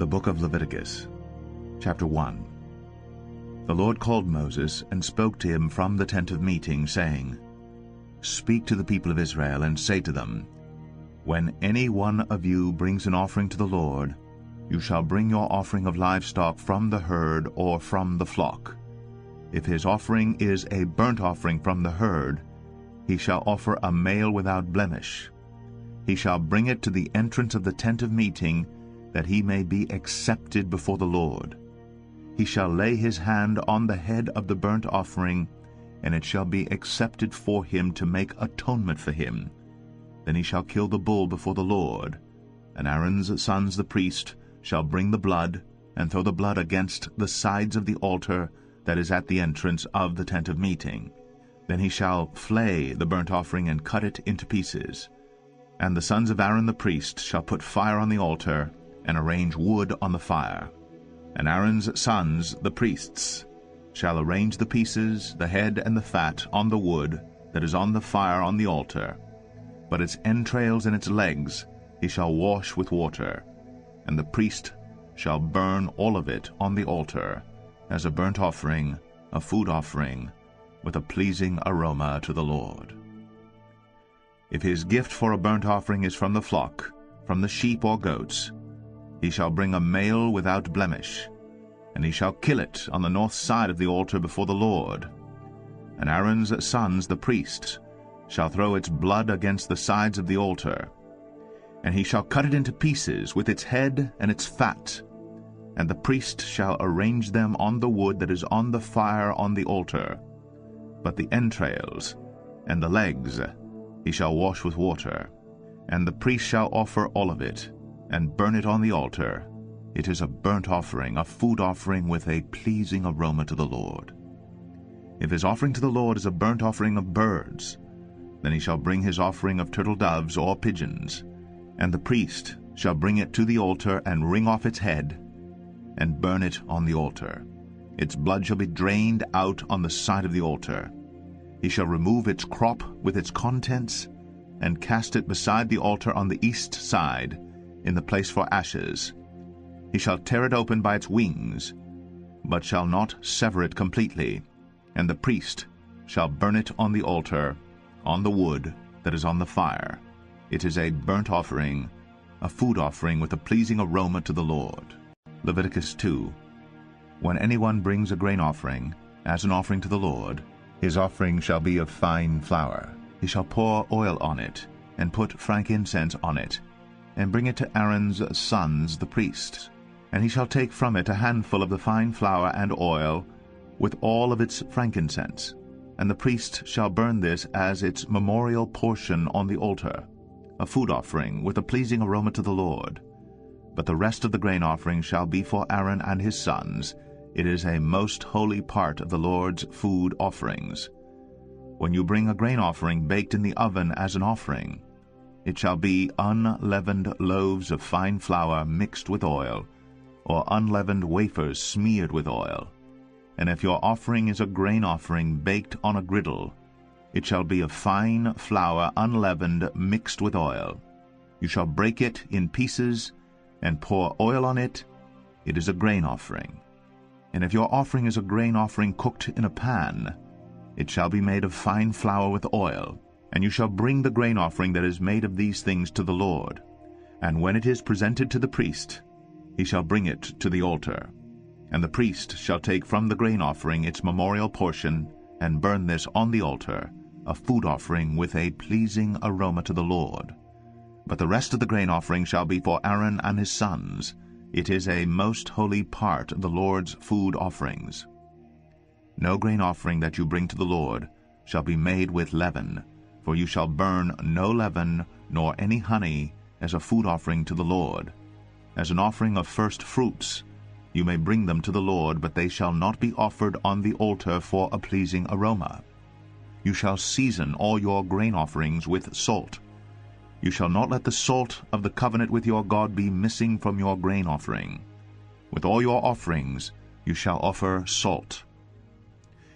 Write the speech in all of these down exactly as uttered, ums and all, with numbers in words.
The Book of Leviticus, Chapter one. The Lord called Moses and spoke to him from the tent of meeting, saying, Speak to the people of Israel, and say to them, When any one of you brings an offering to the Lord, you shall bring your offering of livestock from the herd or from the flock. If his offering is a burnt offering from the herd, he shall offer a male without blemish. He shall bring it to the entrance of the tent of meeting, that he may be accepted before the Lord. He shall lay his hand on the head of the burnt offering, and it shall be accepted for him to make atonement for him. Then he shall kill the bull before the Lord, and Aaron's sons the priest shall bring the blood, and throw the blood against the sides of the altar that is at the entrance of the tent of meeting. Then he shall flay the burnt offering and cut it into pieces. And the sons of Aaron the priest shall put fire on the altar, and arrange wood on the fire. And Aaron's sons the priests shall arrange the pieces, the head and the fat, on the wood that is on the fire on the altar. But its entrails and its legs he shall wash with water, and the priest shall burn all of it on the altar, as a burnt offering, a food offering, with a pleasing aroma to the Lord. If his gift for a burnt offering is from the flock, from the sheep or goats, he shall bring a male without blemish, and he shall kill it on the north side of the altar before the Lord. And Aaron's sons, the priests, shall throw its blood against the sides of the altar, and he shall cut it into pieces with its head and its fat, and the priest shall arrange them on the wood that is on the fire on the altar. But the entrails and the legs he shall wash with water, and the priest shall offer all of it, and burn it on the altar. It is a burnt offering, a food offering with a pleasing aroma to the Lord. If his offering to the Lord is a burnt offering of birds, then he shall bring his offering of turtle doves or pigeons, and the priest shall bring it to the altar and wring off its head, and burn it on the altar. Its blood shall be drained out on the side of the altar. He shall remove its crop with its contents, and cast it beside the altar on the east side, in the place for ashes. He shall tear it open by its wings, but shall not sever it completely, and the priest shall burn it on the altar, on the wood that is on the fire. It is a burnt offering, a food offering with a pleasing aroma to the Lord. Leviticus two. When anyone brings a grain offering, as an offering to the Lord, his offering shall be of fine flour. He shall pour oil on it, and put frankincense on it, and bring it to Aaron's sons the priests. And he shall take from it a handful of the fine flour and oil, with all of its frankincense, and the priest shall burn this as its memorial portion on the altar, a food offering with a pleasing aroma to the Lord. But the rest of the grain offering shall be for Aaron and his sons. It is a most holy part of the Lord's food offerings. When you bring a grain offering baked in the oven as an offering, it shall be unleavened loaves of fine flour mixed with oil, or unleavened wafers smeared with oil. And if your offering is a grain offering baked on a griddle, it shall be of fine flour unleavened mixed with oil. You shall break it in pieces, and pour oil on it. It is a grain offering. And if your offering is a grain offering cooked in a pan, it shall be made of fine flour with oil. And you shall bring the grain offering that is made of these things to the Lord. And when it is presented to the priest, he shall bring it to the altar. And the priest shall take from the grain offering its memorial portion, and burn this on the altar, a food offering with a pleasing aroma to the Lord. But the rest of the grain offering shall be for Aaron and his sons. It is a most holy part of the Lord's food offerings. No grain offering that you bring to the Lord shall be made with leaven, for you shall burn no leaven nor any honey as a food offering to the Lord. As an offering of first fruits, you may bring them to the Lord, but they shall not be offered on the altar for a pleasing aroma. You shall season all your grain offerings with salt. You shall not let the salt of the covenant with your God be missing from your grain offering. With all your offerings you shall offer salt.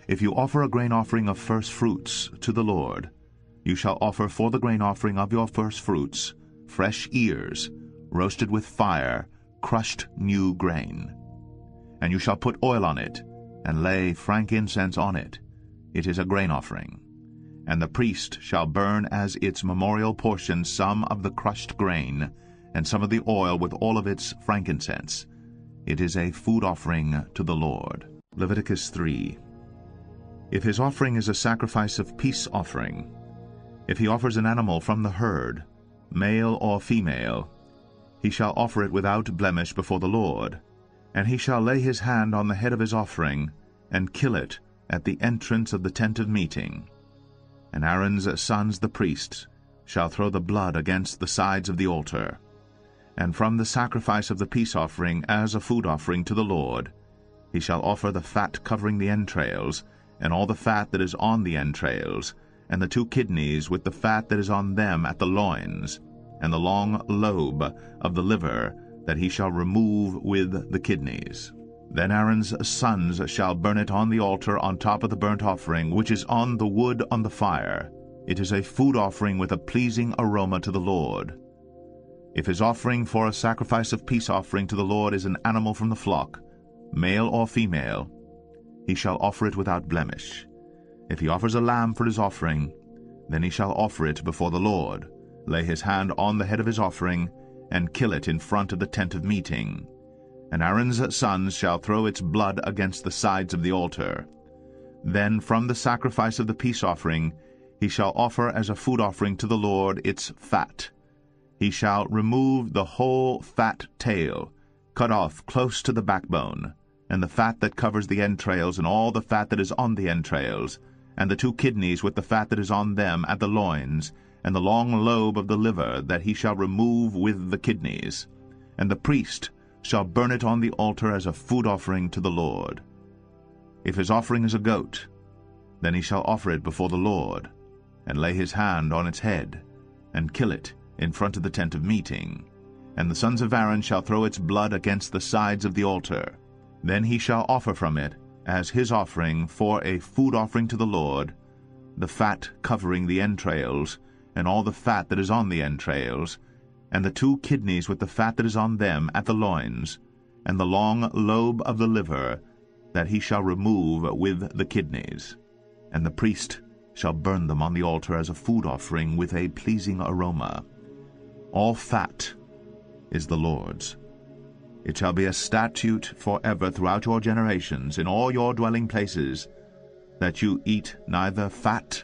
If you offer a grain offering of first fruits to the Lord, you shall offer for the grain offering of your first fruits fresh ears, roasted with fire, crushed new grain. And you shall put oil on it, and lay frankincense on it. It is a grain offering. And the priest shall burn as its memorial portion some of the crushed grain, and some of the oil with all of its frankincense. It is a food offering to the Lord. Leviticus three. If his offering is a sacrifice of peace offering, if he offers an animal from the herd, male or female, he shall offer it without blemish before the Lord. And he shall lay his hand on the head of his offering, and kill it at the entrance of the tent of meeting. And Aaron's sons the priests shall throw the blood against the sides of the altar. And from the sacrifice of the peace offering as a food offering to the Lord, he shall offer the fat covering the entrails, and all the fat that is on the entrails, and the two kidneys with the fat that is on them at the loins, and the long lobe of the liver, that he shall remove with the kidneys. Then Aaron's sons shall burn it on the altar on top of the burnt offering, which is on the wood on the fire. It is a food offering with a pleasing aroma to the Lord. If his offering for a sacrifice of peace offering to the Lord is an animal from the flock, male or female, he shall offer it without blemish. If he offers a lamb for his offering, then he shall offer it before the Lord, lay his hand on the head of his offering, and kill it in front of the tent of meeting. And Aaron's sons shall throw its blood against the sides of the altar. Then from the sacrifice of the peace offering he shall offer as a food offering to the Lord its fat. He shall remove the whole fat tail, cut off close to the backbone, and the fat that covers the entrails, and all the fat that is on the entrails, and the two kidneys with the fat that is on them at the loins, and the long lobe of the liver that he shall remove with the kidneys. And the priest shall burn it on the altar as a food offering to the Lord. If his offering is a goat, then he shall offer it before the Lord, and lay his hand on its head, and kill it in front of the tent of meeting. And the sons of Aaron shall throw its blood against the sides of the altar. Then he shall offer from it, as his offering for a food offering to the Lord, the fat covering the entrails, and all the fat that is on the entrails, and the two kidneys with the fat that is on them at the loins, and the long lobe of the liver, that he shall remove with the kidneys. And the priest shall burn them on the altar as a food offering with a pleasing aroma. All fat is the Lord's. It shall be a statute forever throughout your generations, in all your dwelling places, that you eat neither fat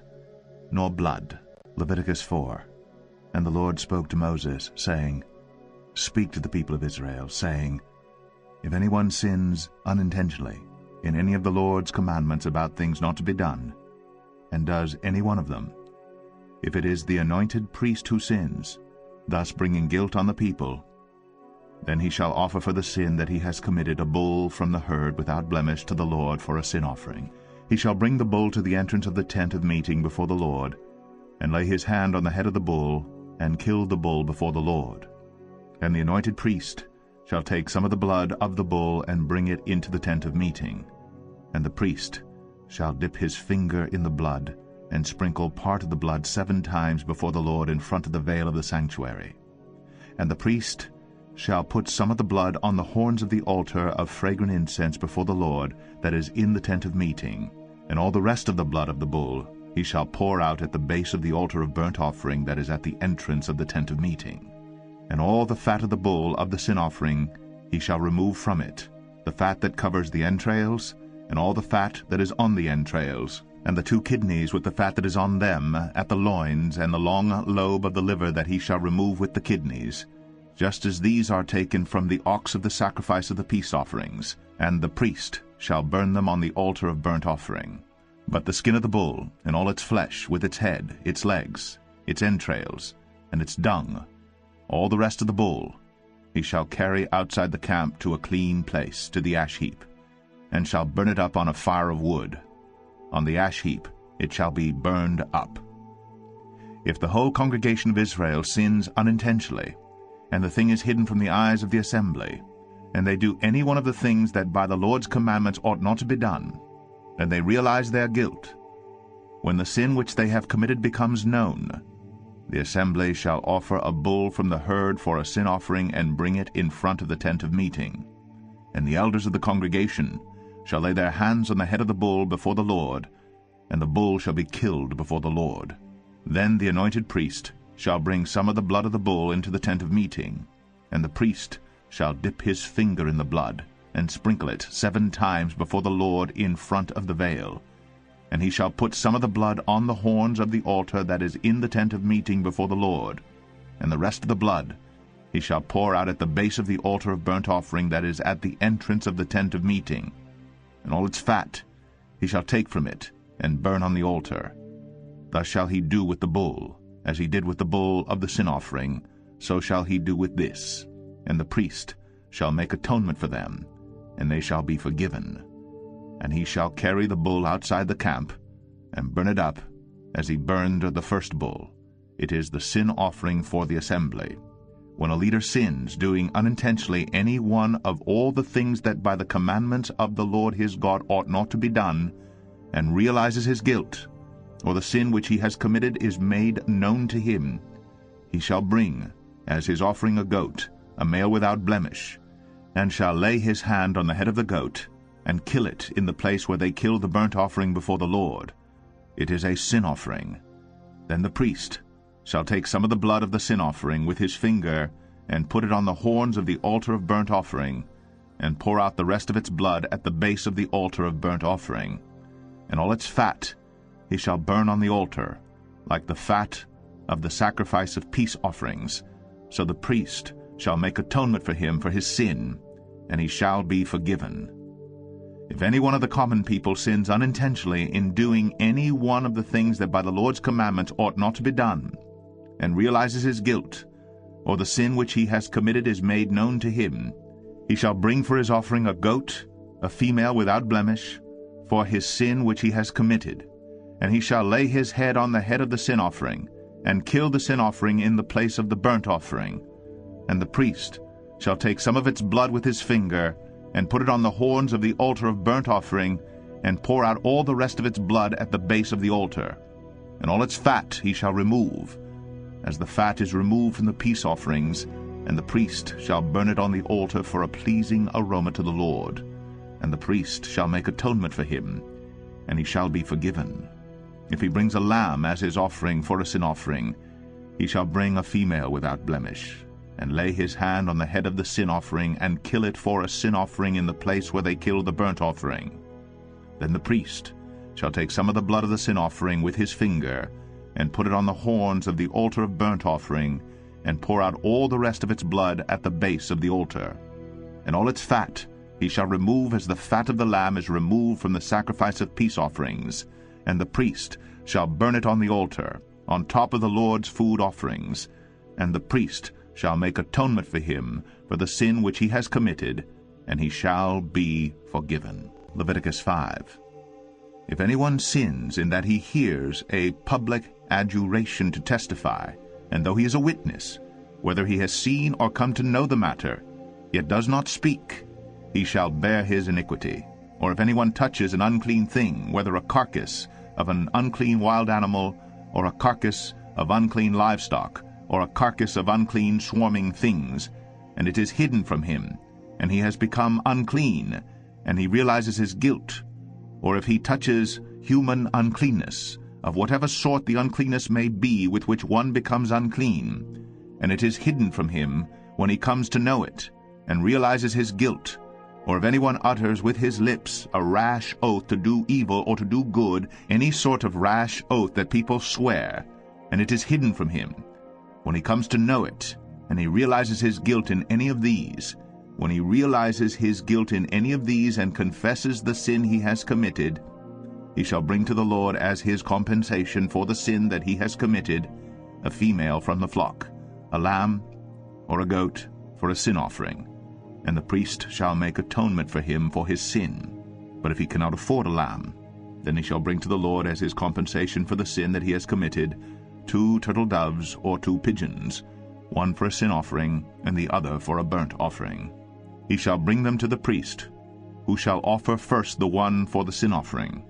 nor blood. Leviticus four. And the Lord spoke to Moses, saying, Speak to the people of Israel, saying, If anyone sins unintentionally in any of the Lord's commandments about things not to be done, and does any one of them, if it is the anointed priest who sins, thus bringing guilt on the people, then he shall offer for the sin that he has committed a bull from the herd without blemish to the Lord for a sin offering. He shall bring the bull to the entrance of the tent of meeting before the Lord, and lay his hand on the head of the bull, and kill the bull before the Lord. And the anointed priest shall take some of the blood of the bull, and bring it into the tent of meeting. And the priest shall dip his finger in the blood, and sprinkle part of the blood seven times before the Lord in front of the veil of the sanctuary. And the priest shall put some of the blood on the horns of the altar of fragrant incense before the Lord that is in the tent of meeting, and all the rest of the blood of the bull he shall pour out at the base of the altar of burnt offering that is at the entrance of the tent of meeting. And all the fat of the bull of the sin offering he shall remove from it, the fat that covers the entrails, and all the fat that is on the entrails, and the two kidneys with the fat that is on them at the loins, and the long lobe of the liver that he shall remove with the kidneys, just as these are taken from the ox of the sacrifice of the peace offerings. And the priest shall burn them on the altar of burnt offering. But the skin of the bull, and all its flesh, with its head, its legs, its entrails, and its dung, all the rest of the bull, he shall carry outside the camp to a clean place, to the ash heap, and shall burn it up on a fire of wood. On the ash heap it shall be burned up. If the whole congregation of Israel sins unintentionally, and the thing is hidden from the eyes of the assembly, and they do any one of the things that by the Lord's commandments ought not to be done, and they realize their guilt, when the sin which they have committed becomes known, The assembly shall offer a bull from the herd for a sin offering and bring it in front of the tent of meeting. And the elders of the congregation shall lay their hands on the head of the bull before the Lord, and the bull shall be killed before the Lord. Then the anointed priest shall bring some of the blood of the bull into the tent of meeting, and the priest shall dip his finger in the blood, and sprinkle it seven times before the Lord in front of the veil. And he shall put some of the blood on the horns of the altar that is in the tent of meeting before the Lord, and the rest of the blood he shall pour out at the base of the altar of burnt offering that is at the entrance of the tent of meeting. And all its fat he shall take from it, and burn on the altar. Thus shall he do with the bull, as he did with the bull of the sin offering, so shall he do with this. And the priest shall make atonement for them, and they shall be forgiven. And he shall carry the bull outside the camp, and burn it up, as he burned the first bull. It is the sin offering for the assembly. When a leader sins, doing unintentionally any one of all the things that by the commandments of the Lord his God ought not to be done, and realizes his guilt, or the sin which he has committed is made known to him, he shall bring, as his offering, a goat, a male without blemish, and shall lay his hand on the head of the goat, and kill it in the place where they kill the burnt offering before the Lord. It is a sin offering. Then the priest shall take some of the blood of the sin offering with his finger, and put it on the horns of the altar of burnt offering, and pour out the rest of its blood at the base of the altar of burnt offering. And all its fat he shall burn on the altar, like the fat of the sacrifice of peace offerings. So the priest shall make atonement for him for his sin, and he shall be forgiven. If any one of the common people sins unintentionally in doing any one of the things that by the Lord's commandments ought not to be done, and realizes his guilt, or the sin which he has committed is made known to him, he shall bring for his offering a goat, a female without blemish, for his sin which he has committed. And he shall lay his head on the head of the sin offering, and kill the sin offering in the place of the burnt offering. And the priest shall take some of its blood with his finger, and put it on the horns of the altar of burnt offering, and pour out all the rest of its blood at the base of the altar. And all its fat he shall remove, as the fat is removed from the peace offerings, and the priest shall burn it on the altar for a pleasing aroma to the Lord. And the priest shall make atonement for him, and he shall be forgiven. If he brings a lamb as his offering for a sin offering, he shall bring a female without blemish, and lay his hand on the head of the sin offering, and kill it for a sin offering in the place where they kill the burnt offering. Then the priest shall take some of the blood of the sin offering with his finger, and put it on the horns of the altar of burnt offering, and pour out all the rest of its blood at the base of the altar. And all its fat he shall remove, as the fat of the lamb is removed from the sacrifice of peace offerings, and the priest shall burn it on the altar, on top of the Lord's food offerings. And the priest shall make atonement for him for the sin which he has committed, and he shall be forgiven. Leviticus five. If anyone sins in that he hears a public adjuration to testify, and though he is a witness, whether he has seen or come to know the matter, yet does not speak, he shall bear his iniquity. Or if anyone touches an unclean thing, whether a carcass of an unclean wild animal, or a carcass of unclean livestock, or a carcass of unclean swarming things, and it is hidden from him, and he has become unclean, and he realizes his guilt, or if he touches human uncleanness, of whatever sort the uncleanness may be with which one becomes unclean, and it is hidden from him when he comes to know it, and realizes his guilt, or if anyone utters with his lips a rash oath to do evil or to do good, any sort of rash oath that people swear, and it is hidden from him, when he comes to know it, and he realizes his guilt in any of these, when he realizes his guilt in any of these and confesses the sin he has committed, he shall bring to the Lord as his compensation for the sin that he has committed a female from the flock, a lamb or a goat for a sin offering, and the priest shall make atonement for him for his sin. But if he cannot afford a lamb, then he shall bring to the Lord as his compensation for the sin that he has committed two turtle doves or two pigeons, one for a sin offering and the other for a burnt offering. He shall bring them to the priest, who shall offer first the one for the sin offering.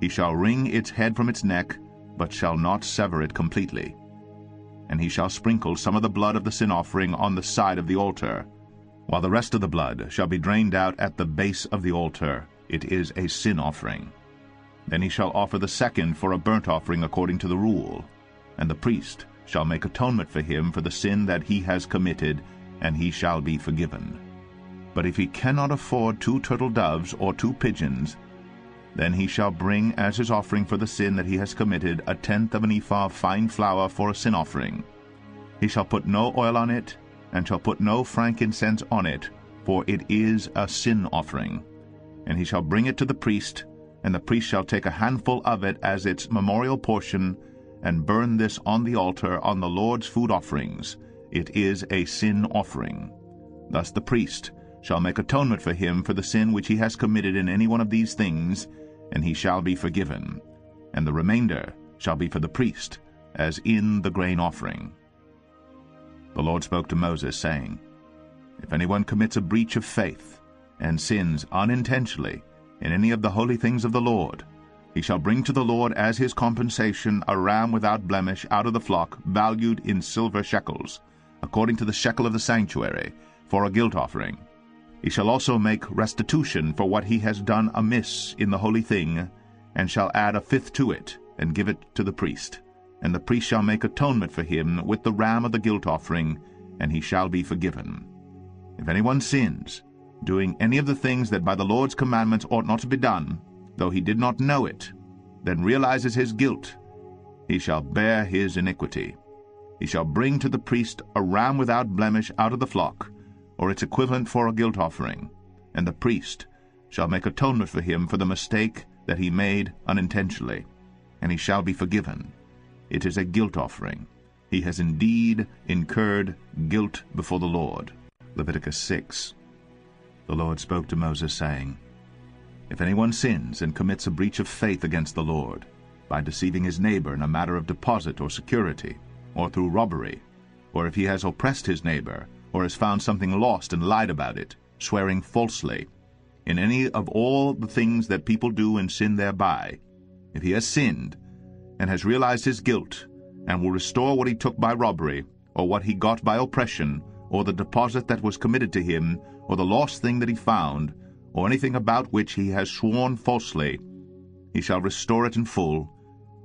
He shall wring its head from its neck, but shall not sever it completely. and he shall sprinkle some of the blood of the sin offering on the side of the altar, while the rest of the blood shall be drained out at the base of the altar. It is a sin offering. Then he shall offer the second for a burnt offering according to the rule, and the priest shall make atonement for him for the sin that he has committed, and he shall be forgiven. But if he cannot afford two turtle doves or two pigeons, then he shall bring as his offering for the sin that he has committed a tenth of an ephah of fine flour for a sin offering. He shall put no oil on it, and shall put no frankincense on it, for it is a sin offering. And he shall bring it to the priest, and the priest shall take a handful of it as its memorial portion, and burn this on the altar on the Lord's food offerings. It is a sin offering. Thus the priest shall make atonement for him for the sin which he has committed in any one of these things, and he shall be forgiven. And the remainder shall be for the priest, as in the grain offering. The Lord spoke to Moses, saying, If anyone commits a breach of faith, and sins unintentionally in any of the holy things of the Lord, he shall bring to the Lord as his compensation a ram without blemish out of the flock, valued in silver shekels, according to the shekel of the sanctuary, for a guilt offering. He shall also make restitution for what he has done amiss in the holy thing, and shall add a fifth to it, and give it to the priest. And the priest shall make atonement for him with the ram of the guilt offering, and he shall be forgiven. If anyone sins, doing any of the things that by the Lord's commandments ought not to be done, though he did not know it, then realizes his guilt, he shall bear his iniquity. He shall bring to the priest a ram without blemish out of the flock, or its equivalent for a guilt offering, and the priest shall make atonement for him for the mistake that he made unintentionally, and he shall be forgiven. It is a guilt offering. He has indeed incurred guilt before the Lord. Leviticus six. The Lord spoke to Moses, saying, If anyone sins and commits a breach of faith against the Lord, by deceiving his neighbor in a matter of deposit or security, or through robbery, or if he has oppressed his neighbor, or has found something lost and lied about it, swearing falsely, in any of all the things that people do and sin thereby, if he has sinned and has realized his guilt, and will restore what he took by robbery, or what he got by oppression, or the deposit that was committed to him, or the lost thing that he found, or anything about which he has sworn falsely, he shall restore it in full,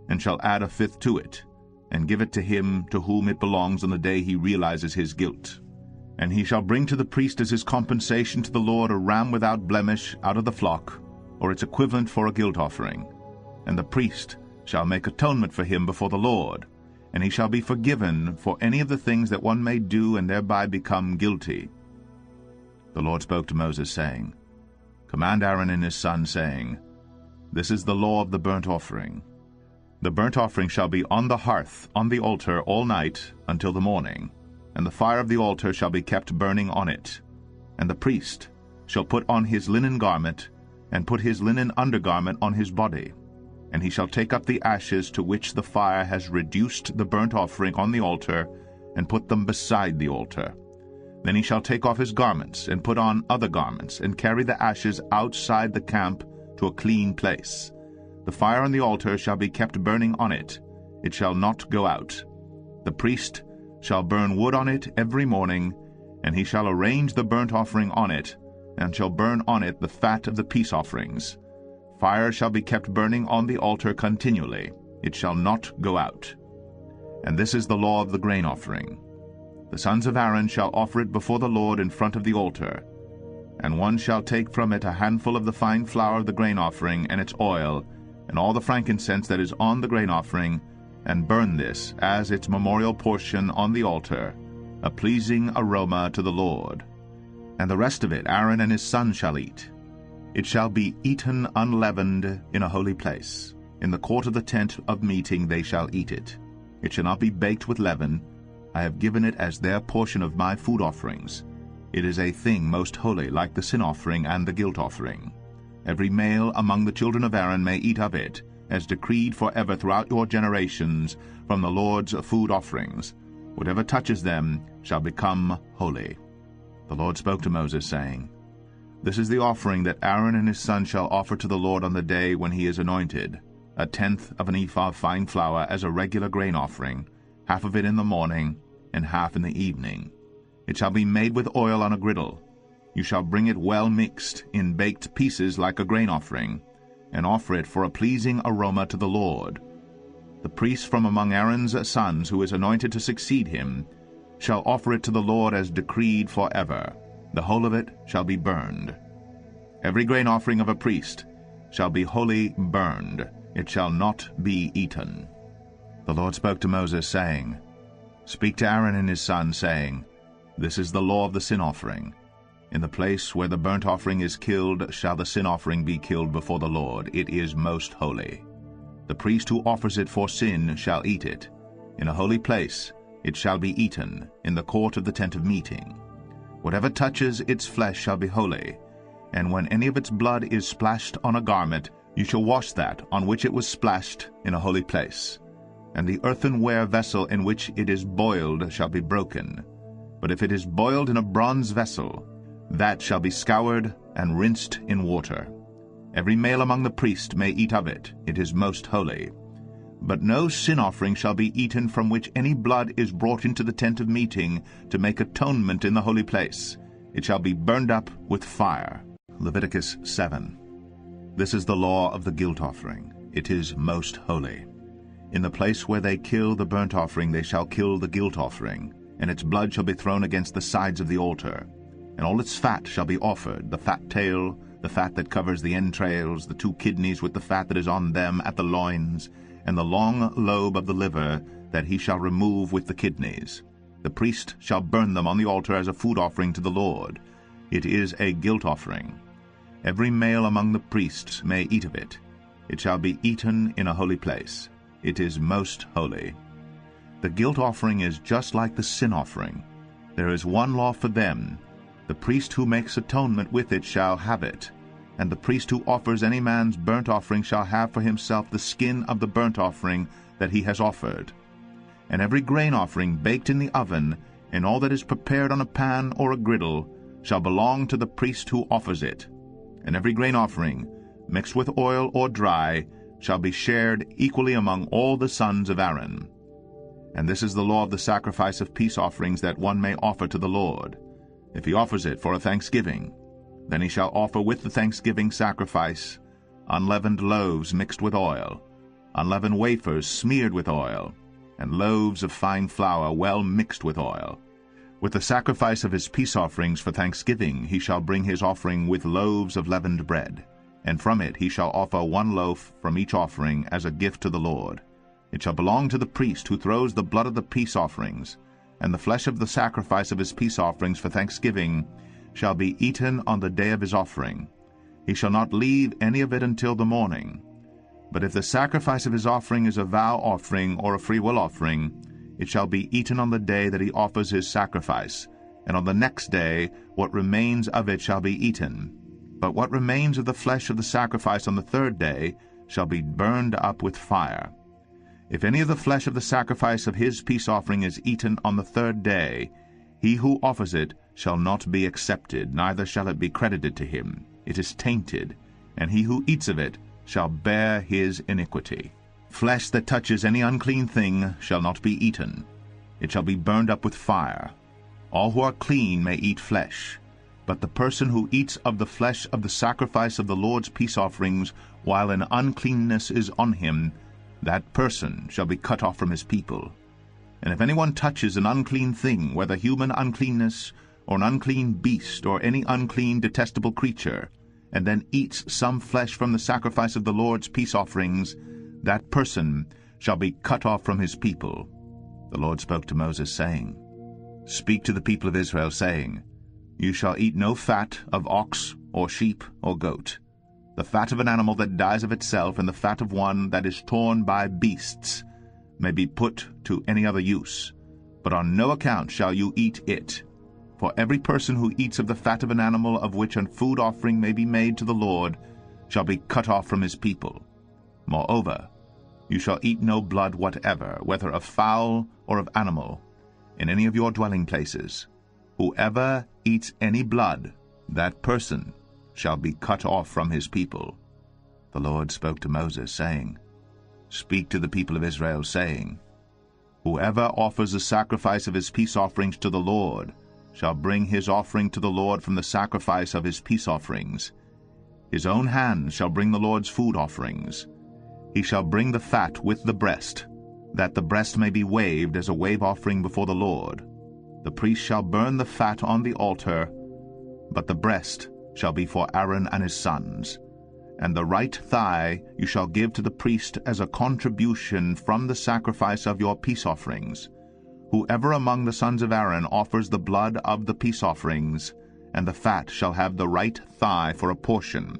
and shall add a fifth to it, and give it to him to whom it belongs on the day he realizes his guilt. And he shall bring to the priest as his compensation to the Lord a ram without blemish out of the flock, or its equivalent for a guilt offering. And the priest shall make atonement for him before the Lord, and he shall be forgiven for any of the things that one may do and thereby become guilty. The Lord spoke to Moses, saying, Command Aaron and his son, saying, This is the law of the burnt offering. The burnt offering shall be on the hearth, on the altar, all night until the morning, and the fire of the altar shall be kept burning on it. And the priest shall put on his linen garment, and put his linen undergarment on his body, and he shall take up the ashes to which the fire has reduced the burnt offering on the altar, and put them beside the altar. Then he shall take off his garments, and put on other garments, and carry the ashes outside the camp to a clean place. The fire on the altar shall be kept burning on it. It shall not go out. The priest shall burn wood on it every morning, and he shall arrange the burnt offering on it, and shall burn on it the fat of the peace offerings. Fire shall be kept burning on the altar continually. It shall not go out. And this is the law of the grain offering. The sons of Aaron shall offer it before the Lord in front of the altar. And one shall take from it a handful of the fine flour of the grain offering, and its oil, and all the frankincense that is on the grain offering, and burn this as its memorial portion on the altar, a pleasing aroma to the Lord. And the rest of it Aaron and his son shall eat. It shall be eaten unleavened in a holy place. In the court of the tent of meeting they shall eat it. It shall not be baked with leaven. I have given it as their portion of my food offerings. It is a thing most holy, like the sin offering and the guilt offering. Every male among the children of Aaron may eat of it, as decreed forever throughout your generations, from the Lord's food offerings. Whatever touches them shall become holy. The Lord spoke to Moses, saying, This is the offering that Aaron and his son shall offer to the Lord on the day when he is anointed, a tenth of an ephah of fine flour as a regular grain offering, half of it in the morning, and half in the evening. It shall be made with oil on a griddle. You shall bring it well mixed, in baked pieces like a grain offering, and offer it for a pleasing aroma to the Lord. The priest from among Aaron's sons, who is anointed to succeed him, shall offer it to the Lord as decreed forever. The whole of it shall be burned. Every grain offering of a priest shall be wholly burned. It shall not be eaten. The Lord spoke to Moses, saying, Speak to Aaron and his son, saying, This is the law of the sin offering. In the place where the burnt offering is killed shall the sin offering be killed before the Lord. It is most holy. The priest who offers it for sin shall eat it. In a holy place it shall be eaten, in the court of the tent of meeting. Whatever touches its flesh shall be holy, and when any of its blood is splashed on a garment, you shall wash that on which it was splashed in a holy place. And the earthenware vessel in which it is boiled shall be broken. But if it is boiled in a bronze vessel, that shall be scoured and rinsed in water. Every male among the priests may eat of it. It is most holy. But no sin offering shall be eaten from which any blood is brought into the tent of meeting to make atonement in the holy place. It shall be burned up with fire. Leviticus seven. This is the law of the guilt offering. It is most holy. In the place where they kill the burnt offering, they shall kill the guilt offering, and its blood shall be thrown against the sides of the altar. And all its fat shall be offered, the fat tail, the fat that covers the entrails, the two kidneys with the fat that is on them at the loins, and the long lobe of the liver that he shall remove with the kidneys. The priest shall burn them on the altar as a food offering to the Lord. It is a guilt offering. Every male among the priests may eat of it. It shall be eaten in a holy place. It is most holy. The guilt offering is just like the sin offering. There is one law for them. The priest who makes atonement with it shall have it. And the priest who offers any man's burnt offering shall have for himself the skin of the burnt offering that he has offered. And every grain offering baked in the oven, and all that is prepared on a pan or a griddle, shall belong to the priest who offers it. And every grain offering, mixed with oil or dry, shall be shared equally among all the sons of Aaron. And this is the law of the sacrifice of peace offerings that one may offer to the Lord. If he offers it for a thanksgiving, then he shall offer with the thanksgiving sacrifice unleavened loaves mixed with oil, unleavened wafers smeared with oil, and loaves of fine flour well mixed with oil. With the sacrifice of his peace offerings for thanksgiving, he shall bring his offering with loaves of leavened bread, and from it he shall offer one loaf from each offering as a gift to the Lord. It shall belong to the priest who throws the blood of the peace offerings, and the flesh of the sacrifice of his peace offerings for thanksgiving shall be eaten on the day of his offering. He shall not leave any of it until the morning. But if the sacrifice of his offering is a vow offering or a freewill offering, it shall be eaten on the day that he offers his sacrifice, and on the next day what remains of it shall be eaten. But what remains of the flesh of the sacrifice on the third day shall be burned up with fire. If any of the flesh of the sacrifice of his peace offering is eaten on the third day, he who offers it shall not be accepted, neither shall it be credited to him. It is tainted, and he who eats of it shall bear his iniquity. Flesh that touches any unclean thing shall not be eaten. It shall be burned up with fire. All who are clean may eat flesh, but the person who eats of the flesh of the sacrifice of the Lord's peace offerings while an uncleanness is on him, that person shall be cut off from his people. And if anyone touches an unclean thing, whether human uncleanness or an unclean beast or any unclean detestable creature, and then eats some flesh from the sacrifice of the Lord's peace offerings, that person shall be cut off from his people. The Lord spoke to Moses, saying, Speak to the people of Israel, saying, You shall eat no fat of ox or sheep or goat, the fat of an animal that dies of itself, and the fat of one that is torn by beasts, may be put to any other use. But on no account shall you eat it. For every person who eats of the fat of an animal of which a food offering may be made to the Lord shall be cut off from his people. Moreover, you shall eat no blood whatever, whether of fowl or of animal, in any of your dwelling places. Whoever eats any blood, that person shall be cut off from his people. The Lord spoke to Moses, saying, Speak to the people of Israel, saying, Whoever offers a sacrifice of his peace offerings to the Lord shall bring his offering to the Lord from the sacrifice of his peace offerings. His own hands shall bring the Lord's food offerings. He shall bring the fat with the breast, that the breast may be waved as a wave offering before the Lord. The priest shall burn the fat on the altar, but the breast shall be for Aaron and his sons. And the right thigh you shall give to the priest as a contribution from the sacrifice of your peace offerings. Whoever among the sons of Aaron offers the blood of the peace offerings, and the fat shall have the right thigh for a portion.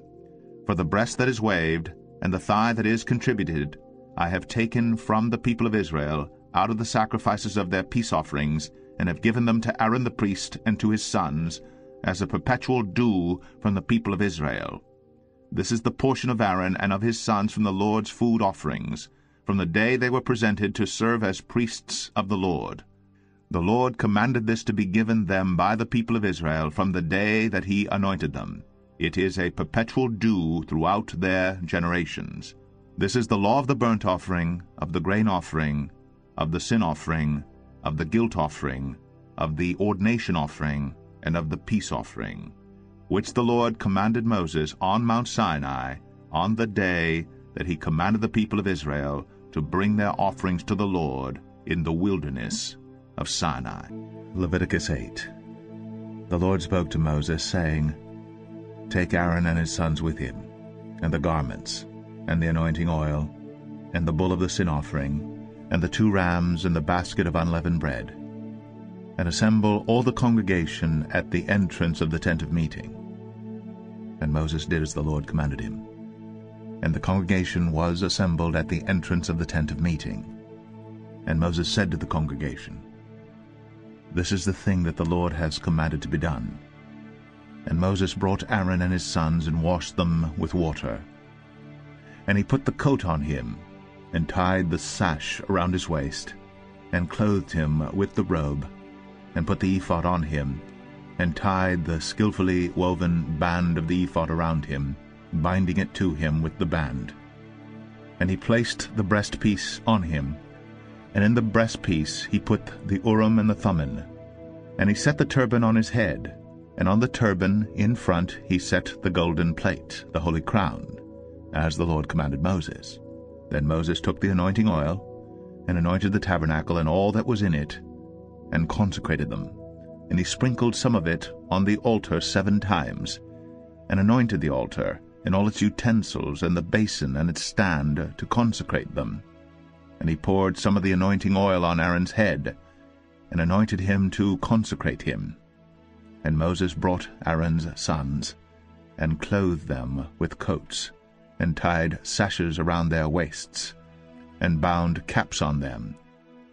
For the breast that is waved, and the thigh that is contributed, I have taken from the people of Israel out of the sacrifices of their peace offerings, and have given them to Aaron the priest and to his sons, as a perpetual due from the people of Israel. This is the portion of Aaron and of his sons from the Lord's food offerings, from the day they were presented to serve as priests of the Lord. The Lord commanded this to be given them by the people of Israel from the day that he anointed them. It is a perpetual due throughout their generations. This is the law of the burnt offering, of the grain offering, of the sin offering, of the guilt offering, of the ordination offering, and of the peace offering, which the Lord commanded Moses on Mount Sinai on the day that he commanded the people of Israel to bring their offerings to the Lord in the wilderness of Sinai. Leviticus eight. The Lord spoke to Moses, saying, Take Aaron and his sons with him, and the garments, and the anointing oil, and the bull of the sin offering, and the two rams, and the basket of unleavened bread, and assemble all the congregation at the entrance of the tent of meeting. And Moses did as the Lord commanded him, and the congregation was assembled at the entrance of the tent of meeting. And Moses said to the congregation, This is the thing that the Lord has commanded to be done. And Moses brought Aaron and his sons, and washed them with water. And he put the coat on him, and tied the sash around his waist, and clothed him with the robe, and put the ephod on him, and tied the skillfully woven band of the ephod around him, binding it to him with the band. And he placed the breastpiece on him, and in the breastpiece he put the Urim and the Thummim. And he set the turban on his head, and on the turban in front he set the golden plate, the holy crown, as the Lord commanded Moses. Then Moses took the anointing oil, and anointed the tabernacle and all that was in it, and consecrated them. And he sprinkled some of it on the altar seven times, and anointed the altar and all its utensils, and the basin and its stand, to consecrate them. And he poured some of the anointing oil on Aaron's head, and anointed him to consecrate him. And Moses brought Aaron's sons, and clothed them with coats, and tied sashes around their waists, and bound caps on them,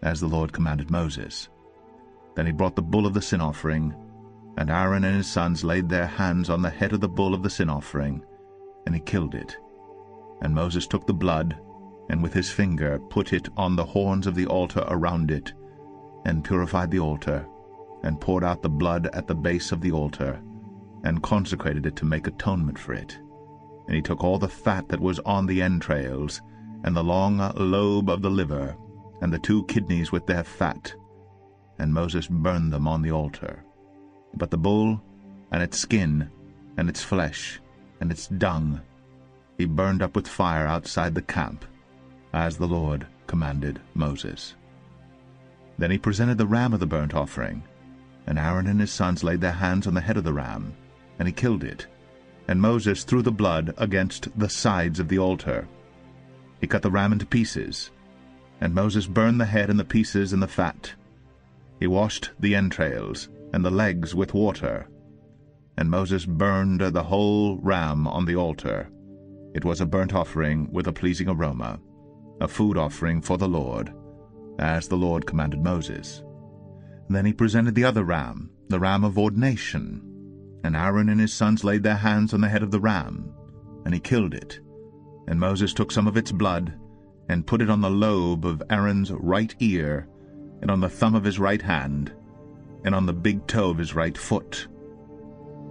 as the Lord commanded Moses. Then he brought the bull of the sin offering, and Aaron and his sons laid their hands on the head of the bull of the sin offering, and he killed it. And Moses took the blood, and with his finger put it on the horns of the altar around it, and purified the altar, and poured out the blood at the base of the altar, and consecrated it to make atonement for it. And he took all the fat that was on the entrails, and the long lobe of the liver, and the two kidneys with their fat, and Moses burned them on the altar. But the bull, and its skin, and its flesh, and its dung, he burned up with fire outside the camp, as the Lord commanded Moses. Then he presented the ram of the burnt offering, and Aaron and his sons laid their hands on the head of the ram, and he killed it. And Moses threw the blood against the sides of the altar. He cut the ram into pieces, and Moses burned the head and the pieces and the fat. He washed the entrails and the legs with water, and Moses burned the whole ram on the altar. It was a burnt offering with a pleasing aroma, a food offering for the Lord, as the Lord commanded Moses. Then he presented the other ram, the ram of ordination, and Aaron and his sons laid their hands on the head of the ram, and he killed it. And Moses took some of its blood, and put it on the lobe of Aaron's right ear, and on the thumb of his right hand, and on the big toe of his right foot.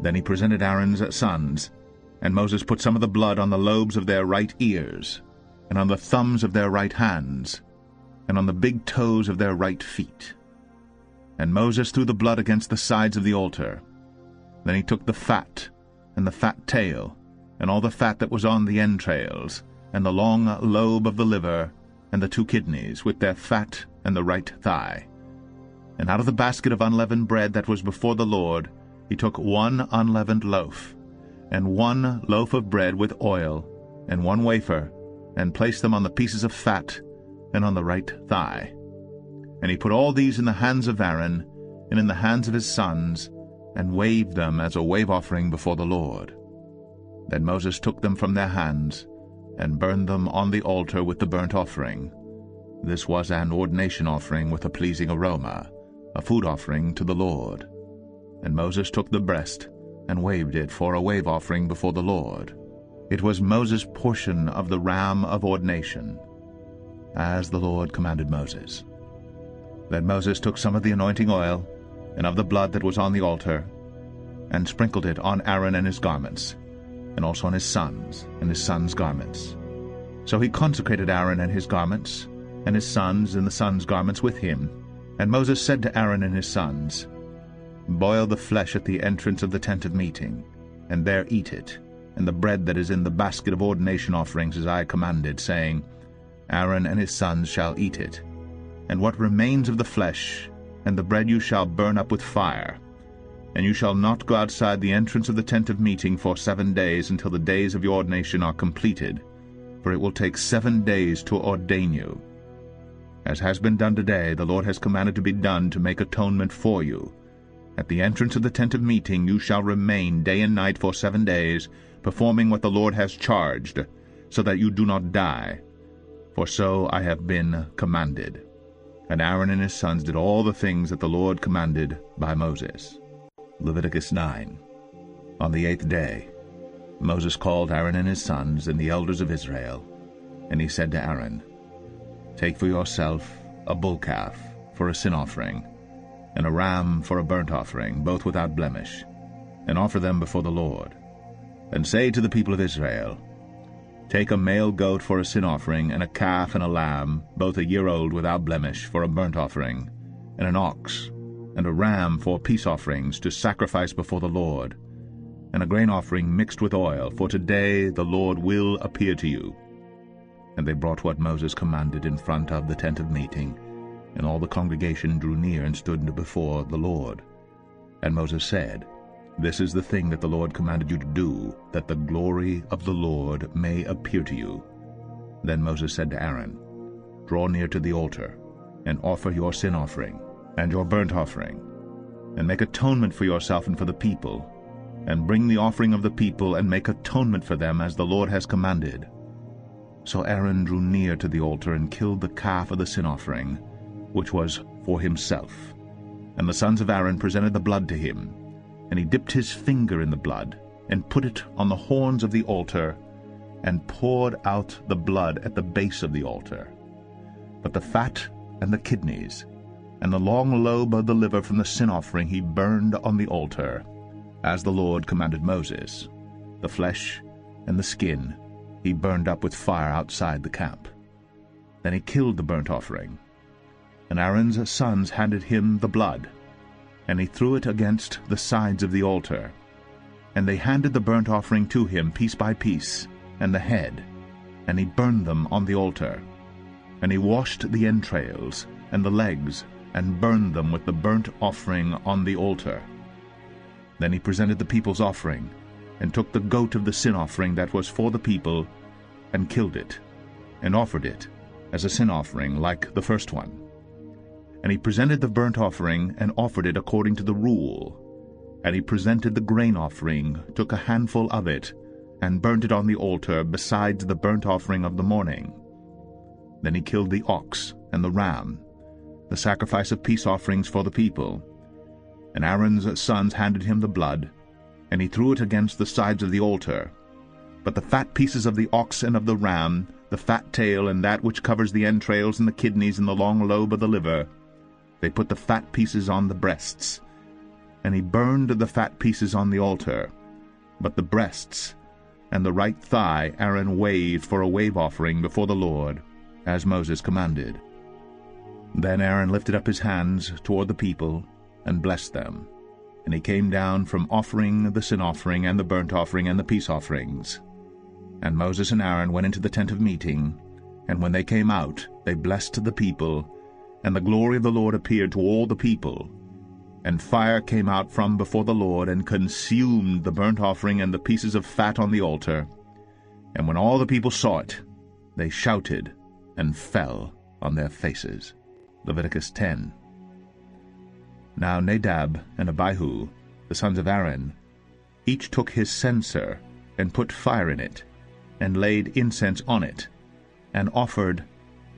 Then he presented Aaron's sons, and Moses put some of the blood on the lobes of their right ears, and on the thumbs of their right hands, and on the big toes of their right feet. And Moses threw the blood against the sides of the altar. Then he took the fat, and the fat tail, and all the fat that was on the entrails, and the long lobe of the liver, and the two kidneys, with their fat and the right thigh. And out of the basket of unleavened bread that was before the Lord he took one unleavened loaf, and one loaf of bread with oil, and one wafer, and placed them on the pieces of fat, and on the right thigh. And he put all these in the hands of Aaron, and in the hands of his sons, and waved them as a wave offering before the Lord. Then Moses took them from their hands, and burned them on the altar with the burnt offering. This was an ordination offering with a pleasing aroma, a food offering to the Lord. And Moses took the breast, and waved it for a wave offering before the Lord. It was Moses' portion of the ram of ordination, as the Lord commanded Moses. Then Moses took some of the anointing oil, and of the blood that was on the altar, and sprinkled it on Aaron and his garments, and also on his sons and his sons' garments. So he consecrated Aaron and his garments, and his sons and the sons' garments with him. And Moses said to Aaron and his sons, "Boil the flesh at the entrance of the tent of meeting, and there eat it, and the bread that is in the basket of ordination offerings as I commanded, saying, Aaron and his sons shall eat it. And what remains of the flesh and the bread you shall burn up with fire. And you shall not go outside the entrance of the tent of meeting for seven days until the days of your ordination are completed, for it will take seven days to ordain you. As has been done today, the Lord has commanded to be done to make atonement for you. At the entrance of the tent of meeting you shall remain day and night for seven days, performing what the Lord has charged, so that you do not die. For so I have been commanded." And Aaron and his sons did all the things that the Lord commanded by Moses. Leviticus nine. On the eighth day Moses called Aaron and his sons and the elders of Israel, and he said to Aaron, "Take for yourself a bull calf for a sin offering, and a ram for a burnt offering, both without blemish, and offer them before the Lord. And say to the people of Israel, take a male goat for a sin offering, and a calf and a lamb, both a year old without blemish, for a burnt offering, and an ox and a ram for peace offerings to sacrifice before the Lord, and a grain offering mixed with oil, for today the Lord will appear to you." And they brought what Moses commanded in front of the tent of meeting, and all the congregation drew near and stood before the Lord. And Moses said, "This is the thing that the Lord commanded you to do, that the glory of the Lord may appear to you." Then Moses said to Aaron, "Draw near to the altar, and offer your sin offering, and your burnt offering, and make atonement for yourself and for the people, and bring the offering of the people, and make atonement for them, as the Lord has commanded." So Aaron drew near to the altar, and killed the calf of the sin offering, which was for himself. And the sons of Aaron presented the blood to him, and he dipped his finger in the blood, and put it on the horns of the altar, and poured out the blood at the base of the altar. But the fat and the kidneys, and the long lobe of the liver from the sin offering he burned on the altar, as the Lord commanded Moses. The flesh and the skin he burned up with fire outside the camp. Then he killed the burnt offering, and Aaron's sons handed him the blood, and he threw it against the sides of the altar. And they handed the burnt offering to him piece by piece, and the head, and he burned them on the altar. And he washed the entrails and the legs, and burned them with the burnt offering on the altar. Then he presented the people's offering, and took the goat of the sin offering that was for the people, and killed it, and offered it as a sin offering like the first one. And he presented the burnt offering, and offered it according to the rule. And he presented the grain offering, took a handful of it, and burnt it on the altar besides the burnt offering of the morning. Then he killed the ox and the ram, the sacrifice of peace offerings for the people. And Aaron's sons handed him the blood, and he threw it against the sides of the altar. But the fat pieces of the ox and of the ram, the fat tail and that which covers the entrails and the kidneys and the long lobe of the liver, they put the fat pieces on the breasts. And he burned the fat pieces on the altar. But the breasts and the right thigh Aaron waved for a wave offering before the Lord, as Moses commanded. Then Aaron lifted up his hands toward the people and blessed them. And he came down from offering the sin offering and the burnt offering and the peace offerings. And Moses and Aaron went into the tent of meeting, and when they came out, they blessed the people, and the glory of the Lord appeared to all the people. And fire came out from before the Lord, and consumed the burnt offering and the pieces of fat on the altar. And when all the people saw it, they shouted and fell on their faces. Leviticus ten. Now Nadab and Abihu, the sons of Aaron, each took his censer, and put fire in it, and laid incense on it, and offered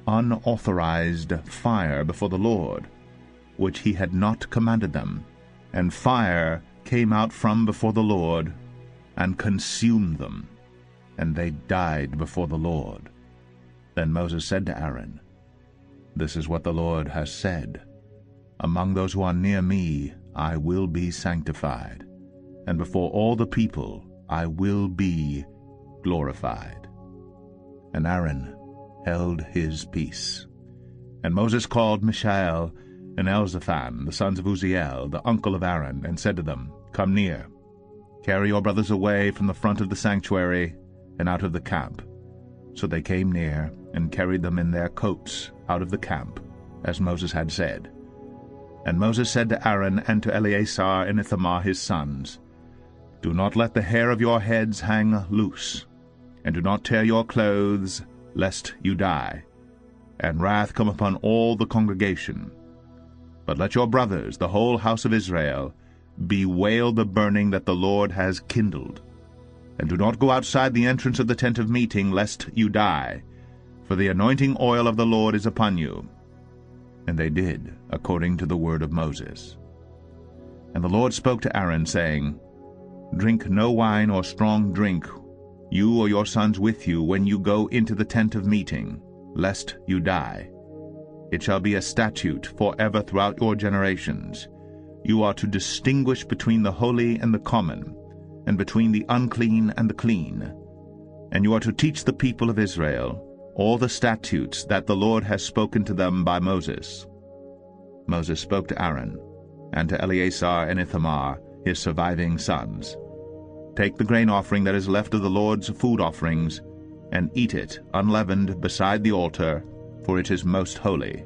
unauthorized fire before the Lord, which he had not commanded them. And fire came out from before the Lord, and consumed them, and they died before the Lord. Then Moses said to Aaron, "This is what the Lord has said, 'Among those who are near me I will be sanctified, and before all the people I will be glorified.'" And Aaron held his peace. And Moses called Mishael and Elzaphan, the sons of Uzziel, the uncle of Aaron, and said to them, "Come near. Carry your brothers away from the front of the sanctuary and out of the camp." So they came near and carried them in their coats out of the camp, as Moses had said. And Moses said to Aaron and to Eleazar and Ithamar his sons, "Do not let the hair of your heads hang loose, and do not tear your clothes, lest you die, and wrath come upon all the congregation. But let your brothers, the whole house of Israel, bewail the burning that the Lord has kindled. And do not go outside the entrance of the tent of meeting, lest you die, for the anointing oil of the Lord is upon you." And they did according to the word of Moses. And the Lord spoke to Aaron, saying, "Drink no wine or strong drink, you or your sons with you, when you go into the tent of meeting, lest you die. It shall be a statute forever throughout your generations. You are to distinguish between the holy and the common, and between the unclean and the clean. And you are to teach the people of Israel all the statutes that the Lord has spoken to them by Moses." Moses spoke to Aaron and to Eleazar and Ithamar, his surviving sons, "Take the grain offering that is left of the Lord's food offerings, and eat it unleavened beside the altar, for it is most holy.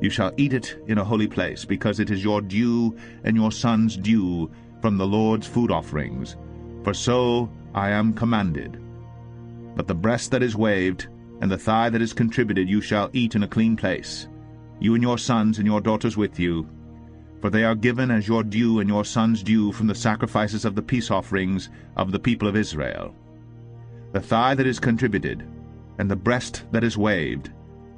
You shall eat it in a holy place, because it is your due and your sons' due from the Lord's food offerings, for so I am commanded. But the breast that is waved, and the thigh that is contributed, you shall eat in a clean place, you and your sons and your daughters with you, for they are given as your due and your sons' due from the sacrifices of the peace offerings of the people of Israel. The thigh that is contributed, and the breast that is waved,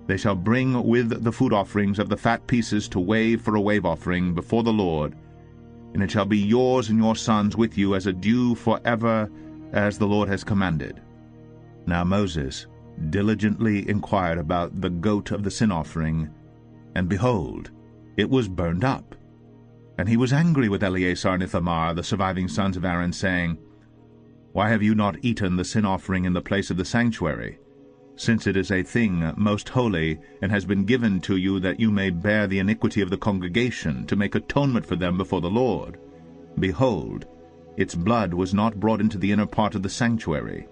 they shall bring with the food offerings of the fat pieces to wave for a wave offering before the Lord, and it shall be yours and your sons with you as a due forever, as the Lord has commanded." Now Moses diligently inquired about the goat of the sin offering, and behold, it was burned up. And he was angry with Eleazar and Ithamar, the surviving sons of Aaron, saying, "Why have you not eaten the sin offering in the place of the sanctuary, since it is a thing most holy, and has been given to you that you may bear the iniquity of the congregation, to make atonement for them before the Lord? Behold, its blood was not brought into the inner part of the sanctuary.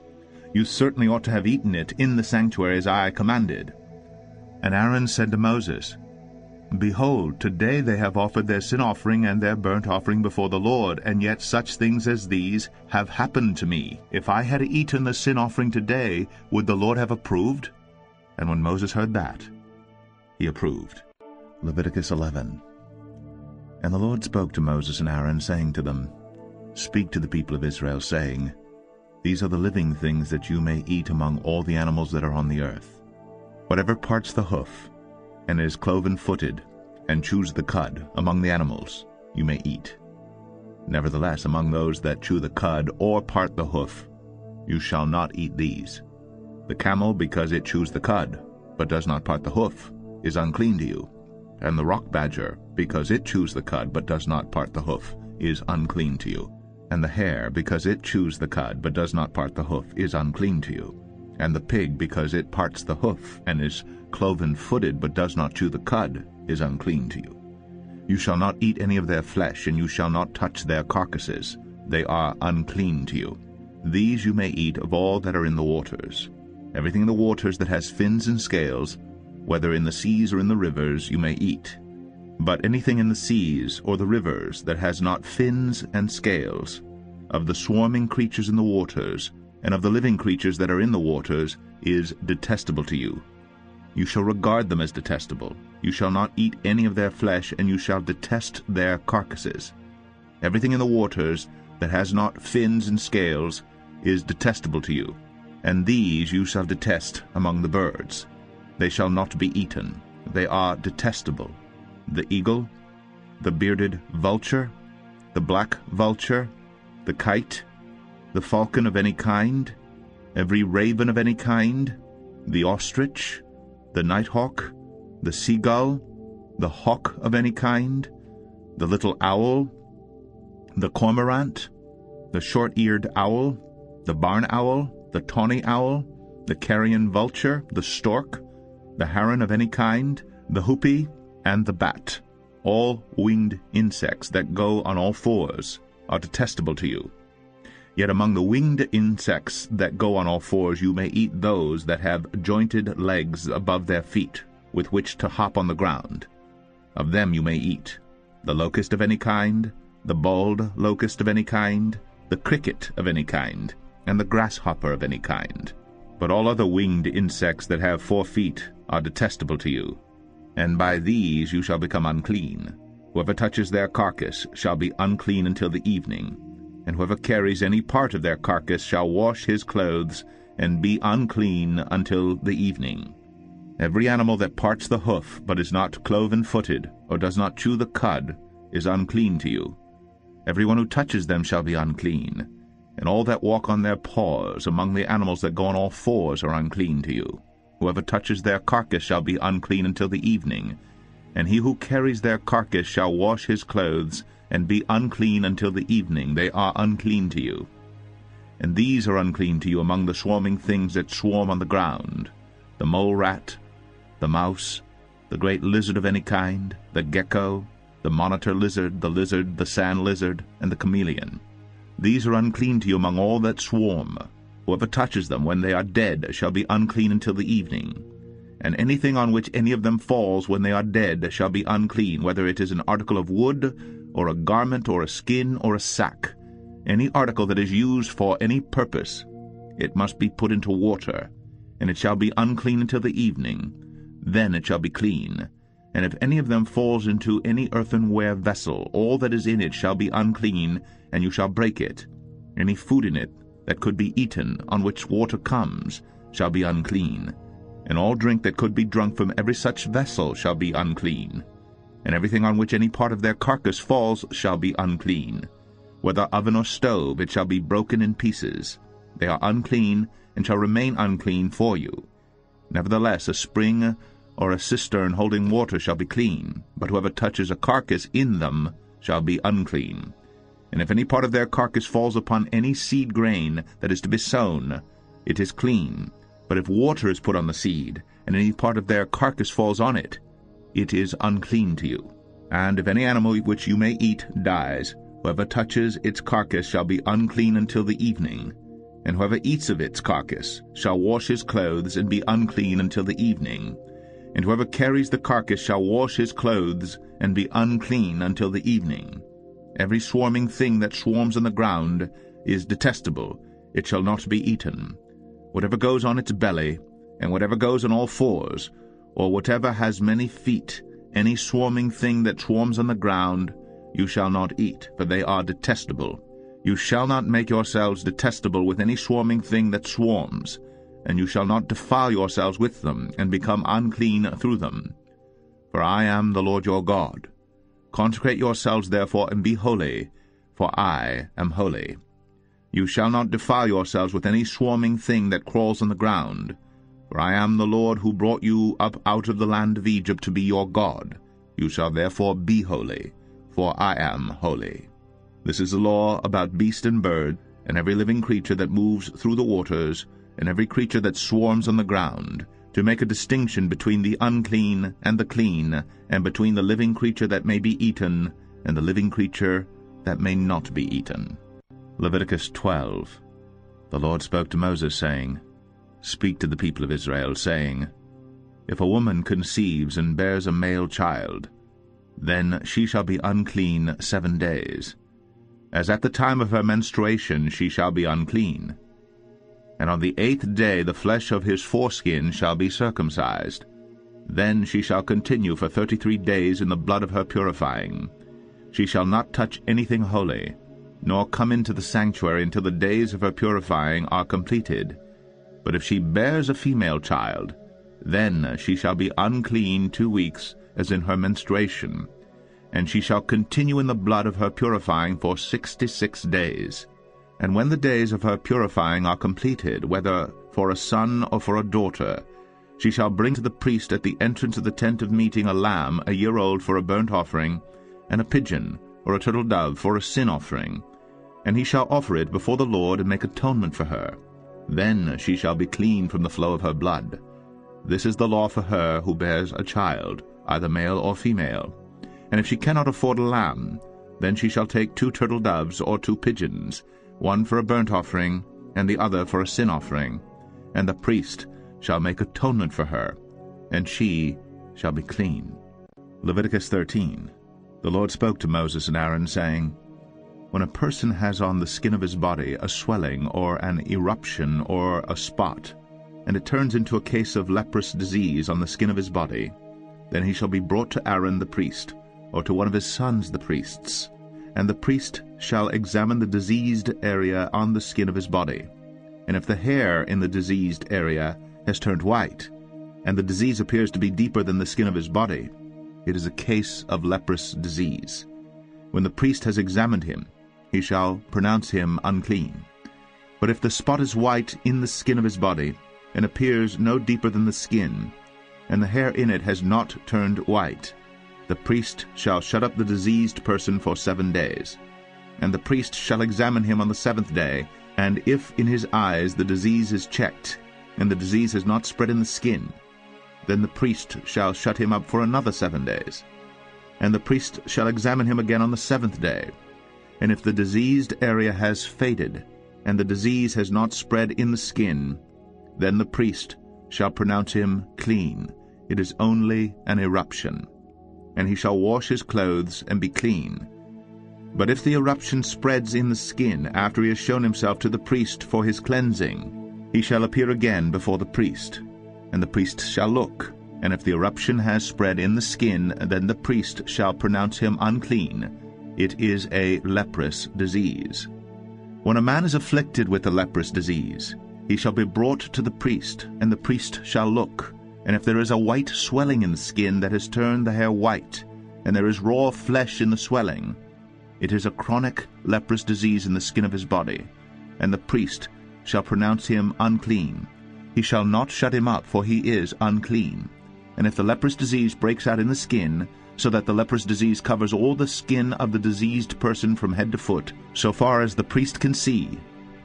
You certainly ought to have eaten it in the sanctuary, as I commanded." And Aaron said to Moses, "Behold, today they have offered their sin offering and their burnt offering before the Lord, and yet such things as these have happened to me. If I had eaten the sin offering today, would the Lord have approved?" And when Moses heard that, he approved. Leviticus eleven. And the Lord spoke to Moses and Aaron, saying to them, "Speak to the people of Israel, saying, 'These are the living things that you may eat among all the animals that are on the earth. Whatever parts the hoof, and is cloven-footed, and chews the cud among the animals, you may eat. Nevertheless, among those that chew the cud or part the hoof, you shall not eat these. The camel, because it chews the cud, but does not part the hoof, is unclean to you. And the rock badger, because it chews the cud, but does not part the hoof, is unclean to you. And the hare, because it chews the cud, but does not part the hoof, is unclean to you. And the pig, because it parts the hoof and is cloven-footed but does not chew the cud, is unclean to you. You shall not eat any of their flesh, and you shall not touch their carcasses. They are unclean to you. These you may eat of all that are in the waters. Everything in the waters that has fins and scales, whether in the seas or in the rivers, you may eat. But anything in the seas or the rivers that has not fins and scales, of the swarming creatures in the waters, and of the living creatures that are in the waters, is detestable to you. You shall regard them as detestable. You shall not eat any of their flesh, and you shall detest their carcasses. Everything in the waters that has not fins and scales is detestable to you, and these you shall detest among the birds. They shall not be eaten. They are detestable: the eagle, the bearded vulture, the black vulture, the kite, the falcon of any kind, every raven of any kind, the ostrich, the nighthawk, the seagull, the hawk of any kind, the little owl, the cormorant, the short-eared owl, the barn owl, the tawny owl, the carrion vulture, the stork, the heron of any kind, the hoopie, and the bat. All winged insects that go on all fours are detestable to you. Yet among the winged insects that go on all fours you may eat those that have jointed legs above their feet, with which to hop on the ground. Of them you may eat: the locust of any kind, the bald locust of any kind, the cricket of any kind, and the grasshopper of any kind. But all other winged insects that have four feet are detestable to you, and by these you shall become unclean. Whoever touches their carcass shall be unclean until the evening. And whoever carries any part of their carcass shall wash his clothes and be unclean until the evening. Every animal that parts the hoof but is not cloven-footed or does not chew the cud is unclean to you. Everyone who touches them shall be unclean, and all that walk on their paws among the animals that go on all fours are unclean to you. Whoever touches their carcass shall be unclean until the evening, and he who carries their carcass shall wash his clothes and be unclean until the evening. They are unclean to you. And these are unclean to you among the swarming things that swarm on the ground: the mole rat, the mouse, the great lizard of any kind, the gecko, the monitor lizard, the lizard, the sand lizard, and the chameleon. These are unclean to you among all that swarm. Whoever touches them when they are dead shall be unclean until the evening. And anything on which any of them falls when they are dead shall be unclean, whether it is an article of wood, or a garment, or a skin, or a sack. Any article that is used for any purpose, it must be put into water, and it shall be unclean until the evening. Then it shall be clean. And if any of them falls into any earthenware vessel, all that is in it shall be unclean, and you shall break it. Any food in it that could be eaten, on which water comes, shall be unclean. And all drink that could be drunk from every such vessel shall be unclean. And everything on which any part of their carcass falls shall be unclean. Whether oven or stove, it shall be broken in pieces. They are unclean, and shall remain unclean for you. Nevertheless, a spring or a cistern holding water shall be clean, but whoever touches a carcass in them shall be unclean. And if any part of their carcass falls upon any seed grain that is to be sown, it is clean. But if water is put on the seed, and any part of their carcass falls on it, it is unclean to you. And if any animal which you may eat dies, whoever touches its carcass shall be unclean until the evening. And whoever eats of its carcass shall wash his clothes and be unclean until the evening. And whoever carries the carcass shall wash his clothes and be unclean until the evening. Every swarming thing that swarms on the ground is detestable. It shall not be eaten. Whatever goes on its belly, and whatever goes on all fours, or whatever has many feet, any swarming thing that swarms on the ground, you shall not eat, for they are detestable. You shall not make yourselves detestable with any swarming thing that swarms, and you shall not defile yourselves with them, and become unclean through them. For I am the Lord your God. Consecrate yourselves therefore, and be holy, for I am holy. You shall not defile yourselves with any swarming thing that crawls on the ground, for I am the Lord who brought you up out of the land of Egypt to be your God. You shall therefore be holy, for I am holy. This is the law about beast and bird, and every living creature that moves through the waters, and every creature that swarms on the ground, to make a distinction between the unclean and the clean, and between the living creature that may be eaten and the living creature that may not be eaten. Leviticus twelve. The Lord spoke to Moses, saying, Speak to the people of Israel, saying, If a woman conceives and bears a male child, then she shall be unclean seven days. As at the time of her menstruation she shall be unclean. And on the eighth day the flesh of his foreskin shall be circumcised. Then she shall continue for thirty-three days in the blood of her purifying. She shall not touch anything holy, nor come into the sanctuary until the days of her purifying are completed. But if she bears a female child, then she shall be unclean two weeks as in her menstruation, and she shall continue in the blood of her purifying for sixty-six days. And when the days of her purifying are completed, whether for a son or for a daughter, she shall bring to the priest at the entrance of the tent of meeting a lamb a year old for a burnt offering, and a pigeon or a turtle dove for a sin offering. And he shall offer it before the Lord and make atonement for her. Then she shall be clean from the flow of her blood. This is the law for her who bears a child, either male or female. And if she cannot afford a lamb, then she shall take two turtle doves or two pigeons, one for a burnt offering, and the other for a sin offering. And the priest shall make atonement for her, and she shall be clean. Leviticus thirteen. The Lord spoke to Moses and Aaron, saying, When a person has on the skin of his body a swelling or an eruption or a spot, and it turns into a case of leprous disease on the skin of his body, then he shall be brought to Aaron the priest, or to one of his sons the priests, and the priest shall examine the diseased area on the skin of his body. And if the hair in the diseased area has turned white, and the disease appears to be deeper than the skin of his body, it is a case of leprous disease. When the priest has examined him, he shall pronounce him unclean. But if the spot is white in the skin of his body, and appears no deeper than the skin, and the hair in it has not turned white, the priest shall shut up the diseased person for seven days. And the priest shall examine him on the seventh day, and if in his eyes the disease is checked, and the disease has not spread in the skin, then the priest shall shut him up for another seven days. And the priest shall examine him again on the seventh day. And if the diseased area has faded, and the disease has not spread in the skin, then the priest shall pronounce him clean. It is only an eruption. And he shall wash his clothes and be clean. But if the eruption spreads in the skin after he has shown himself to the priest for his cleansing, he shall appear again before the priest, and the priest shall look. And if the eruption has spread in the skin, then the priest shall pronounce him unclean. It is a leprous disease. When a man is afflicted with a leprous disease, he shall be brought to the priest, and the priest shall look. And if there is a white swelling in the skin that has turned the hair white, and there is raw flesh in the swelling, it is a chronic leprous disease in the skin of his body, and the priest shall pronounce him unclean. He shall not shut him up, for he is unclean. And if the leprous disease breaks out in the skin, so that the leprous disease covers all the skin of the diseased person from head to foot, so far as the priest can see,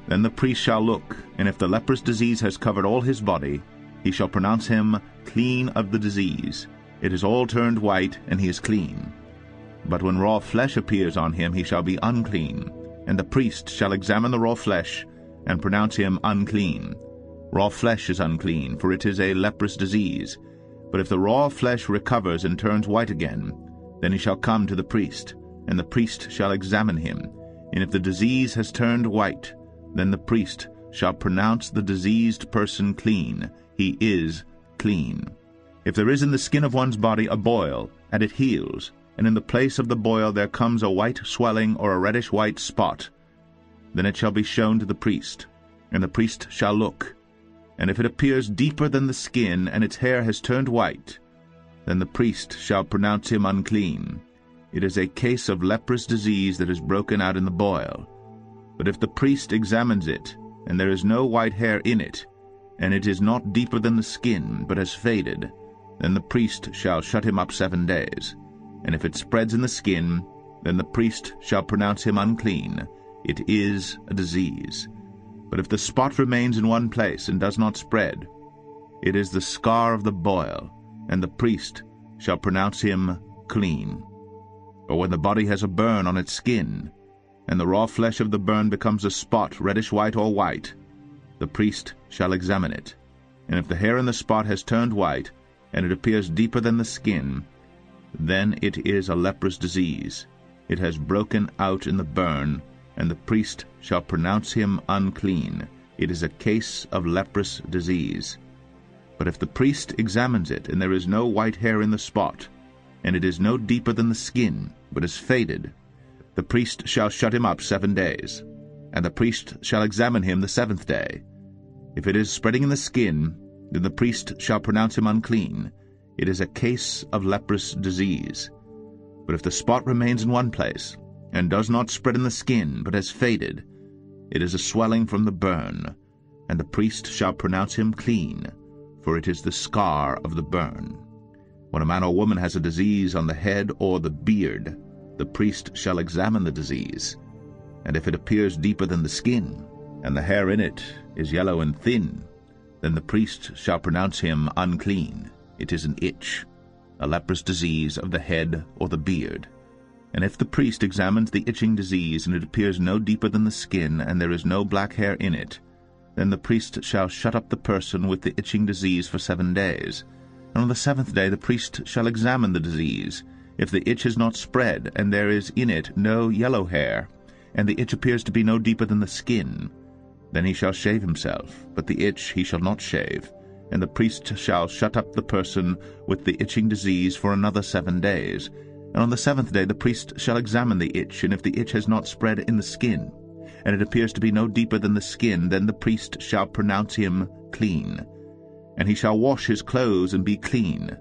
then the priest shall look, and if the leprous disease has covered all his body, he shall pronounce him clean of the disease. It is all turned white, and he is clean. But when raw flesh appears on him, he shall be unclean, and the priest shall examine the raw flesh and pronounce him unclean. Raw flesh is unclean, for it is a leprous disease. But if the raw flesh recovers and turns white again, then he shall come to the priest, and the priest shall examine him. And if the disease has turned white, then the priest shall pronounce the diseased person clean. He is clean. If there is in the skin of one's body a boil, and it heals, and in the place of the boil there comes a white swelling or a reddish-white spot, then it shall be shown to the priest, and the priest shall look. And if it appears deeper than the skin, and its hair has turned white, then the priest shall pronounce him unclean. It is a case of leprous disease that has broken out in the boil. But if the priest examines it, and there is no white hair in it, and it is not deeper than the skin, but has faded, then the priest shall shut him up seven days. And if it spreads in the skin, then the priest shall pronounce him unclean. It is a disease. But if the spot remains in one place and does not spread, it is the scar of the boil, and the priest shall pronounce him clean. Or when the body has a burn on its skin, and the raw flesh of the burn becomes a spot, reddish-white or white, the priest shall examine it. And if the hair in the spot has turned white, and it appears deeper than the skin, then it is a leprous disease. It has broken out in the burn, and the priest shall pronounce him unclean. It is a case of leprous disease. But if the priest examines it, and there is no white hair in the spot, and it is no deeper than the skin, but is faded, the priest shall shut him up seven days, and the priest shall examine him the seventh day. If it is spreading in the skin, then the priest shall pronounce him unclean. It is a case of leprous disease. But if the spot remains in one place, and does not spread in the skin, but has faded, it is a swelling from the burn, and the priest shall pronounce him clean, for it is the scar of the burn. When a man or woman has a disease on the head or the beard, the priest shall examine the disease. And if it appears deeper than the skin, and the hair in it is yellow and thin, then the priest shall pronounce him unclean. It is an itch, a leprous disease of the head or the beard. And if the priest examines the itching disease, and it appears no deeper than the skin, and there is no black hair in it, then the priest shall shut up the person with the itching disease for seven days. And on the seventh day the priest shall examine the disease. If the itch has not spread, and there is in it no yellow hair, and the itch appears to be no deeper than the skin, then he shall shave himself, but the itch he shall not shave. And the priest shall shut up the person with the itching disease for another seven days. And on the seventh day the priest shall examine the itch, and if the itch has not spread in the skin, and it appears to be no deeper than the skin, then the priest shall pronounce him clean. And he shall wash his clothes and be clean.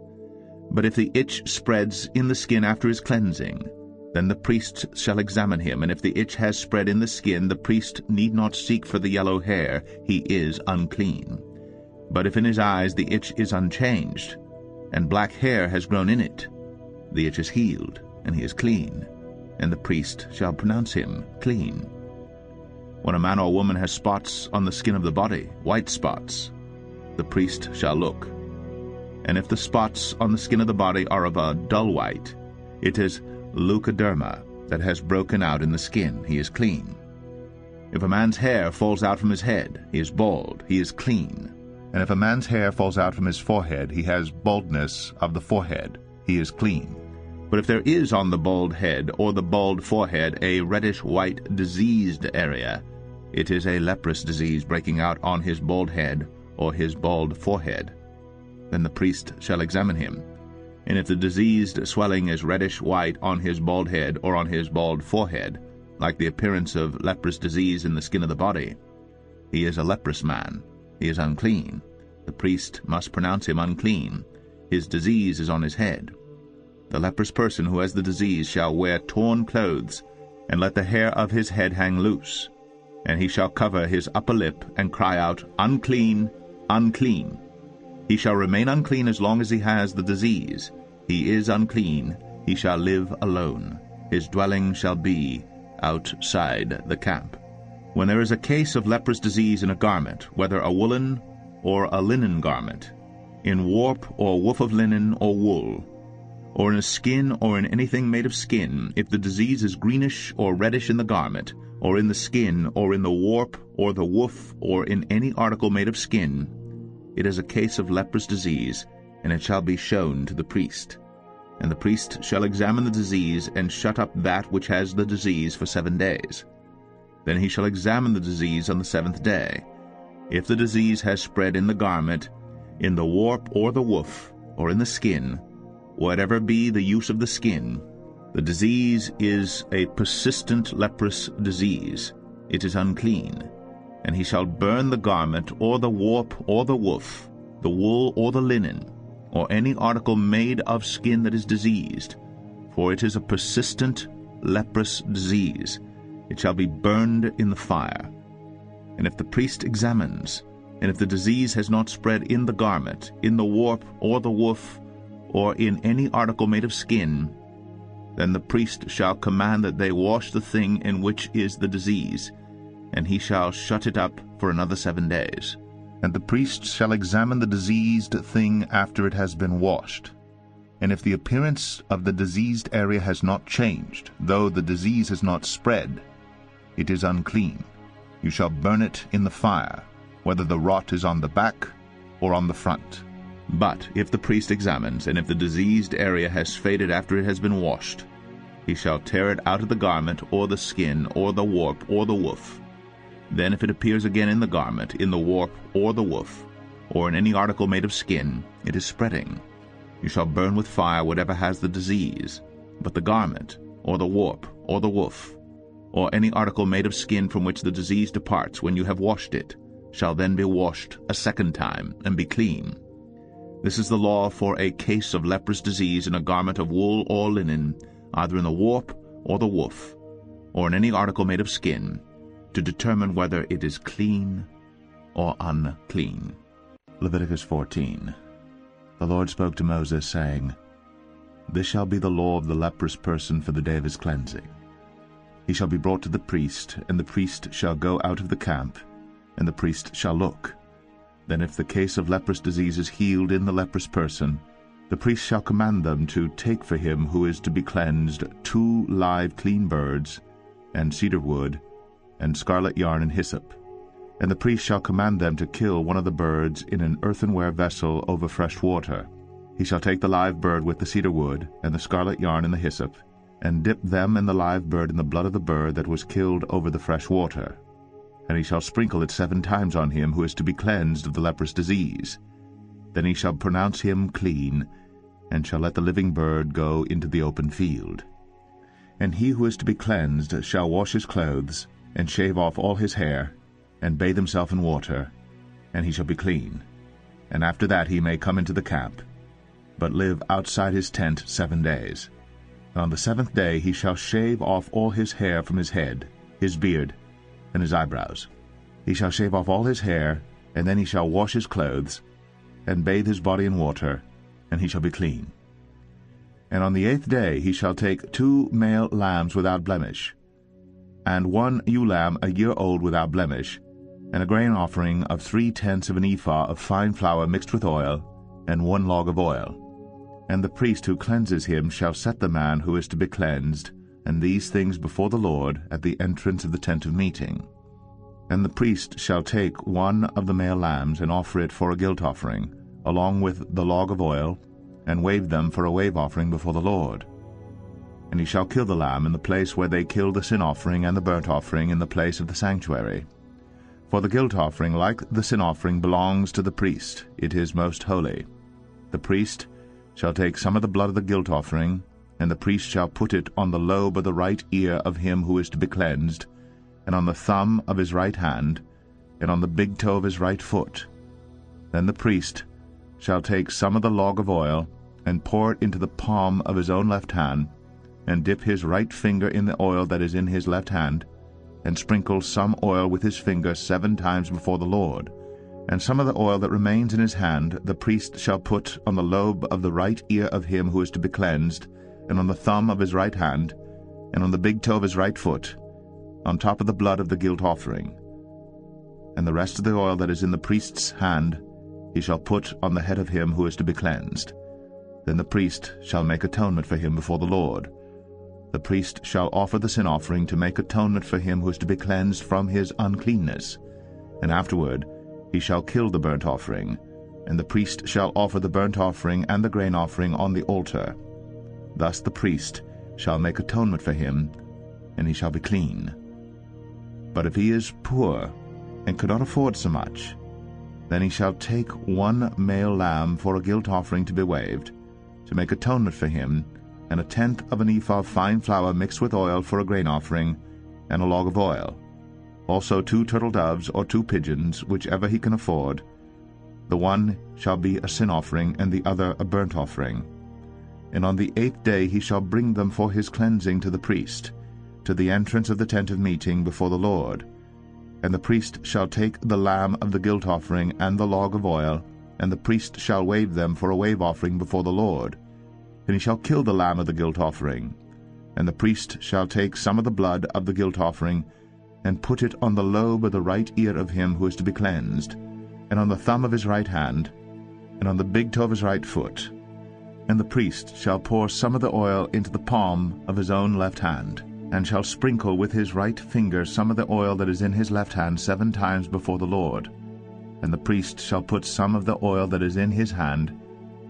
But if the itch spreads in the skin after his cleansing, then the priest shall examine him, and if the itch has spread in the skin, the priest need not seek for the yellow hair. He is unclean. But if in his eyes the itch is unchanged, and black hair has grown in it, the itch is healed, and he is clean, and the priest shall pronounce him clean. When a man or woman has spots on the skin of the body, white spots, the priest shall look. And if the spots on the skin of the body are of a dull white, it is leucoderma that has broken out in the skin. He is clean. If a man's hair falls out from his head, he is bald. He is clean. And if a man's hair falls out from his forehead, he has baldness of the forehead. He is clean. But if there is on the bald head or the bald forehead a reddish-white diseased area, it is a leprous disease breaking out on his bald head or his bald forehead. Then the priest shall examine him. And if the diseased swelling is reddish-white on his bald head or on his bald forehead, like the appearance of leprous disease in the skin of the body, he is a leprous man. He is unclean. The priest must pronounce him unclean. His disease is on his head. The leprous person who has the disease shall wear torn clothes, and let the hair of his head hang loose. And he shall cover his upper lip and cry out, "Unclean, unclean." He shall remain unclean as long as he has the disease. He is unclean. He shall live alone. His dwelling shall be outside the camp. When there is a case of leprous disease in a garment, whether a woolen or a linen garment, in warp or woof of linen or wool, or in a skin or in anything made of skin, if the disease is greenish or reddish in the garment, or in the skin, or in the warp or the woof, or in any article made of skin, it is a case of leprous disease, and it shall be shown to the priest. And the priest shall examine the disease, and shut up that which has the disease for seven days. Then he shall examine the disease on the seventh day. If the disease has spread in the garment, in the warp or the woof, or in the skin, whatever be the use of the skin, the disease is a persistent leprous disease. It is unclean. And he shall burn the garment, or the warp, or the woof, the wool, or the linen, or any article made of skin that is diseased, for it is a persistent leprous disease. It shall be burned in the fire. And if the priest examines, and if the disease has not spread in the garment, in the warp, or the woof, or in any article made of skin, then the priest shall command that they wash the thing in which is the disease, and he shall shut it up for another seven days. And the priest shall examine the diseased thing after it has been washed. And if the appearance of the diseased area has not changed, though the disease has not spread, it is unclean. You shall burn it in the fire, whether the rot is on the back or on the front. But if the priest examines, and if the diseased area has faded after it has been washed, he shall tear it out of the garment, or the skin, or the warp, or the woof. Then if it appears again in the garment, in the warp, or the woof, or in any article made of skin, it is spreading. You shall burn with fire whatever has the disease, but the garment, or the warp, or the woof, or any article made of skin from which the disease departs when you have washed it, shall then be washed a second time, and be clean. This is the law for a case of leprous disease in a garment of wool or linen, either in the warp or the woof, or in any article made of skin, to determine whether it is clean or unclean. Leviticus fourteen. The Lord spoke to Moses, saying, This shall be the law of the leprous person for the day of his cleansing. He shall be brought to the priest, and the priest shall go out of the camp, and the priest shall look. Then if the case of leprous disease is healed in the leprous person, the priest shall command them to take for him who is to be cleansed two live clean birds, and cedar wood, and scarlet yarn and hyssop. And the priest shall command them to kill one of the birds in an earthenware vessel over fresh water. He shall take the live bird with the cedar wood, and the scarlet yarn and the hyssop, and dip them and the live bird in the blood of the bird that was killed over the fresh water. And he shall sprinkle it seven times on him who is to be cleansed of the leprous disease. Then he shall pronounce him clean, and shall let the living bird go into the open field. And he who is to be cleansed shall wash his clothes, and shave off all his hair, and bathe himself in water, and he shall be clean. And after that he may come into the camp, but live outside his tent seven days. And on the seventh day he shall shave off all his hair from his head, his beard, and his eyebrows. He shall shave off all his hair, and then he shall wash his clothes, and bathe his body in water, and he shall be clean. And on the eighth day he shall take two male lambs without blemish, and one ewe lamb a year old without blemish, and a grain offering of three-tenths of an ephah of fine flour mixed with oil, and one log of oil. And the priest who cleanses him shall set the man who is to be cleansed, and these things before the Lord at the entrance of the tent of meeting. And the priest shall take one of the male lambs, and offer it for a guilt offering, along with the log of oil, and wave them for a wave offering before the Lord. And he shall kill the lamb in the place where they kill the sin offering and the burnt offering in the place of the sanctuary. For the guilt offering, like the sin offering, belongs to the priest. It is most holy. The priest shall take some of the blood of the guilt offering, and the priest shall put it on the lobe of the right ear of him who is to be cleansed, and on the thumb of his right hand, and on the big toe of his right foot. Then the priest shall take some of the log of oil, and pour it into the palm of his own left hand, and dip his right finger in the oil that is in his left hand, and sprinkle some oil with his finger seven times before the Lord. And some of the oil that remains in his hand the priest shall put on the lobe of the right ear of him who is to be cleansed, and on the thumb of his right hand, and on the big toe of his right foot, on top of the blood of the guilt offering. And the rest of the oil that is in the priest's hand he shall put on the head of him who is to be cleansed. Then the priest shall make atonement for him before the Lord. The priest shall offer the sin offering to make atonement for him who is to be cleansed from his uncleanness. And afterward he shall kill the burnt offering, and the priest shall offer the burnt offering and the grain offering on the altar. Thus the priest shall make atonement for him, and he shall be clean. But if he is poor, and could not afford so much, then he shall take one male lamb for a guilt offering to be waved, to make atonement for him, and a tenth of an ephah of fine flour mixed with oil for a grain offering, and a log of oil. Also two turtle doves or two pigeons, whichever he can afford. The one shall be a sin offering, and the other a burnt offering. And on the eighth day he shall bring them for his cleansing to the priest, to the entrance of the tent of meeting before the Lord. And the priest shall take the lamb of the guilt offering and the log of oil, and the priest shall wave them for a wave offering before the Lord. And he shall kill the lamb of the guilt offering. And the priest shall take some of the blood of the guilt offering, and put it on the lobe of the right ear of him who is to be cleansed, and on the thumb of his right hand, and on the big toe of his right foot. And the priest shall pour some of the oil into the palm of his own left hand, and shall sprinkle with his right finger some of the oil that is in his left hand seven times before the Lord. And the priest shall put some of the oil that is in his hand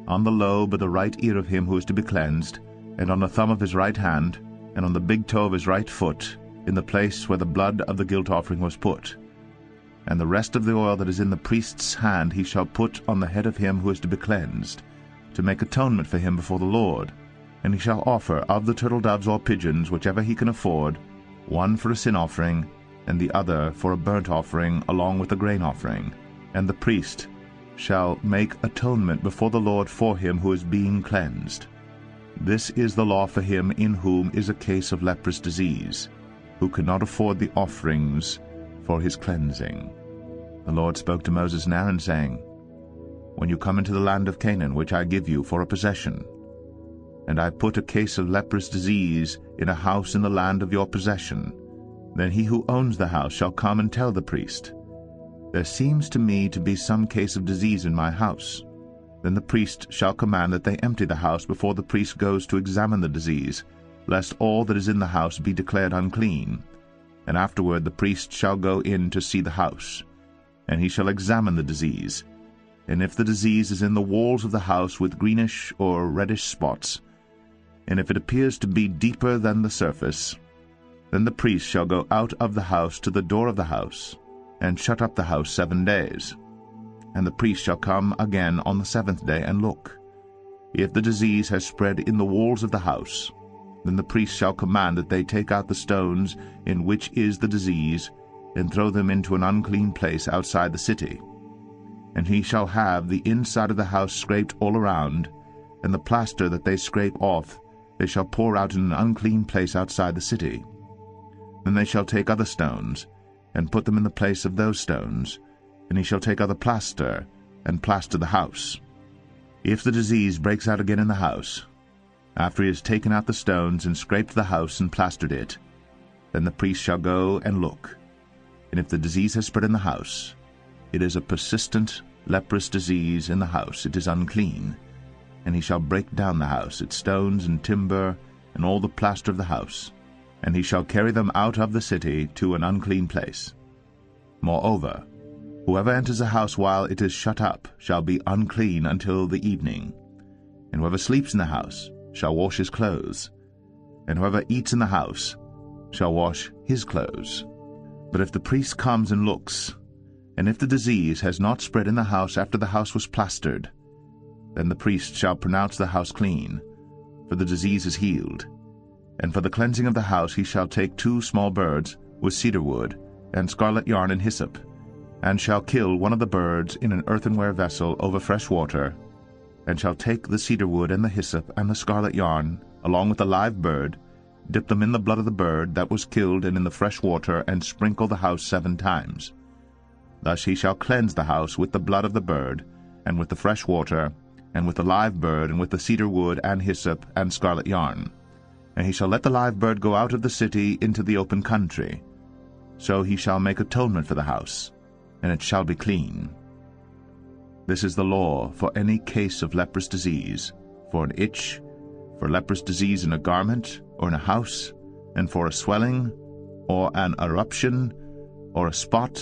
on the lobe of the right ear of him who is to be cleansed, and on the thumb of his right hand, and on the big toe of his right foot, in the place where the blood of the guilt offering was put. And the rest of the oil that is in the priest's hand he shall put on the head of him who is to be cleansed, to make atonement for him before the Lord. And he shall offer of the turtle doves or pigeons, whichever he can afford, one for a sin offering, and the other for a burnt offering, along with the grain offering. And the priest shall make atonement before the Lord for him who is being cleansed. This is the law for him in whom is a case of leprous disease, who cannot afford the offerings for his cleansing. The Lord spoke to Moses and Aaron, saying, When you come into the land of Canaan, which I give you for a possession, and I put a case of leprous disease in a house in the land of your possession, then he who owns the house shall come and tell the priest, There seems to me to be some case of disease in my house. Then the priest shall command that they empty the house before the priest goes to examine the disease, lest all that is in the house be declared unclean. And afterward the priest shall go in to see the house, and he shall examine the disease. And if the disease is in the walls of the house with greenish or reddish spots, and if it appears to be deeper than the surface, then the priest shall go out of the house to the door of the house, and shut up the house seven days. And the priest shall come again on the seventh day and look. If the disease has spread in the walls of the house, then the priest shall command that they take out the stones in which is the disease, and throw them into an unclean place outside the city. And he shall have the inside of the house scraped all around, and the plaster that they scrape off they shall pour out in an unclean place outside the city. Then they shall take other stones, and put them in the place of those stones, and he shall take other plaster, and plaster the house. If the disease breaks out again in the house, after he has taken out the stones and scraped the house and plastered it, then the priest shall go and look. And if the disease has spread in the house, it is a persistent leprous disease in the house, it is unclean. And he shall break down the house, its stones and timber, and all the plaster of the house, and he shall carry them out of the city to an unclean place. Moreover, whoever enters a house while it is shut up shall be unclean until the evening. And whoever sleeps in the house shall wash his clothes, and whoever eats in the house shall wash his clothes. But if the priest comes and looks, and if the disease has not spread in the house after the house was plastered, then the priest shall pronounce the house clean, for the disease is healed. And for the cleansing of the house he shall take two small birds with cedar wood and scarlet yarn and hyssop, and shall kill one of the birds in an earthenware vessel over fresh water, and shall take the cedar wood and the hyssop and the scarlet yarn, along with the live bird, dip them in the blood of the bird that was killed and in the fresh water, and sprinkle the house seven times. Thus he shall cleanse the house with the blood of the bird, and with the fresh water, and with the live bird, and with the cedar wood and hyssop and scarlet yarn. And he shall let the live bird go out of the city into the open country. So he shall make atonement for the house, and it shall be clean. This is the law for any case of leprous disease, for an itch, for leprous disease in a garment or in a house, and for a swelling, or an eruption, or a spot,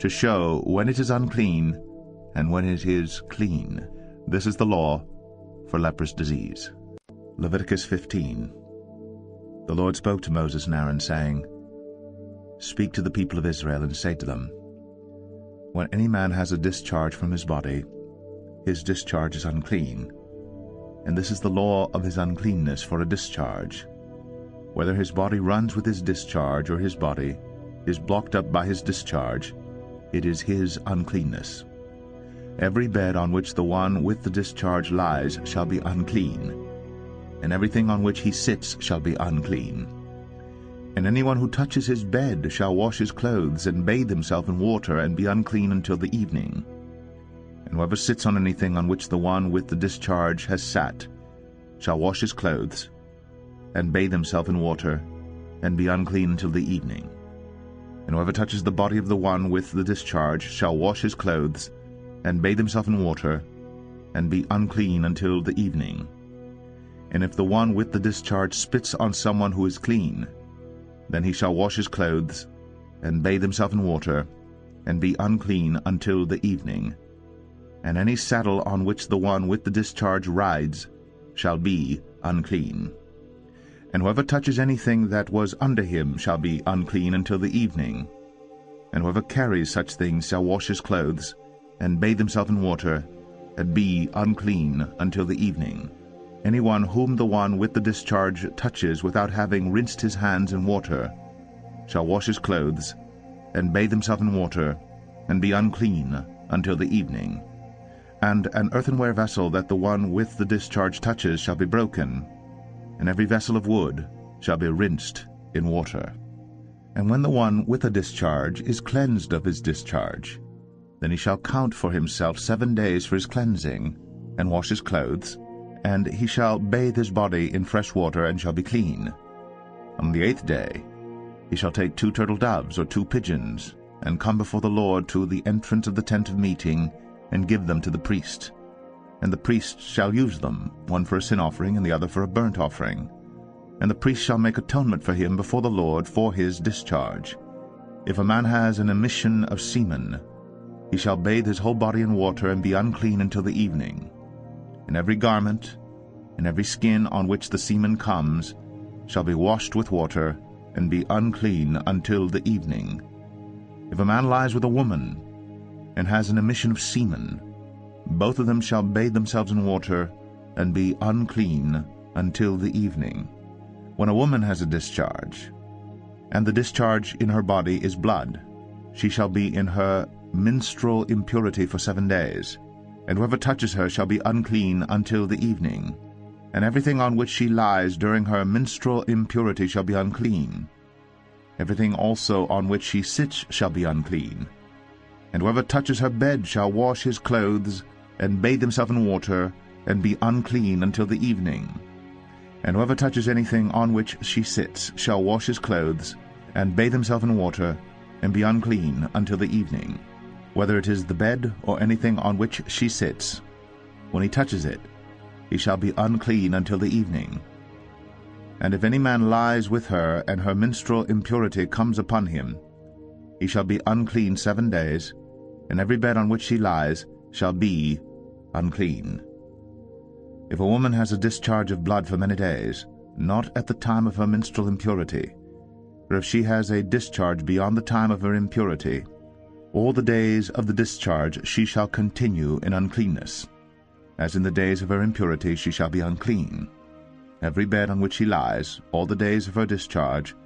to show when it is unclean and when it is clean. This is the law for leprous disease. Leviticus fifteen. The Lord spoke to Moses and Aaron, saying, Speak to the people of Israel and say to them, When any man has a discharge from his body, his discharge is unclean, and this is the law of his uncleanness for a discharge. Whether his body runs with his discharge, or his body is blocked up by his discharge, it is his uncleanness. Every bed on which the one with the discharge lies shall be unclean, and everything on which he sits shall be unclean. And anyone who touches his bed shall wash his clothes and bathe himself in water and be unclean until the evening. And whoever sits on anything on which the one with the discharge has sat shall wash his clothes and bathe himself in water and be unclean until the evening. And whoever touches the body of the one with the discharge shall wash his clothes, and bathe himself in water, and be unclean until the evening. And if the one with the discharge spits on someone who is clean, then he shall wash his clothes, and bathe himself in water, and be unclean until the evening. And any saddle on which the one with the discharge rides shall be unclean. And whoever touches anything that was under him shall be unclean until the evening. And whoever carries such things shall wash his clothes, and bathe himself in water, and be unclean until the evening. Anyone whom the one with the discharge touches without having rinsed his hands in water shall wash his clothes, and bathe himself in water, and be unclean until the evening. And an earthenware vessel that the one with the discharge touches shall be broken, and every vessel of wood shall be rinsed in water. And when the one with a discharge is cleansed of his discharge, then he shall count for himself seven days for his cleansing, and wash his clothes, and he shall bathe his body in fresh water, and shall be clean. On the eighth day he shall take two turtle doves or two pigeons, and come before the Lord to the entrance of the tent of meeting, and give them to the priest. And the priest shall use them, one for a sin offering, and the other for a burnt offering. And the priest shall make atonement for him before the Lord for his discharge. If a man has an emission of semen, he shall bathe his whole body in water, and be unclean until the evening. And every garment, and every skin on which the semen comes, shall be washed with water, and be unclean until the evening. If a man lies with a woman, and has an emission of semen, both of them shall bathe themselves in water, and be unclean until the evening. When a woman has a discharge, and the discharge in her body is blood, she shall be in her menstrual impurity for seven days, and whoever touches her shall be unclean until the evening. And everything on which she lies during her menstrual impurity shall be unclean. Everything also on which she sits shall be unclean. And whoever touches her bed shall wash his clothes, and bathe himself in water, and be unclean until the evening. And whoever touches anything on which she sits shall wash his clothes, and bathe himself in water, and be unclean until the evening, whether it is the bed or anything on which she sits. When he touches it, he shall be unclean until the evening. And if any man lies with her, and her menstrual impurity comes upon him, he shall be unclean seven days, and every bed on which she lies shall be unclean. If a woman has a discharge of blood for many days, not at the time of her menstrual impurity, or if she has a discharge beyond the time of her impurity, all the days of the discharge she shall continue in uncleanness. As in the days of her impurity she shall be unclean. Every bed on which she lies, all the days of her discharge,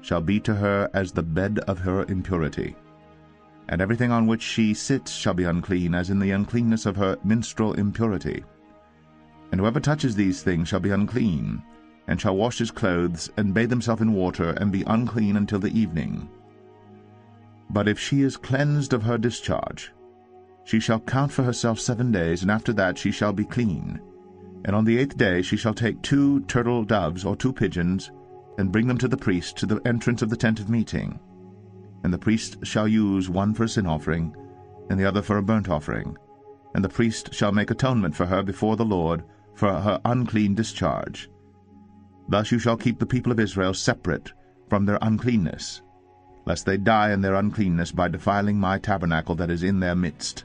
shall be to her as the bed of her impurity. And everything on which she sits shall be unclean, as in the uncleanness of her menstrual impurity. And whoever touches these things shall be unclean, and shall wash his clothes, and bathe himself in water, and be unclean until the evening. But if she is cleansed of her discharge, she shall count for herself seven days, and after that she shall be clean. And on the eighth day she shall take two turtle doves or two pigeons, and bring them to the priest to the entrance of the tent of meeting. And the priest shall use one for a sin offering, and the other for a burnt offering. And the priest shall make atonement for her before the Lord for her unclean discharge. Thus you shall keep the people of Israel separate from their uncleanness, lest they die in their uncleanness by defiling my tabernacle that is in their midst.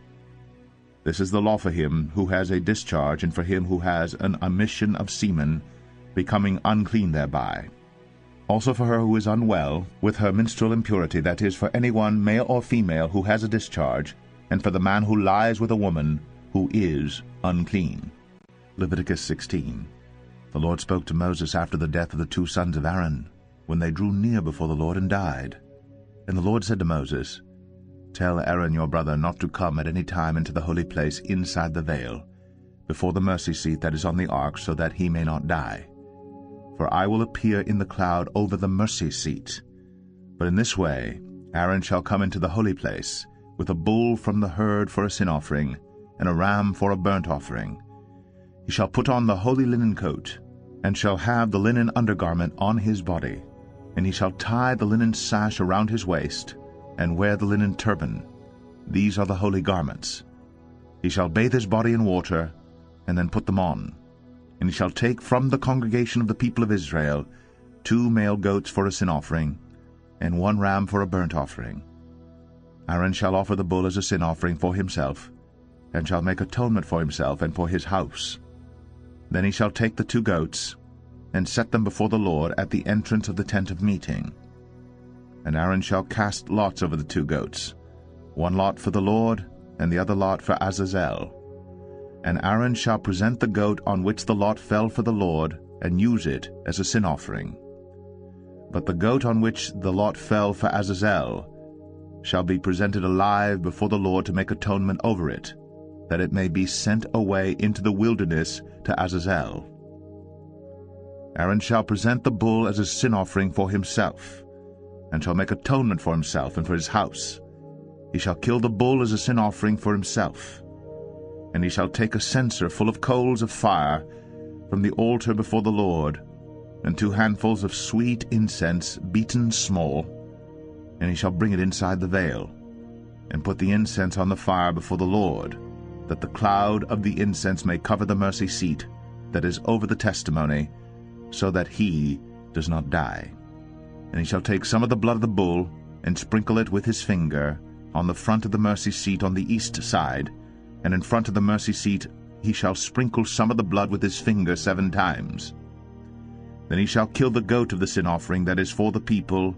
This is the law for him who has a discharge, and for him who has an emission of semen, becoming unclean thereby. Also for her who is unwell with her menstrual impurity, that is, for anyone, male or female, who has a discharge, and for the man who lies with a woman who is unclean. Leviticus sixteen. The Lord spoke to Moses after the death of the two sons of Aaron, when they drew near before the Lord and died. And the Lord said to Moses, "Tell Aaron your brother not to come at any time into the holy place inside the veil, before the mercy seat that is on the ark, so that he may not die. For I will appear in the cloud over the mercy seat. But in this way Aaron shall come into the holy place, with a bull from the herd for a sin offering, and a ram for a burnt offering. He shall put on the holy linen coat, and shall have the linen undergarment on his body, and he shall tie the linen sash around his waist, and wear the linen turban. These are the holy garments. He shall bathe his body in water, and then put them on. And he shall take from the congregation of the people of Israel two male goats for a sin offering, and one ram for a burnt offering. Aaron shall offer the bull as a sin offering for himself, and shall make atonement for himself and for his house. Then he shall take the two goats, and set them before the Lord at the entrance of the tent of meeting. And Aaron shall cast lots over the two goats, one lot for the Lord, and the other lot for Azazel. And Aaron shall present the goat on which the lot fell for the Lord, and use it as a sin offering. But the goat on which the lot fell for Azazel shall be presented alive before the Lord to make atonement over it, that it may be sent away into the wilderness to Azazel. Aaron shall present the bull as a sin offering for himself, and shall make atonement for himself and for his house. He shall kill the bull as a sin offering for himself. And he shall take a censer full of coals of fire from the altar before the Lord, and two handfuls of sweet incense beaten small, and he shall bring it inside the veil, and put the incense on the fire before the Lord, that the cloud of the incense may cover the mercy seat that is over the testimony, so that he does not die. And he shall take some of the blood of the bull, and sprinkle it with his finger on the front of the mercy seat on the east side, and in front of the mercy seat he shall sprinkle some of the blood with his finger seven times. Then he shall kill the goat of the sin offering that is for the people,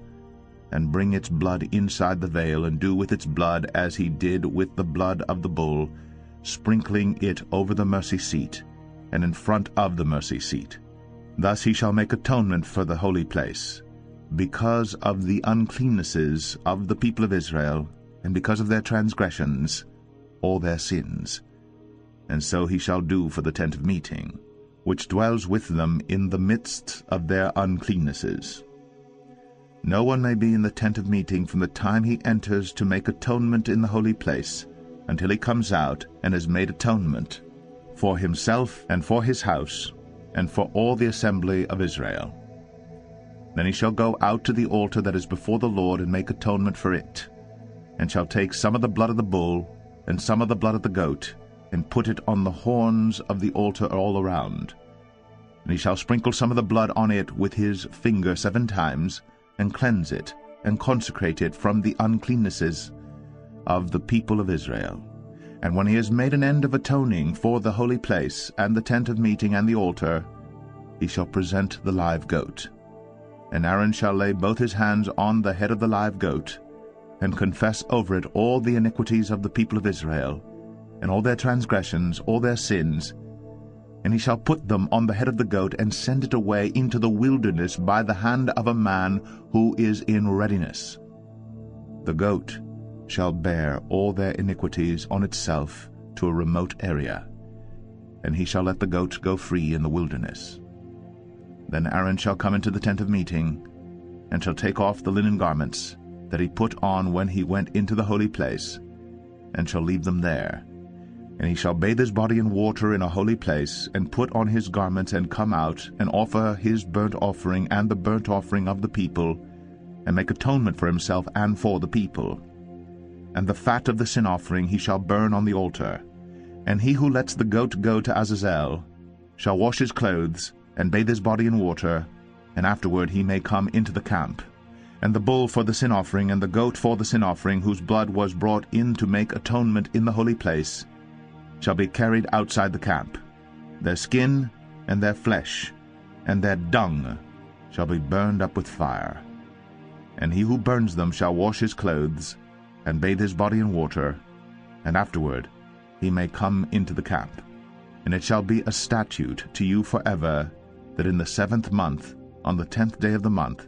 and bring its blood inside the veil, and do with its blood as he did with the blood of the bull, sprinkling it over the mercy seat, and in front of the mercy seat. Thus he shall make atonement for the holy place, because of the uncleannesses of the people of Israel, and because of their transgressions, all their sins. And so he shall do for the tent of meeting, which dwells with them in the midst of their uncleannesses. No one may be in the tent of meeting from the time he enters to make atonement in the holy place, until he comes out and has made atonement for himself and for his house, and for all the assembly of Israel. Then he shall go out to the altar that is before the Lord, and make atonement for it, and shall take some of the blood of the bull, and some of the blood of the goat, and put it on the horns of the altar all around. And he shall sprinkle some of the blood on it with his finger seven times, and cleanse it, and consecrate it from the uncleannesses of the people of Israel. And when he has made an end of atoning for the holy place, and the tent of meeting, and the altar, he shall present the live goat. And Aaron shall lay both his hands on the head of the live goat, and confess over it all the iniquities of the people of Israel, and all their transgressions, all their sins. And he shall put them on the head of the goat, and send it away into the wilderness by the hand of a man who is in readiness. The goat shall bear all their iniquities on itself to a remote area, and he shall let the goat go free in the wilderness. Then Aaron shall come into the tent of meeting, and shall take off the linen garments that he put on when he went into the holy place, and shall leave them there. And he shall bathe his body in water in a holy place, and put on his garments, and come out, and offer his burnt offering and the burnt offering of the people, and make atonement for himself and for the people. And the fat of the sin offering he shall burn on the altar. And he who lets the goat go to Azazel shall wash his clothes, and bathe his body in water, and afterward he may come into the camp. And the bull for the sin offering, and the goat for the sin offering, whose blood was brought in to make atonement in the holy place, shall be carried outside the camp. Their skin, and their flesh, and their dung shall be burned up with fire. And he who burns them shall wash his clothes, and bathe his body in water, and afterward he may come into the camp. And it shall be a statute to you forever, that in the seventh month, on the tenth day of the month,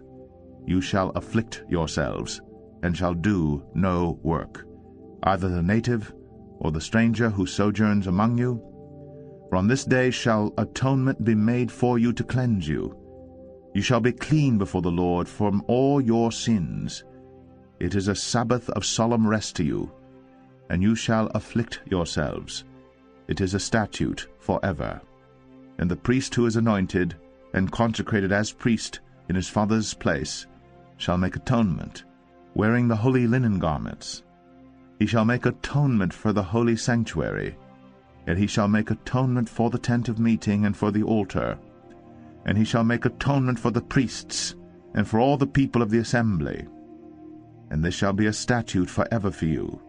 you shall afflict yourselves, and shall do no work, either the native or the stranger who sojourns among you. For on this day shall atonement be made for you to cleanse you. You shall be clean before the Lord from all your sins. It is a Sabbath of solemn rest to you, and you shall afflict yourselves. It is a statute forever. And the priest who is anointed and consecrated as priest in his father's place shall make atonement, wearing the holy linen garments. He shall make atonement for the holy sanctuary, yet he shall make atonement for the tent of meeting and for the altar, and he shall make atonement for the priests and for all the people of the assembly. And this shall be a statute forever for you,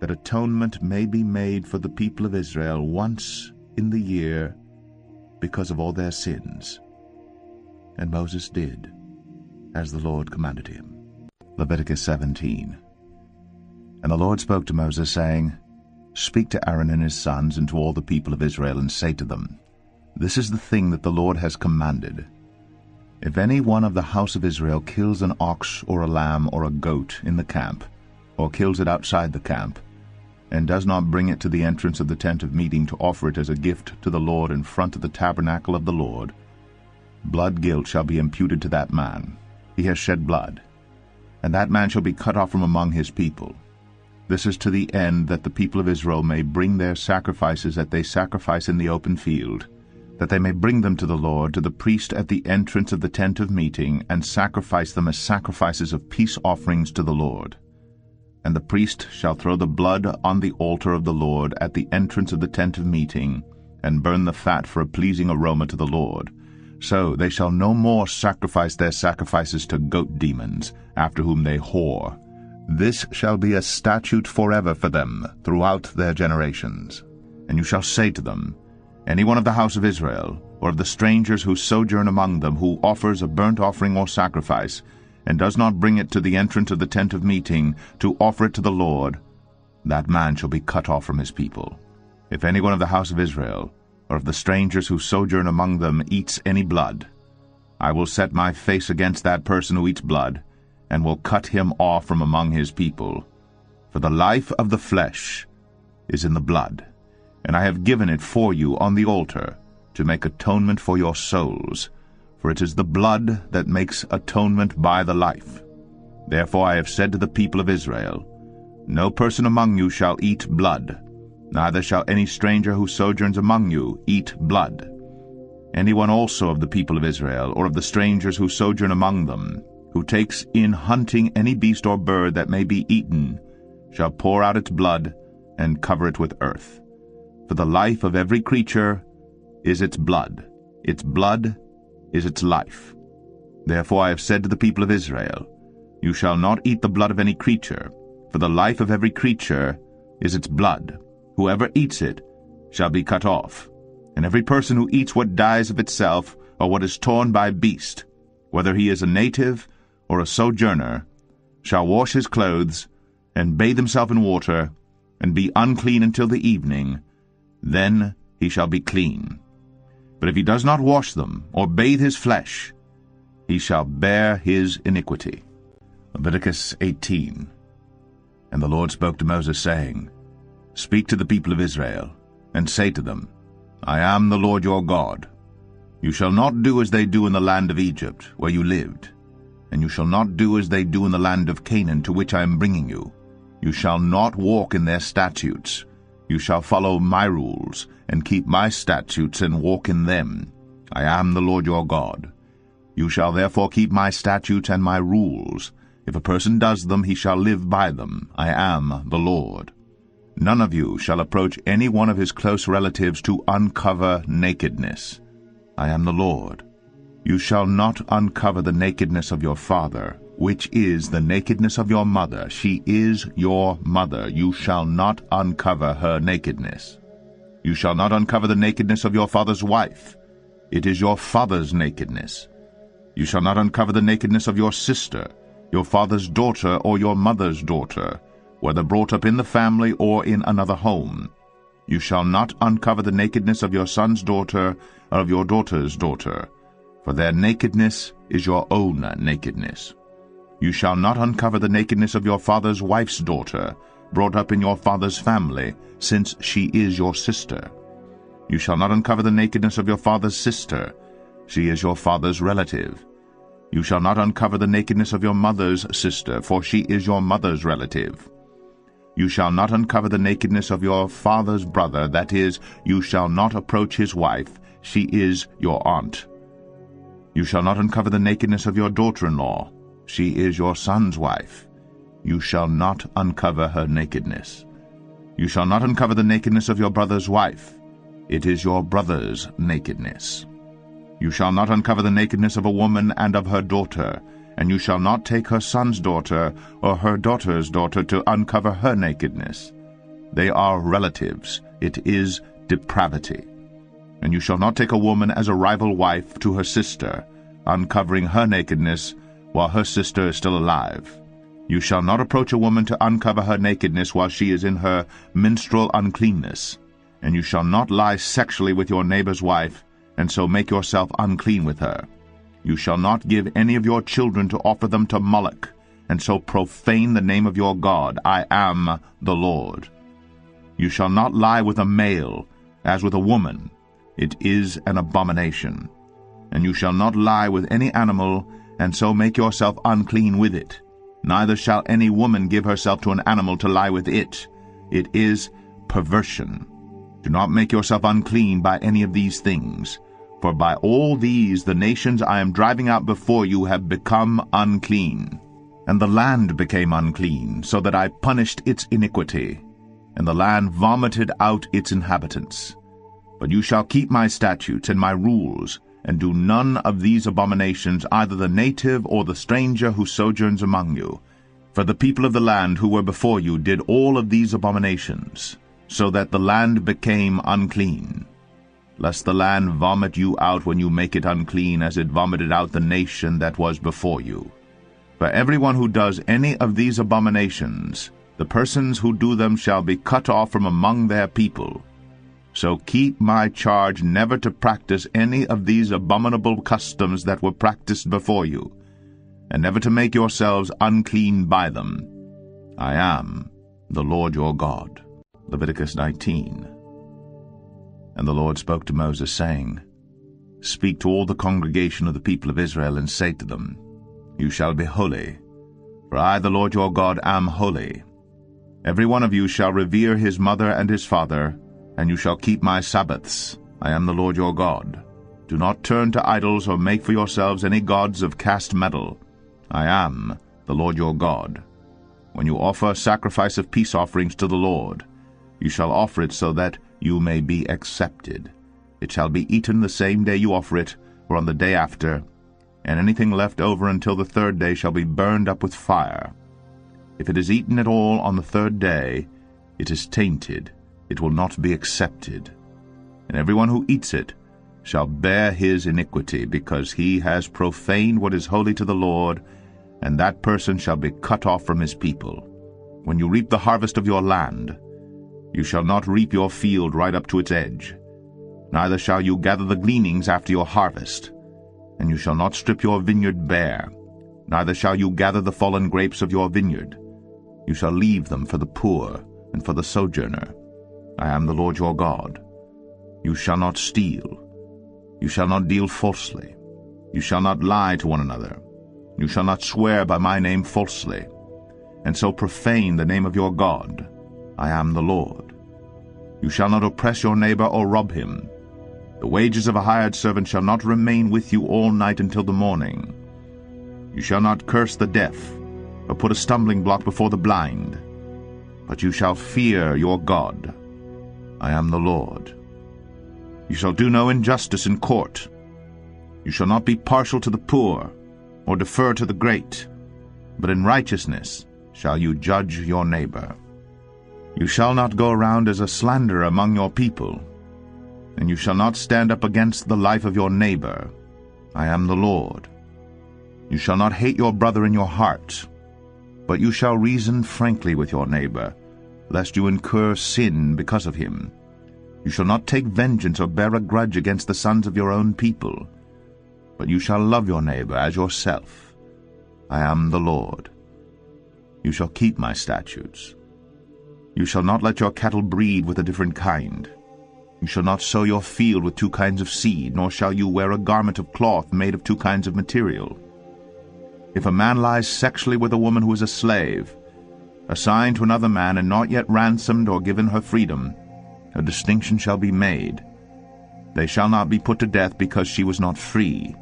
that atonement may be made for the people of Israel once in the year because of all their sins. And Moses did as the Lord commanded him. Leviticus seventeen. And the Lord spoke to Moses, saying, Speak to Aaron and his sons and to all the people of Israel, and say to them, This is the thing that the Lord has commanded. If any one of the house of Israel kills an ox or a lamb or a goat in the camp, or kills it outside the camp, and does not bring it to the entrance of the tent of meeting to offer it as a gift to the Lord in front of the tabernacle of the Lord, blood guilt shall be imputed to that man. He has shed blood, and that man shall be cut off from among his people. This is to the end that the people of Israel may bring their sacrifices that they sacrifice in the open field, that they may bring them to the Lord, to the priest at the entrance of the tent of meeting, and sacrifice them as sacrifices of peace offerings to the Lord. And the priest shall throw the blood on the altar of the Lord at the entrance of the tent of meeting, and burn the fat for a pleasing aroma to the Lord. So they shall no more sacrifice their sacrifices to goat demons, after whom they whore. This shall be a statute forever for them throughout their generations. And you shall say to them, Any one of the house of Israel, or of the strangers who sojourn among them, who offers a burnt offering or sacrifice, and does not bring it to the entrance of the tent of meeting, to offer it to the Lord, that man shall be cut off from his people. If any one of the house of Israel, or of the strangers who sojourn among them, eats any blood, I will set my face against that person who eats blood, and will cut him off from among his people. For the life of the flesh is in the blood, and I have given it for you on the altar, to make atonement for your souls, for it is the blood that makes atonement by the life. Therefore I have said to the people of Israel, No person among you shall eat blood, neither shall any stranger who sojourns among you eat blood. Anyone also of the people of Israel, or of the strangers who sojourn among them, who takes in hunting any beast or bird that may be eaten, shall pour out its blood and cover it with earth. For the life of every creature is its blood. Its blood is its life. Therefore I have said to the people of Israel, You shall not eat the blood of any creature, for the life of every creature is its blood. Whoever eats it shall be cut off. And every person who eats what dies of itself, or what is torn by a beast, whether he is a native or a sojourner, shall wash his clothes, and bathe himself in water, and be unclean until the evening. Then he shall be clean. But if he does not wash them, or bathe his flesh, he shall bear his iniquity. Leviticus eighteen. And the Lord spoke to Moses, saying, Speak to the people of Israel, and say to them, I am the Lord your God. You shall not do as they do in the land of Egypt, where you lived, and you shall not do as they do in the land of Canaan, to which I am bringing you. You shall not walk in their statutes. You shall follow my rules, and keep my statutes, and walk in them. I am the Lord your God. You shall therefore keep my statutes and my rules. If a person does them, he shall live by them. I am the Lord. None of you shall approach any one of his close relatives to uncover nakedness. I am the Lord. You shall not uncover the nakedness of your father, which is the nakedness of your mother. She is your mother. You shall not uncover her nakedness. You shall not uncover the nakedness of your father's wife. It is your father's nakedness. You shall not uncover the nakedness of your sister, your father's daughter, or your mother's daughter, whether brought up in the family or in another home. You shall not uncover the nakedness of your son's daughter, or of your daughter's daughter, for their nakedness is your own nakedness. You shall not uncover the nakedness of your father's wife's daughter, brought up in your father's family, since she is your sister. You shall not uncover the nakedness of your father's sister. She is your father's relative. You shall not uncover the nakedness of your mother's sister, for she is your mother's relative. You shall not uncover the nakedness of your father's brother, that is, you shall not approach his wife. She is your aunt. You shall not uncover the nakedness of your daughter-in-law. She is your son's wife. You shall not uncover her nakedness. You shall not uncover the nakedness of your brother's wife. It is your brother's nakedness. You shall not uncover the nakedness of a woman and of her daughter, and you shall not take her son's daughter or her daughter's daughter to uncover her nakedness. They are relatives. It is depravity. And you shall not take a woman as a rival wife to her sister, uncovering her nakedness while her sister is still alive. You shall not approach a woman to uncover her nakedness while she is in her menstrual uncleanness. And you shall not lie sexually with your neighbor's wife, and so make yourself unclean with her. You shall not give any of your children to offer them to Moloch, and so profane the name of your God. I am the Lord. You shall not lie with a male as with a woman. It is an abomination. And you shall not lie with any animal, and so make yourself unclean with it. Neither shall any woman give herself to an animal to lie with it. It is perversion. Do not make yourself unclean by any of these things. For by all these the nations I am driving out before you have become unclean. And the land became unclean, so that I punished its iniquity. And the land vomited out its inhabitants. But you shall keep my statutes and my rules, and do none of these abominations, either the native or the stranger who sojourns among you. For the people of the land who were before you did all of these abominations, so that the land became unclean. Lest the land vomit you out when you make it unclean, as it vomited out the nation that was before you. For everyone who does any of these abominations, the persons who do them shall be cut off from among their people. So keep my charge never to practice any of these abominable customs that were practiced before you, and never to make yourselves unclean by them. I am the Lord your God. Leviticus nineteen. And the Lord spoke to Moses, saying, Speak to all the congregation of the people of Israel, and say to them, You shall be holy, for I, the Lord your God, am holy. Every one of you shall revere his mother and his father, and you shall keep my Sabbaths. I am the Lord your God. Do not turn to idols or make for yourselves any gods of cast metal. I am the Lord your God. When you offer sacrifice of peace offerings to the Lord, you shall offer it so that you may be accepted. It shall be eaten the same day you offer it, or on the day after, and anything left over until the third day shall be burned up with fire. If it is eaten at all on the third day, it is tainted. It will not be accepted. And everyone who eats it shall bear his iniquity, because he has profaned what is holy to the Lord, and that person shall be cut off from his people. When you reap the harvest of your land, you shall not reap your field right up to its edge. Neither shall you gather the gleanings after your harvest. And you shall not strip your vineyard bare. Neither shall you gather the fallen grapes of your vineyard. You shall leave them for the poor and for the sojourner. I am the Lord your God. You shall not steal. You shall not deal falsely. You shall not lie to one another. You shall not swear by my name falsely, and so profane the name of your God. I am the Lord. You shall not oppress your neighbor or rob him. The wages of a hired servant shall not remain with you all night until the morning. You shall not curse the deaf, or put a stumbling block before the blind, but you shall fear your God. I am the Lord. You shall do no injustice in court. You shall not be partial to the poor, or defer to the great, but in righteousness shall you judge your neighbor. You shall not go around as a slanderer among your people, and you shall not stand up against the life of your neighbor. I am the Lord. You shall not hate your brother in your heart, but you shall reason frankly with your neighbor, lest you incur sin because of him. You shall not take vengeance or bear a grudge against the sons of your own people, but you shall love your neighbor as yourself. I am the Lord. You shall keep my statutes. You shall not let your cattle breed with a different kind. You shall not sow your field with two kinds of seed, nor shall you wear a garment of cloth made of two kinds of material. If a man lies sexually with a woman who is a slave, assigned to another man and not yet ransomed or given her freedom, a distinction shall be made. They shall not be put to death because she was not free.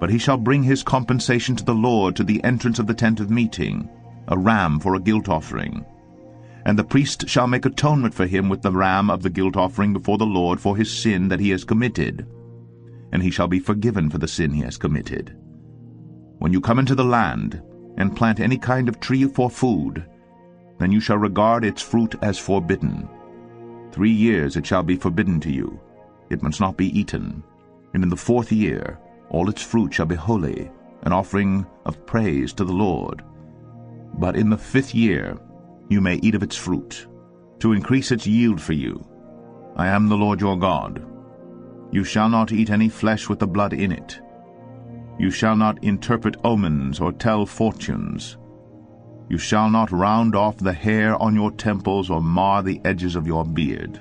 But he shall bring his compensation to the Lord to the entrance of the tent of meeting, a ram for a guilt offering. And the priest shall make atonement for him with the ram of the guilt offering before the Lord for his sin that he has committed, and he shall be forgiven for the sin he has committed. When you come into the land and plant any kind of tree for food, then you shall regard its fruit as forbidden. Three years it shall be forbidden to you. It must not be eaten. And in the fourth year all its fruit shall be holy, an offering of praise to the Lord. But in the fifth year you may eat of its fruit, to increase its yield for you. I am the Lord your God. You shall not eat any flesh with the blood in it. You shall not interpret omens or tell fortunes. You shall not round off the hair on your temples or mar the edges of your beard.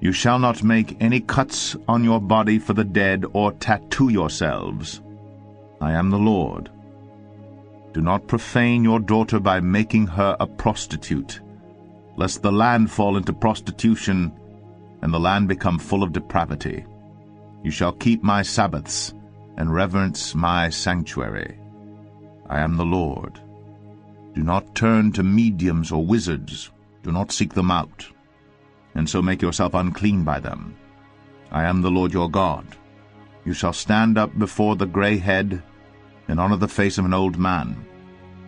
You shall not make any cuts on your body for the dead or tattoo yourselves. I am the Lord. Do not profane your daughter by making her a prostitute, lest the land fall into prostitution and the land become full of depravity. You shall keep my Sabbaths and reverence my sanctuary. I am the Lord. Do not turn to mediums or wizards. Do not seek them out, and so make yourself unclean by them. I am the Lord your God. You shall stand up before the gray head and honor the face of an old man,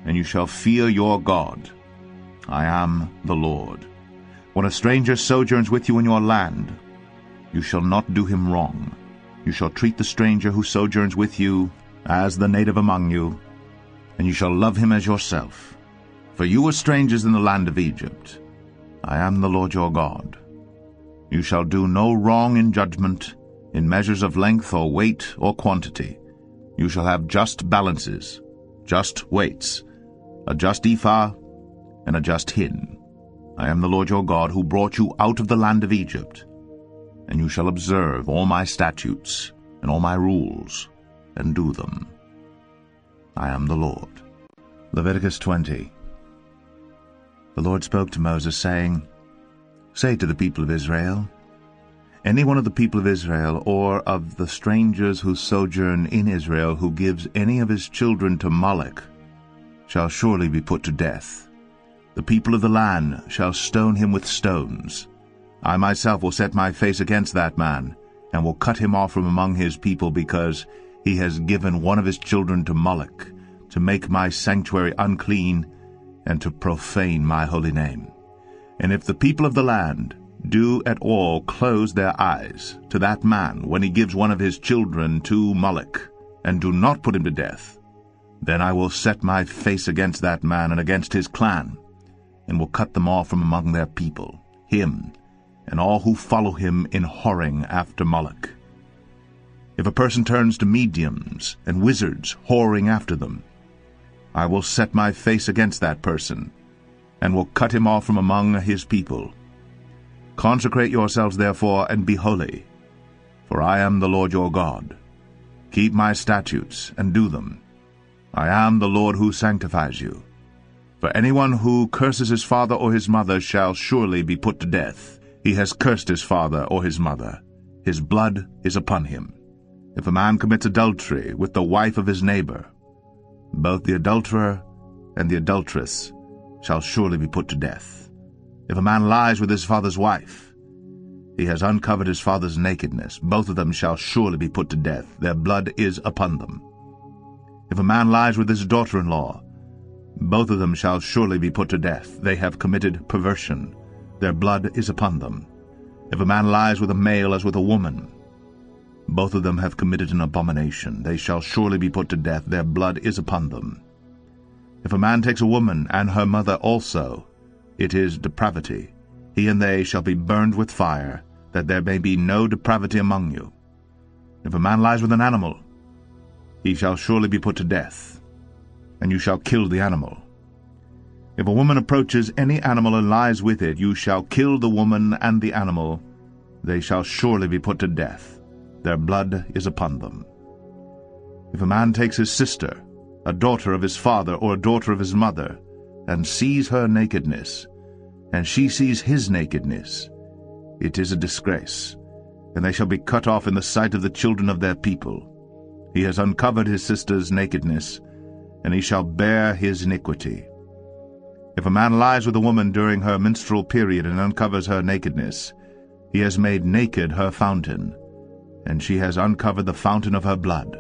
and you shall fear your God. I am the Lord. When a stranger sojourns with you in your land, you shall not do him wrong. You shall treat the stranger who sojourns with you as the native among you, and you shall love him as yourself. For you were strangers in the land of Egypt. I am the Lord your God. You shall do no wrong in judgment, in measures of length or weight or quantity. You shall have just balances, just weights, a just ephah, and a just hin. I am the Lord your God who brought you out of the land of Egypt, and you shall observe all my statutes and all my rules and do them. I am the Lord. Leviticus twenty. The Lord spoke to Moses, saying, Say to the people of Israel, Any one of the people of Israel or of the strangers who sojourn in Israel who gives any of his children to Moloch shall surely be put to death. The people of the land shall stone him with stones. I myself will set my face against that man, and will cut him off from among his people, because he has given one of his children to Moloch, to make my sanctuary unclean, and to profane my holy name. And if the people of the land do at all close their eyes to that man when he gives one of his children to Moloch, and do not put him to death, then I will set my face against that man and against his clan, and will cut them off from among their people, him and all who follow him in whoring after Moloch. If a person turns to mediums and wizards, whoring after them, I will set my face against that person, and will cut him off from among his people. Consecrate yourselves therefore, and be holy, for I am the Lord your God. Keep my statutes, and do them. I am the Lord who sanctifies you. For anyone who curses his father or his mother shall surely be put to death. He has cursed his father or his mother. His blood is upon him. If a man commits adultery with the wife of his neighbor, both the adulterer and the adulteress shall surely be put to death. If a man lies with his father's wife, he has uncovered his father's nakedness. Both of them shall surely be put to death. Their blood is upon them. If a man lies with his daughter-in-law, both of them shall surely be put to death. They have committed perversion. Their blood is upon them. If a man lies with a male as with a woman, both of them have committed an abomination. They shall surely be put to death. Their blood is upon them. If a man takes a woman and her mother also, it is depravity. He and they shall be burned with fire, that there may be no depravity among you. If a man lies with an animal, he shall surely be put to death, and you shall kill the animal. If a woman approaches any animal and lies with it, you shall kill the woman and the animal. They shall surely be put to death. Their blood is upon them. If a man takes his sister, a daughter of his father or a daughter of his mother, and sees her nakedness, and she sees his nakedness, it is a disgrace, and they shall be cut off in the sight of the children of their people. He has uncovered his sister's nakedness, and he shall bear his iniquity. If a man lies with a woman during her menstrual period and uncovers her nakedness, he has made naked her fountain, and she has uncovered the fountain of her blood.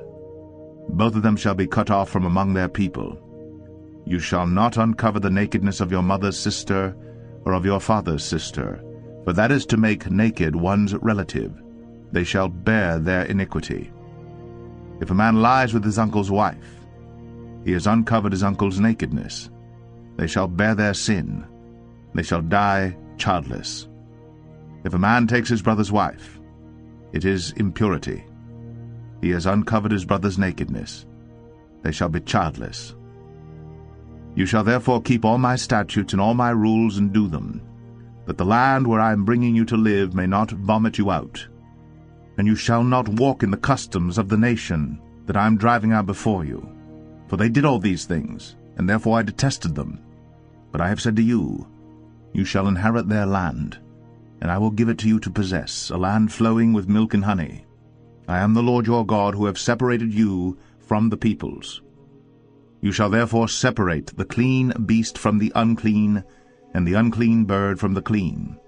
Both of them shall be cut off from among their people. You shall not uncover the nakedness of your mother's sister or of your father's sister, for that is to make naked one's relative. They shall bear their iniquity. If a man lies with his uncle's wife, he has uncovered his uncle's nakedness. They shall bear their sin. They shall die childless. If a man takes his brother's wife, it is impurity. He has uncovered his brother's nakedness. They shall be childless. You shall therefore keep all my statutes and all my rules and do them, that the land where I am bringing you to live may not vomit you out. And you shall not walk in the customs of the nation that I am driving out before you. For they did all these things, and therefore I detested them. But I have said to you, you shall inherit their land, and I will give it to you to possess, a land flowing with milk and honey. I am the Lord your God, who have separated you from the peoples. You shall therefore separate the clean beast from the unclean, and the unclean bird from the clean.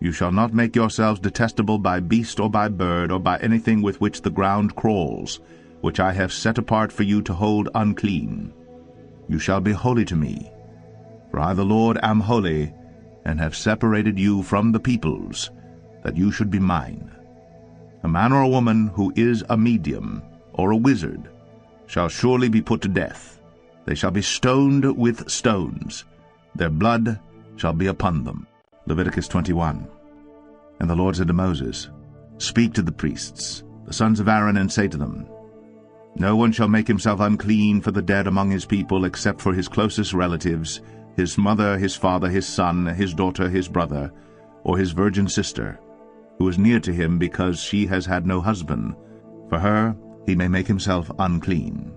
You shall not make yourselves detestable by beast or by bird or by anything with which the ground crawls, which I have set apart for you to hold unclean. You shall be holy to me, for I the Lord am holy, and have separated you from the peoples, that you should be mine. A man or a woman who is a medium or a wizard shall surely be put to death. They shall be stoned with stones. Their blood shall be upon them. Leviticus twenty-one. And the Lord said to Moses, Speak to the priests, the sons of Aaron, and say to them, No one shall make himself unclean for the dead among his people, except for his closest relatives, his mother, his father, his son, his daughter, his brother, or his virgin sister, who is near to him because she has had no husband. For her he may make himself unclean.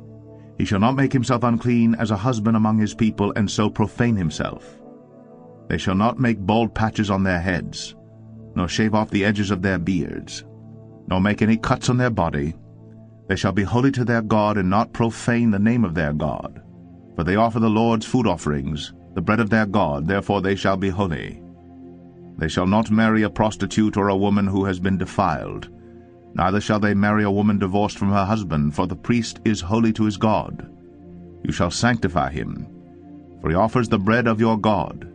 He shall not make himself unclean as a husband among his people, and so profane himself. They shall not make bald patches on their heads, nor shave off the edges of their beards, nor make any cuts on their body. They shall be holy to their God, and not profane the name of their God. For they offer the Lord's food offerings, the bread of their God, therefore they shall be holy. They shall not marry a prostitute or a woman who has been defiled. Neither shall they marry a woman divorced from her husband, for the priest is holy to his God. You shall sanctify him, for he offers the bread of your God.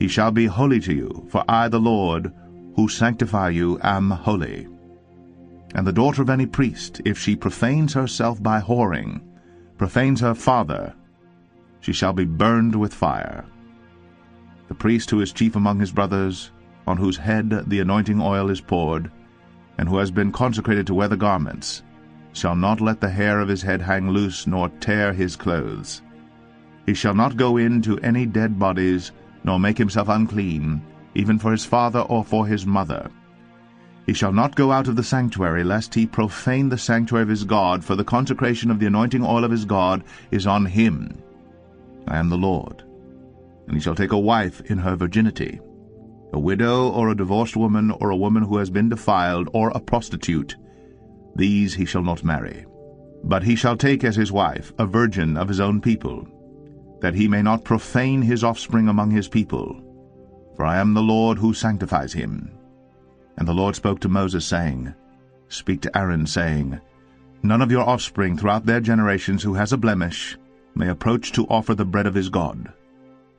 He shall be holy to you, for I, the Lord, who sanctify you, am holy. And the daughter of any priest, if she profanes herself by whoring, profanes her father, she shall be burned with fire. The priest who is chief among his brothers, on whose head the anointing oil is poured, and who has been consecrated to wear the garments, shall not let the hair of his head hang loose, nor tear his clothes. He shall not go in to any dead bodies, nor make himself unclean, even for his father or for his mother. He shall not go out of the sanctuary, lest he profane the sanctuary of his God, for the consecration of the anointing oil of his God is on him. I am the Lord. And he shall take a wife in her virginity, a widow or a divorced woman, or a woman who has been defiled, or a prostitute. These he shall not marry. But he shall take as his wife a virgin of his own people, that he may not profane his offspring among his people. For I am the Lord who sanctifies him. And the Lord spoke to Moses, saying, Speak to Aaron, saying, None of your offspring throughout their generations who has a blemish may approach to offer the bread of his God.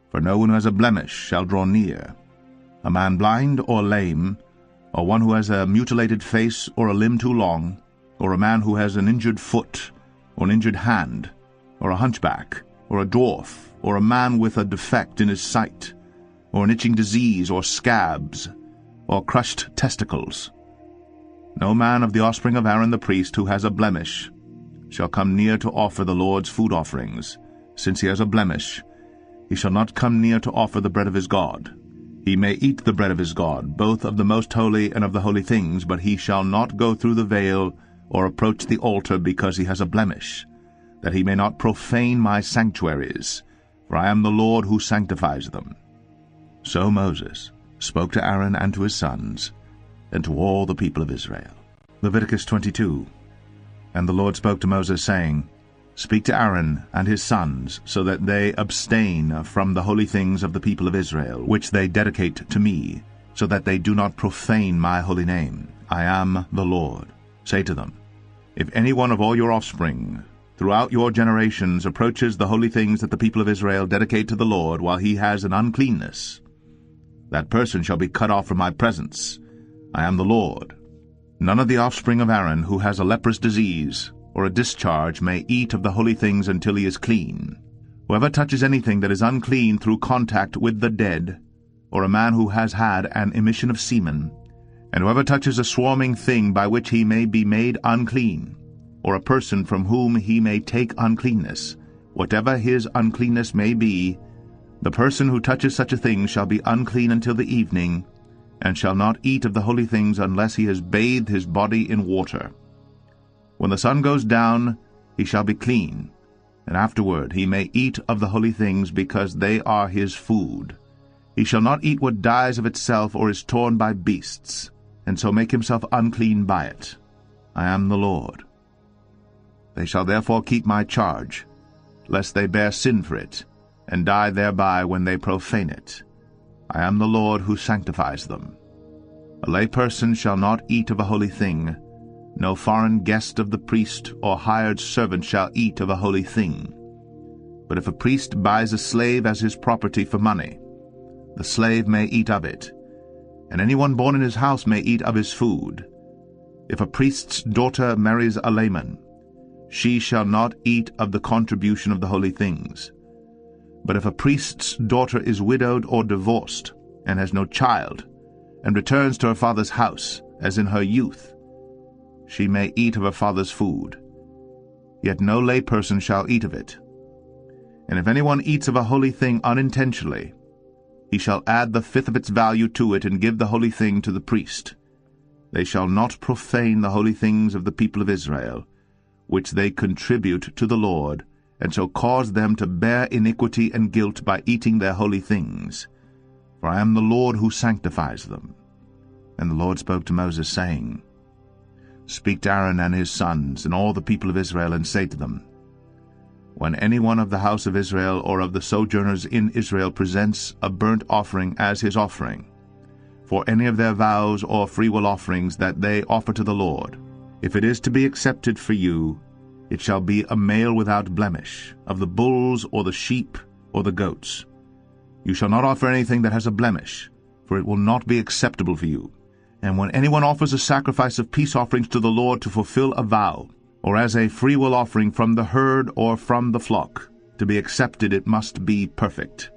For no one who has a blemish shall draw near. A man blind or lame, or one who has a mutilated face or a limb too long, or a man who has an injured foot or an injured hand, or a hunchback, or a dwarf, or a man with a defect in his sight, or an itching disease, or scabs, or crushed testicles. No man of the offspring of Aaron the priest who has a blemish shall come near to offer the Lord's food offerings. Since he has a blemish, he shall not come near to offer the bread of his God. He may eat the bread of his God, both of the most holy and of the holy things, but he shall not go through the veil or approach the altar, because he has a blemish, that he may not profane my sanctuaries, for I am the Lord who sanctifies them. So Moses spoke to Aaron and to his sons, and to all the people of Israel. Leviticus twenty-two. And the Lord spoke to Moses, saying, Speak to Aaron and his sons, so that they abstain from the holy things of the people of Israel, which they dedicate to me, so that they do not profane my holy name. I am the Lord. Say to them, if any one of all your offspring throughout your generations approaches the holy things that the people of Israel dedicate to the Lord while he has an uncleanness, that person shall be cut off from my presence. I am the Lord. None of the offspring of Aaron who has a leprous disease or a discharge may eat of the holy things until he is clean. Whoever touches anything that is unclean through contact with the dead, or a man who has had an emission of semen, and whoever touches a swarming thing by which he may be made unclean, or a person from whom he may take uncleanness, whatever his uncleanness may be, the person who touches such a thing shall be unclean until the evening, and shall not eat of the holy things unless he has bathed his body in water. When the sun goes down, he shall be clean, and afterward he may eat of the holy things, because they are his food. He shall not eat what dies of itself or is torn by beasts, and so make himself unclean by it. I am the Lord. They shall therefore keep my charge, lest they bear sin for it, and die thereby when they profane it. I am the Lord who sanctifies them. A lay person shall not eat of a holy thing. No foreign guest of the priest or hired servant shall eat of a holy thing. But if a priest buys a slave as his property for money, the slave may eat of it, and anyone born in his house may eat of his food. If a priest's daughter marries a layman, she shall not eat of the contribution of the holy things. But if a priest's daughter is widowed or divorced, and has no child, and returns to her father's house, as in her youth, she may eat of her father's food. Yet no lay person shall eat of it. And if anyone eats of a holy thing unintentionally, he shall add the fifth of its value to it, and give the holy thing to the priest. They shall not profane the holy things of the people of Israel, which they contribute to the Lord, and so cause them to bear iniquity and guilt by eating their holy things. For I am the Lord who sanctifies them. And the Lord spoke to Moses, saying, Speak to Aaron and his sons, and all the people of Israel, and say to them, When any one of the house of Israel or of the sojourners in Israel presents a burnt offering as his offering, for any of their vows or freewill offerings that they offer to the Lord, if it is to be accepted for you, it shall be a male without blemish, of the bulls or the sheep or the goats. You shall not offer anything that has a blemish, for it will not be acceptable for you. And when anyone offers a sacrifice of peace offerings to the Lord to fulfill a vow, or as a freewill offering from the herd or from the flock, to be accepted it must be perfect.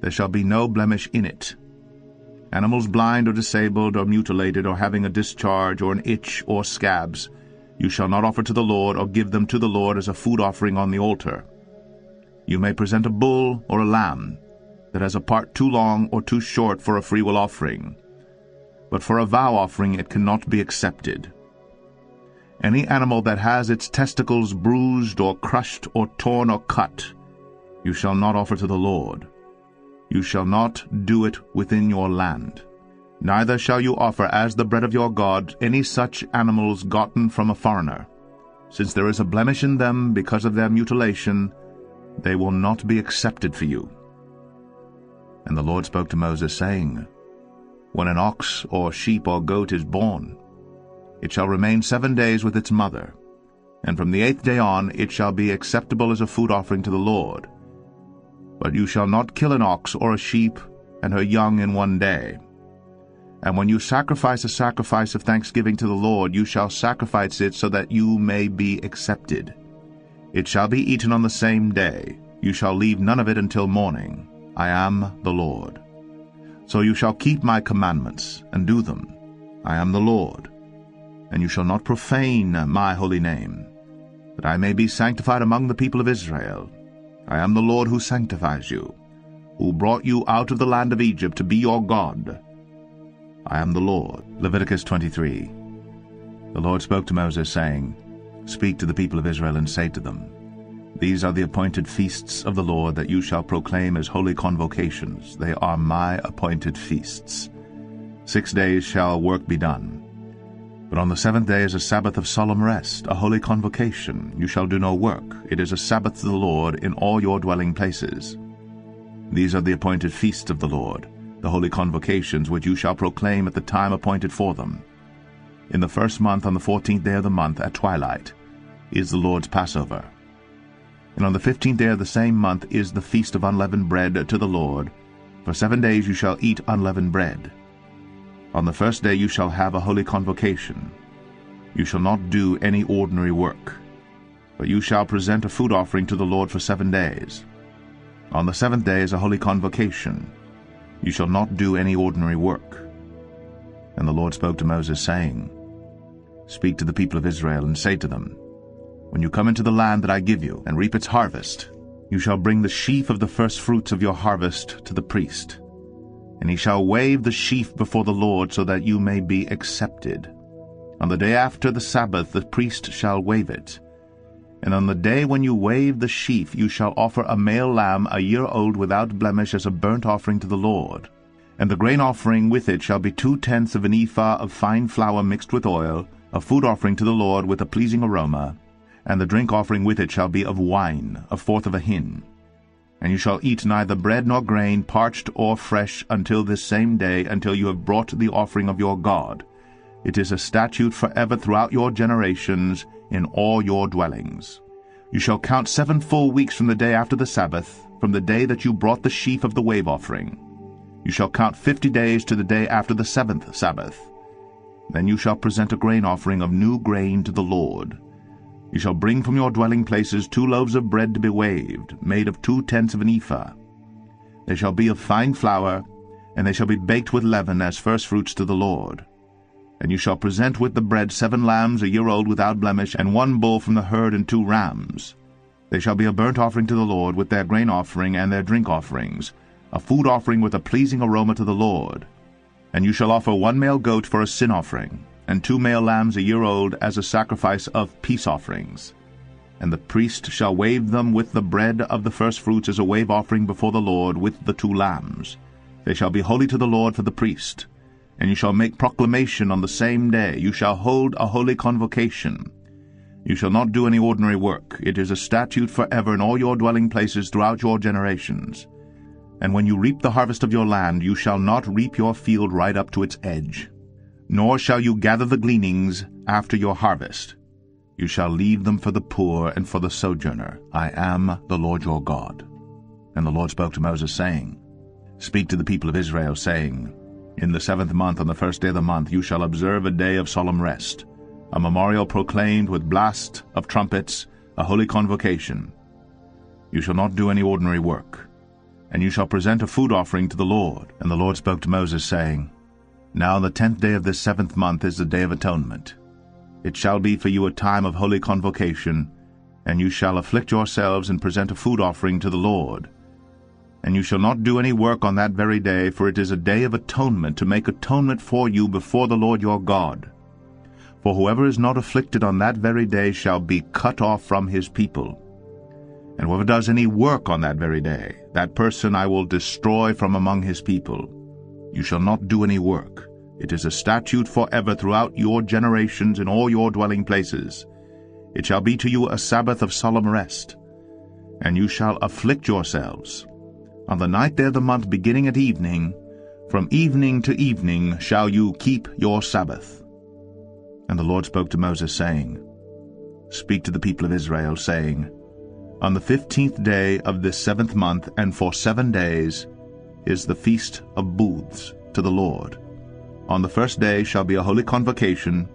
There shall be no blemish in it. Animals blind or disabled or mutilated or having a discharge or an itch or scabs, you shall not offer to the Lord, or give them to the Lord as a food offering on the altar. You may present a bull or a lamb that has a part too long or too short for a freewill offering, but for a vow offering it cannot be accepted. Any animal that has its testicles bruised or crushed or torn or cut, you shall not offer to the Lord. You shall not do it within your land. Neither shall you offer as the bread of your God any such animals gotten from a foreigner. Since there is a blemish in them because of their mutilation, they will not be accepted for you. And the Lord spoke to Moses, saying, When an ox or sheep or goat is born, it shall remain seven days with its mother, and from the eighth day on it shall be acceptable as a food offering to the Lord. But you shall not kill an ox or a sheep and her young in one day. And when you sacrifice a sacrifice of thanksgiving to the Lord, you shall sacrifice it so that you may be accepted. It shall be eaten on the same day. You shall leave none of it until morning. I am the Lord. So you shall keep my commandments and do them. I am the Lord. And you shall not profane my holy name, that I may be sanctified among the people of Israel. I am the Lord who sanctifies you, who brought you out of the land of Egypt to be your God. I am the Lord. Leviticus twenty-three. The Lord spoke to Moses, saying, Speak to the people of Israel and say to them, These are the appointed feasts of the Lord that you shall proclaim as holy convocations. They are my appointed feasts. Six days shall work be done. But on the seventh day is a Sabbath of solemn rest, a holy convocation. You shall do no work. It is a Sabbath to the Lord in all your dwelling places. These are the appointed feasts of the Lord, the holy convocations which you shall proclaim at the time appointed for them. In the first month, on the fourteenth day of the month, at twilight, is the Lord's Passover. And on the fifteenth day of the same month is the feast of unleavened bread to the Lord. For seven days you shall eat unleavened bread. On the first day you shall have a holy convocation. You shall not do any ordinary work, but you shall present a food offering to the Lord for seven days. On the seventh day is a holy convocation. You shall not do any ordinary work. And the Lord spoke to Moses, saying, Speak to the people of Israel, and say to them, When you come into the land that I give you, and reap its harvest, you shall bring the sheaf of the first fruits of your harvest to the priest. And he shall wave the sheaf before the Lord, so that you may be accepted. On the day after the Sabbath the priest shall wave it. And on the day when you wave the sheaf you shall offer a male lamb a year old without blemish as a burnt offering to the Lord. And the grain offering with it shall be two-tenths of an ephah of fine flour mixed with oil, a food offering to the Lord with a pleasing aroma. And the drink offering with it shall be of wine, a fourth of a hin. And you shall eat neither bread nor grain, parched or fresh, until this same day, until you have brought the offering of your God. It is a statute forever throughout your generations, in all your dwellings. You shall count seven full weeks from the day after the Sabbath, from the day that you brought the sheaf of the wave offering. You shall count fifty days to the day after the seventh Sabbath. Then you shall present a grain offering of new grain to the Lord. You shall bring from your dwelling places two loaves of bread to be waved, made of two-tenths of an ephah. They shall be of fine flour, and they shall be baked with leaven as firstfruits to the Lord. And you shall present with the bread seven lambs a year old without blemish, and one bull from the herd, and two rams. They shall be a burnt offering to the Lord, with their grain offering and their drink offerings, a food offering with a pleasing aroma to the Lord. And you shall offer one male goat for a sin offering, and two male lambs a year old as a sacrifice of peace offerings. And the priest shall wave them with the bread of the first fruits as a wave offering before the Lord with the two lambs. They shall be holy to the Lord for the priest. And you shall make proclamation on the same day. You shall hold a holy convocation. You shall not do any ordinary work. It is a statute forever in all your dwelling places throughout your generations. And when you reap the harvest of your land, you shall not reap your field right up to its edge. Nor shall you gather the gleanings after your harvest. You shall leave them for the poor and for the sojourner. I am the Lord your God. And the Lord spoke to Moses, saying, Speak to the people of Israel, saying, In the seventh month, on the first day of the month, you shall observe a day of solemn rest, a memorial proclaimed with blast of trumpets, a holy convocation. You shall not do any ordinary work, and you shall present a food offering to the Lord. And the Lord spoke to Moses, saying, Now on the tenth day of this seventh month is the Day of Atonement. It shall be for you a time of holy convocation, and you shall afflict yourselves and present a food offering to the Lord. And you shall not do any work on that very day, for it is a day of atonement, to make atonement for you before the Lord your God. For whoever is not afflicted on that very day shall be cut off from his people. And whoever does any work on that very day, that person I will destroy from among his people. You shall not do any work. It is a statute forever throughout your generations in all your dwelling places. It shall be to you a Sabbath of solemn rest. And you shall afflict yourselves. On the ninth day of the month, beginning at evening, from evening to evening shall you keep your Sabbath. And the Lord spoke to Moses, saying, Speak to the people of Israel, saying, On the fifteenth day of this seventh month, and for seven days, is the Feast of Booths to the Lord. On the first day shall be a holy convocation.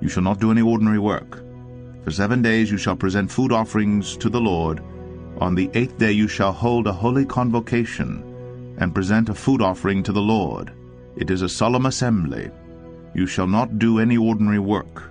You shall not do any ordinary work. For seven days you shall present food offerings to the Lord. On the eighth day you shall hold a holy convocation, and present a food offering to the Lord. It is a solemn assembly. You shall not do any ordinary work.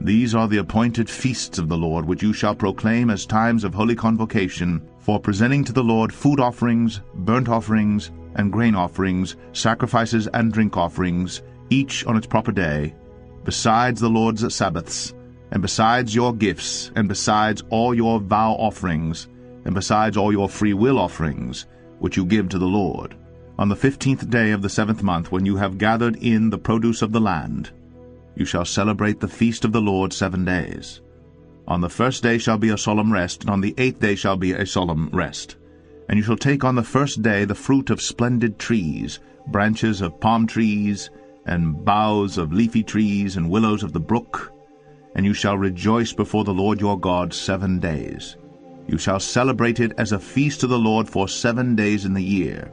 These are the appointed feasts of the Lord, which you shall proclaim as times of holy convocation, for presenting to the Lord food offerings, burnt offerings, and grain offerings, sacrifices and drink offerings, each on its proper day, besides the Lord's Sabbaths, and besides your gifts, and besides all your vow offerings, and besides all your free will offerings, which you give to the Lord. On the fifteenth day of the seventh month, when you have gathered in the produce of the land, You shall celebrate the feast of the Lord seven days. On the first day shall be a solemn rest, and on the eighth day shall be a solemn rest. And you shall take on the first day the fruit of splendid trees, branches of palm trees, and boughs of leafy trees, and willows of the brook. And you shall rejoice before the Lord your God seven days. You shall celebrate it as a feast to the Lord for seven days in the year.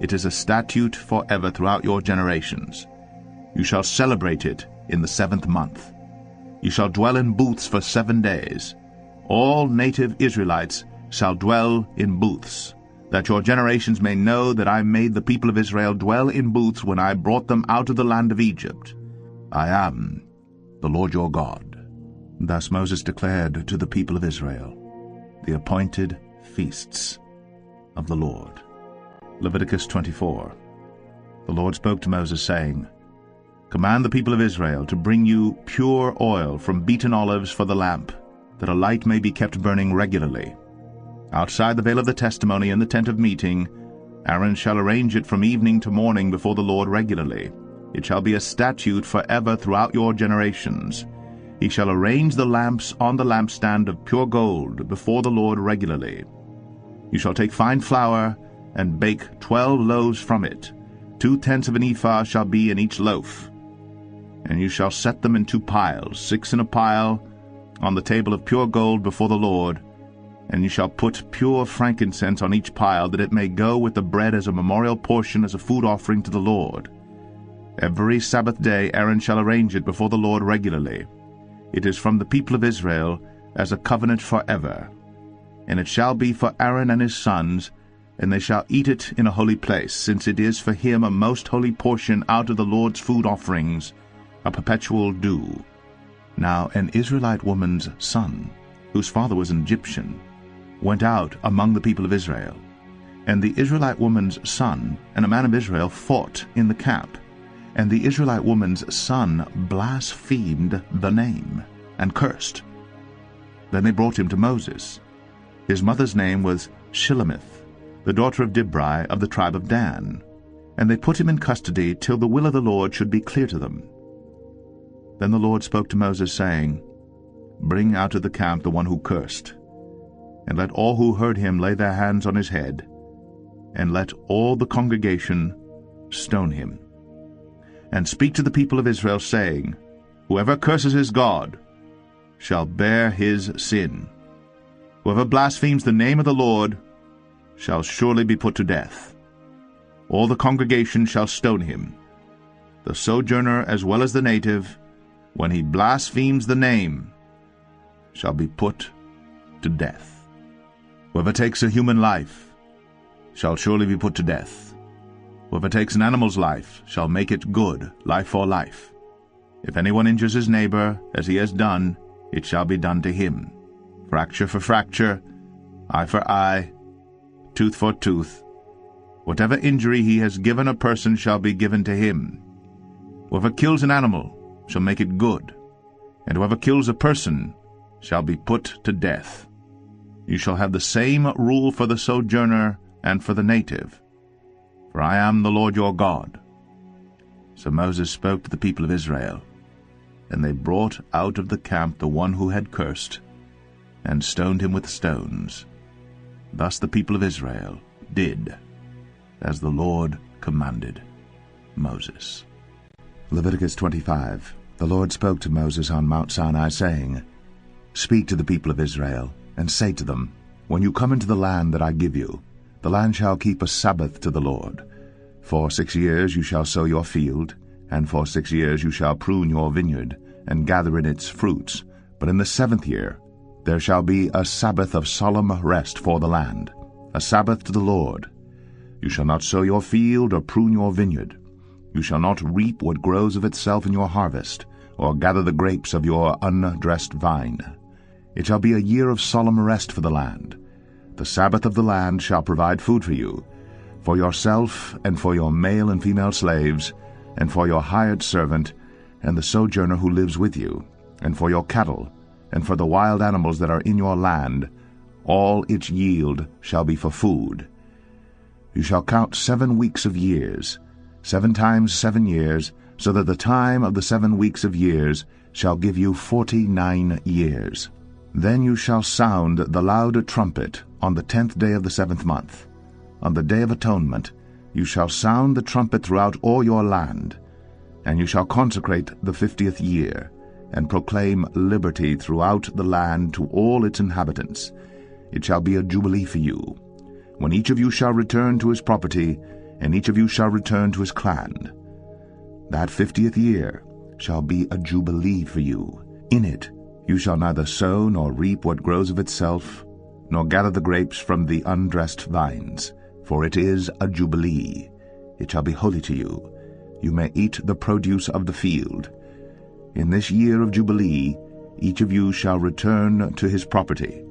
It is a statute forever throughout your generations. You shall celebrate it in the seventh month. You shall dwell in booths for seven days. All native Israelites shall dwell in booths, that your generations may know that I made the people of Israel dwell in booths when I brought them out of the land of Egypt. I am the Lord your God. Thus Moses declared to the people of Israel the appointed feasts of the Lord. Leviticus twenty-four. The Lord spoke to Moses, saying, Command the people of Israel to bring you pure oil from beaten olives for the lamp, that a light may be kept burning regularly. Outside the veil of the testimony in the tent of meeting, Aaron shall arrange it from evening to morning before the Lord regularly. It shall be a statute forever throughout your generations. He shall arrange the lamps on the lampstand of pure gold before the Lord regularly. You shall take fine flour and bake twelve loaves from it. Two-tenths of an ephah shall be in each loaf. And you shall set them in two piles, six in a pile, on the table of pure gold before the Lord. And you shall put pure frankincense on each pile, that it may go with the bread as a memorial portion, as a food offering to the Lord. Every Sabbath day Aaron shall arrange it before the Lord regularly. It is from the people of Israel as a covenant forever. And it shall be for Aaron and his sons, and they shall eat it in a holy place, since it is for him a most holy portion out of the Lord's food offerings, a perpetual due. Now an Israelite woman's son, whose father was an Egyptian, went out among the people of Israel. And the Israelite woman's son and a man of Israel fought in the camp. And the Israelite woman's son blasphemed the name and cursed. Then they brought him to Moses. His mother's name was Shilemith, the daughter of Dibri of the tribe of Dan. And they put him in custody till the will of the Lord should be clear to them. Then the Lord spoke to Moses, saying, Bring out of the camp the one who cursed, and let all who heard him lay their hands on his head, and let all the congregation stone him. And speak to the people of Israel, saying, Whoever curses his God shall bear his sin. Whoever blasphemes the name of the Lord shall surely be put to death. All the congregation shall stone him, the sojourner as well as the native, when he blasphemes the name, shall be put to death. Whoever takes a human life shall surely be put to death. Whoever takes an animal's life shall make it good, life for life. If anyone injures his neighbor, as he has done, it shall be done to him. Fracture for fracture, eye for eye, tooth for tooth. Whatever injury he has given a person shall be given to him. Whoever kills an animal shall make it good, and whoever kills a person shall be put to death. You shall have the same rule for the sojourner and for the native, for I am the Lord your God. So Moses spoke to the people of Israel, and they brought out of the camp the one who had cursed, and stoned him with stones. Thus the people of Israel did as the Lord commanded Moses. Leviticus twenty-five. The Lord spoke to Moses on Mount Sinai, saying, Speak to the people of Israel, and say to them, When you come into the land that I give you, the land shall keep a Sabbath to the Lord. For six years you shall sow your field, and for six years you shall prune your vineyard, and gather in its fruits. But in the seventh year there shall be a Sabbath of solemn rest for the land, a Sabbath to the Lord. You shall not sow your field or prune your vineyard. You shall not reap what grows of itself in your harvest, or gather the grapes of your undressed vine. It shall be a year of solemn rest for the land. The Sabbath of the land shall provide food for you, for yourself, and for your male and female slaves, and for your hired servant, and the sojourner who lives with you, and for your cattle, and for the wild animals that are in your land. All its yield shall be for food. You shall count seven weeks of years, seven times seven years, so that the time of the seven weeks of years shall give you forty-nine years. Then you shall sound the loud trumpet on the tenth day of the seventh month. On the Day of Atonement you shall sound the trumpet throughout all your land, and you shall consecrate the fiftieth year, and proclaim liberty throughout the land to all its inhabitants. It shall be a jubilee for you, when each of you shall return to his property, and each of you shall return to his clan. That fiftieth year shall be a jubilee for you. In it you shall neither sow nor reap what grows of itself, nor gather the grapes from the undressed vines, for it is a jubilee. It shall be holy to you. You may eat the produce of the field. In this year of jubilee each of you shall return to his property,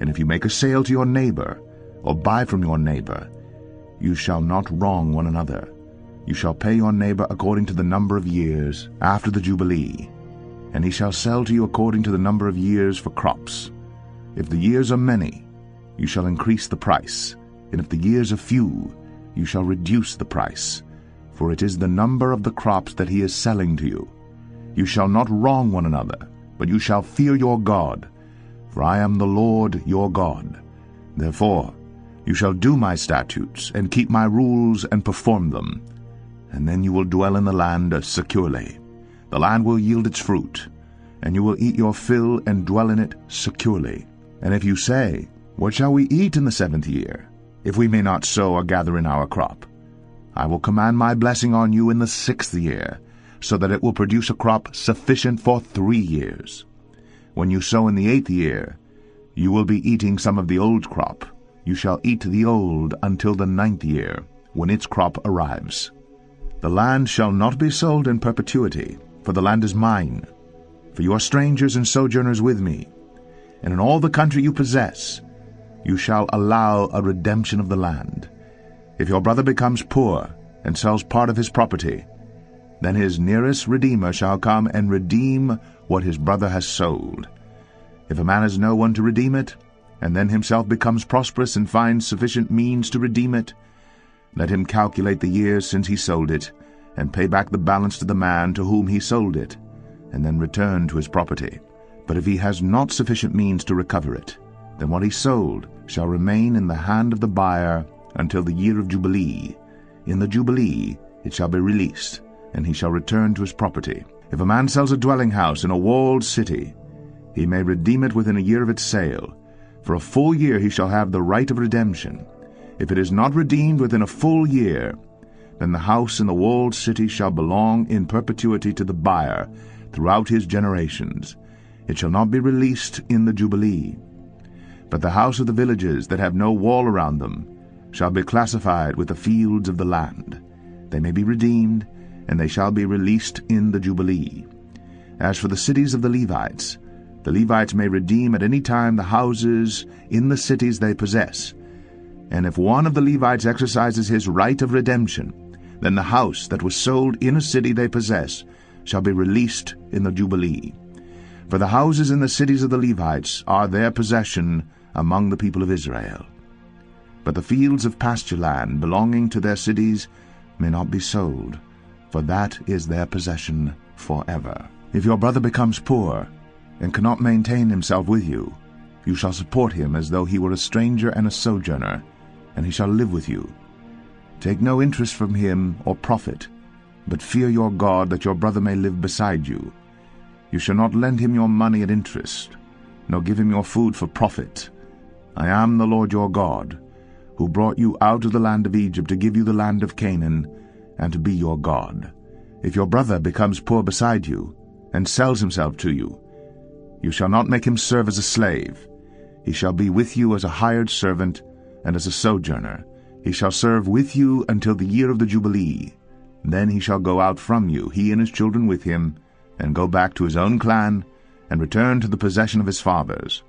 and if you make a sale to your neighbor, or buy from your neighbor, you shall not wrong one another. You shall pay your neighbor according to the number of years after the jubilee, and he shall sell to you according to the number of years for crops. If the years are many, you shall increase the price, and if the years are few, you shall reduce the price, for it is the number of the crops that he is selling to you. You shall not wrong one another, but you shall fear your God, for I am the Lord your God. Therefore you shall do my statutes, and keep my rules, and perform them. And then you will dwell in the land securely. The land will yield its fruit, and you will eat your fill, and dwell in it securely. And if you say, "What shall we eat in the seventh year, if we may not sow or gather in our crop?" I will command my blessing on you in the sixth year, so that it will produce a crop sufficient for three years. When you sow in the eighth year, you will be eating some of the old crop. You shall eat the old until the ninth year, when its crop arrives. The land shall not be sold in perpetuity, for the land is mine, for you are strangers and sojourners with me, and in all the country you possess you shall allow a redemption of the land. If your brother becomes poor and sells part of his property, then his nearest redeemer shall come and redeem what his brother has sold. If a man has no one to redeem it, and then himself becomes prosperous and finds sufficient means to redeem it, let him calculate the years since he sold it, and pay back the balance to the man to whom he sold it, and then return to his property. But if he has not sufficient means to recover it, then what he sold shall remain in the hand of the buyer until the year of Jubilee. In the Jubilee it shall be released, and he shall return to his property. If a man sells a dwelling house in a walled city, he may redeem it within a year of its sale. For a full year he shall have the right of redemption. If it is not redeemed within a full year, then the house in the walled city shall belong in perpetuity to the buyer throughout his generations. It shall not be released in the Jubilee. But the house of the villages that have no wall around them shall be classified with the fields of the land. They may be redeemed, and they shall be released in the Jubilee. As for the cities of the Levites, the Levites may redeem at any time the houses in the cities they possess. And if one of the Levites exercises his right of redemption, then the house that was sold in a city they possess shall be released in the Jubilee. For the houses in the cities of the Levites are their possession among the people of Israel. But the fields of pasture land belonging to their cities may not be sold, for that is their possession forever. If your brother becomes poor, and cannot maintain himself with you, you shall support him as though he were a stranger and a sojourner, and he shall live with you. Take no interest from him or profit, but fear your God, that your brother may live beside you. You shall not lend him your money at interest, nor give him your food for profit. I am the Lord your God, who brought you out of the land of Egypt to give you the land of Canaan, and to be your God. If your brother becomes poor beside you, and sells himself to you, you shall not make him serve as a slave. He shall be with you as a hired servant and as a sojourner. He shall serve with you until the year of the Jubilee. Then he shall go out from you, he and his children with him, and go back to his own clan, and return to the possession of his fathers.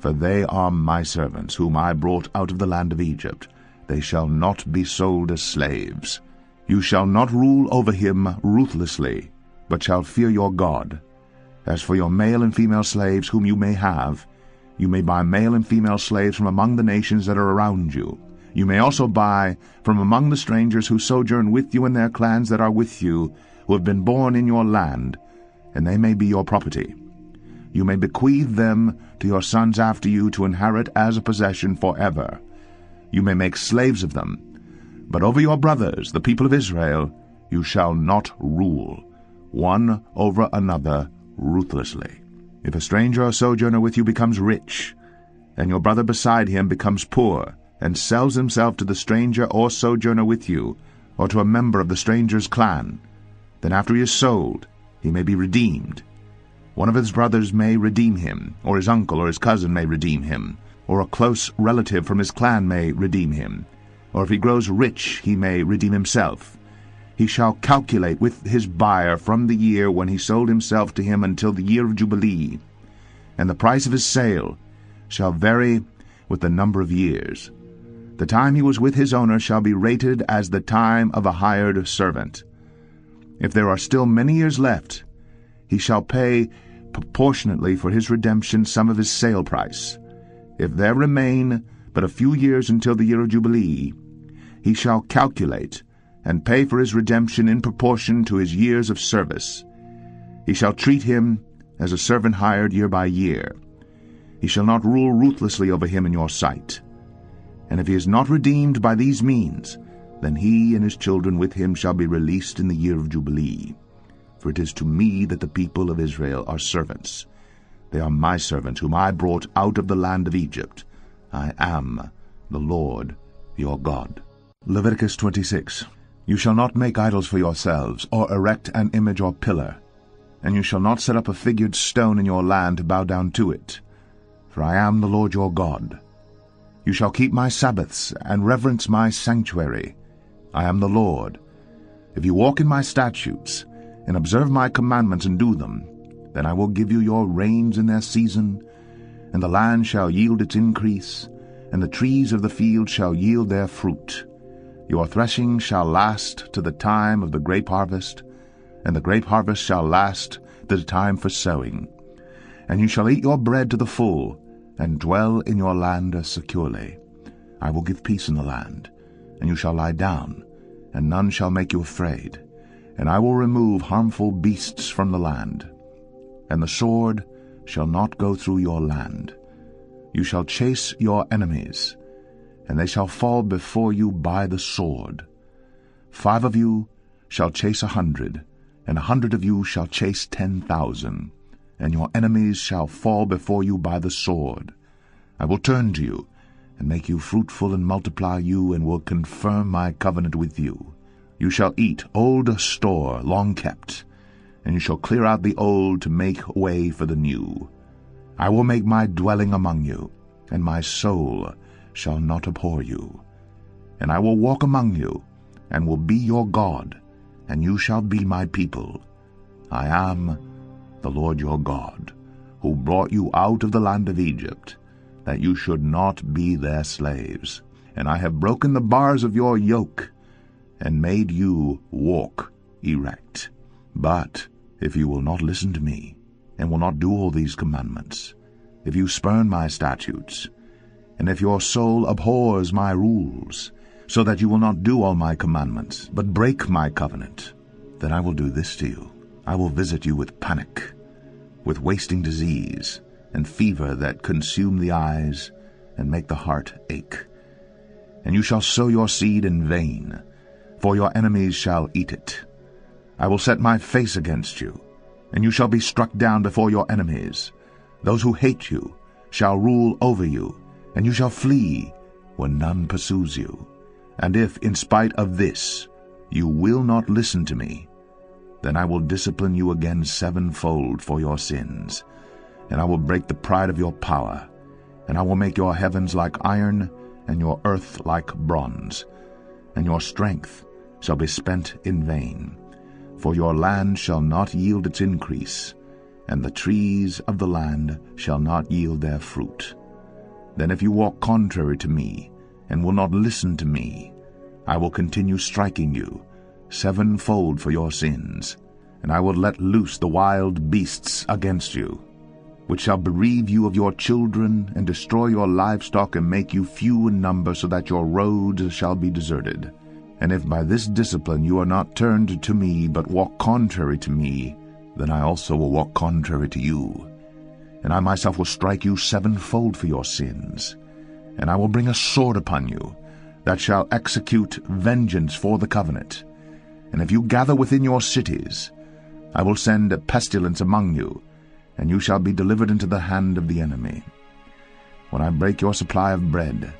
For they are my servants, whom I brought out of the land of Egypt. They shall not be sold as slaves. You shall not rule over him ruthlessly, but shall fear your God. As for your male and female slaves whom you may have, you may buy male and female slaves from among the nations that are around you. You may also buy from among the strangers who sojourn with you and their clans that are with you, who have been born in your land, and they may be your property. You may bequeath them to your sons after you to inherit as a possession forever. You may make slaves of them, but over your brothers, the people of Israel, you shall not rule, one over another ruthlessly. If a stranger or sojourner with you becomes rich, and your brother beside him becomes poor, and sells himself to the stranger or sojourner with you, or to a member of the stranger's clan, then after he is sold, he may be redeemed. One of his brothers may redeem him, or his uncle or his cousin may redeem him, or a close relative from his clan may redeem him, or if he grows rich he may redeem himself. He shall calculate with his buyer from the year when he sold himself to him until the year of Jubilee, and the price of his sale shall vary with the number of years. The time he was with his owner shall be rated as the time of a hired servant. If there are still many years left, he shall pay proportionately for his redemption some of his sale price. If there remain but a few years until the year of Jubilee, he shall calculate and pay for his redemption in proportion to his years of service. He shall treat him as a servant hired year by year. He shall not rule ruthlessly over him in your sight. And if he is not redeemed by these means, then he and his children with him shall be released in the year of Jubilee. For it is to me that the people of Israel are servants. They are my servants, whom I brought out of the land of Egypt. I am the Lord your God. Leviticus twenty-six. You shall not make idols for yourselves, or erect an image or pillar, and you shall not set up a figured stone in your land to bow down to it, for I am the Lord your God. You shall keep my Sabbaths, and reverence my sanctuary. I am the Lord. If you walk in my statutes, and observe my commandments and do them, then I will give you your rains in their season, and the land shall yield its increase, and the trees of the field shall yield their fruit. Your threshing shall last to the time of the grape harvest, and the grape harvest shall last to the time for sowing. And you shall eat your bread to the full, and dwell in your land securely. I will give peace in the land, and you shall lie down, and none shall make you afraid. And I will remove harmful beasts from the land, and the sword shall not go through your land. You shall chase your enemies, and they shall fall before you by the sword. Five of you shall chase a hundred, and a hundred of you shall chase ten thousand, and your enemies shall fall before you by the sword. I will turn to you, and make you fruitful, and multiply you, and will confirm my covenant with you. You shall eat old store long kept, and you shall clear out the old to make way for the new. I will make my dwelling among you, and my soul shall not abhor you. And I will walk among you, and will be your God, and you shall be my people. I am the Lord your God, who brought you out of the land of Egypt, that you should not be their slaves. And I have broken the bars of your yoke, and made you walk erect. But if you will not listen to me, and will not do all these commandments, if you spurn my statutes, and if your soul abhors my rules, so that you will not do all my commandments, but break my covenant, then I will do this to you. I will visit you with panic, with wasting disease, and fever that consume the eyes, and make the heart ache. And you shall sow your seed in vain, for your enemies shall eat it. I will set my face against you, and you shall be struck down before your enemies. Those who hate you shall rule over you, and you shall flee when none pursues you. And if, in spite of this, you will not listen to me, then I will discipline you again sevenfold for your sins, and I will break the pride of your power, and I will make your heavens like iron, and your earth like bronze, and your strength shall be spent in vain. For your land shall not yield its increase, and the trees of the land shall not yield their fruit. Then if you walk contrary to me, and will not listen to me, I will continue striking you sevenfold for your sins, and I will let loose the wild beasts against you, which shall bereave you of your children, and destroy your livestock, and make you few in number, so that your roads shall be deserted. And if by this discipline you are not turned to me, but walk contrary to me, then I also will walk contrary to you. And I myself will strike you sevenfold for your sins. And I will bring a sword upon you, that shall execute vengeance for the covenant. And if you gather within your cities, I will send a pestilence among you, and you shall be delivered into the hand of the enemy. When I break your supply of bread,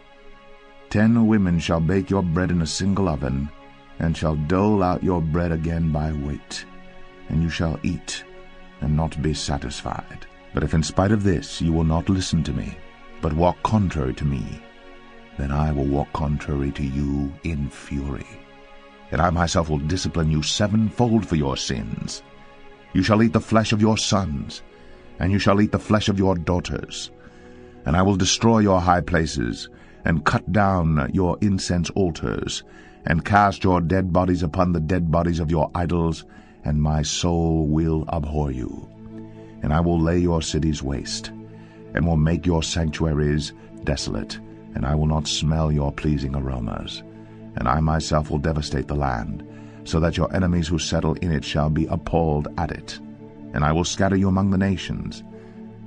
ten women shall bake your bread in a single oven, and shall dole out your bread again by weight, and you shall eat, and not be satisfied. But if in spite of this you will not listen to me, but walk contrary to me, then I will walk contrary to you in fury. And I myself will discipline you sevenfold for your sins. You shall eat the flesh of your sons, and you shall eat the flesh of your daughters. And I will destroy your high places, and cut down your incense altars, and cast your dead bodies upon the dead bodies of your idols, and my soul will abhor you. And I will lay your cities waste, and will make your sanctuaries desolate, and I will not smell your pleasing aromas. And I myself will devastate the land, so that your enemies who settle in it shall be appalled at it. And I will scatter you among the nations,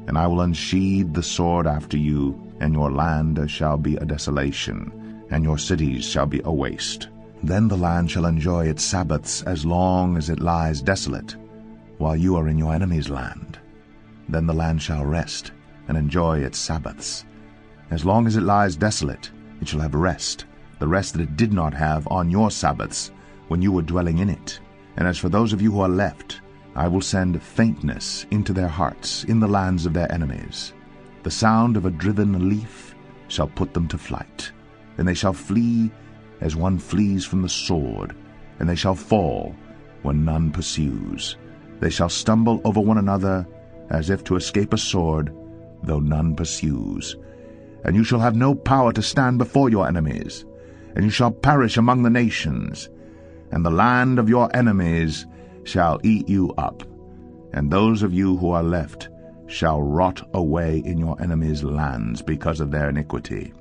and I will unsheathe the sword after you, and your land shall be a desolation, and your cities shall be a waste. Then the land shall enjoy its Sabbaths as long as it lies desolate, while you are in your enemy's land. Then the land shall rest, and enjoy its Sabbaths. As long as it lies desolate, it shall have rest, the rest that it did not have on your Sabbaths, when you were dwelling in it. And as for those of you who are left, I will send faintness into their hearts in the lands of their enemies. The sound of a driven leaf shall put them to flight, and they shall flee as one flees from the sword, and they shall fall when none pursues. They shall stumble over one another as if to escape a sword, though none pursues. And you shall have no power to stand before your enemies, and you shall perish among the nations, and the land of your enemies shall eat you up, and those of you who are left shall rot away in your enemies' lands because of their iniquity,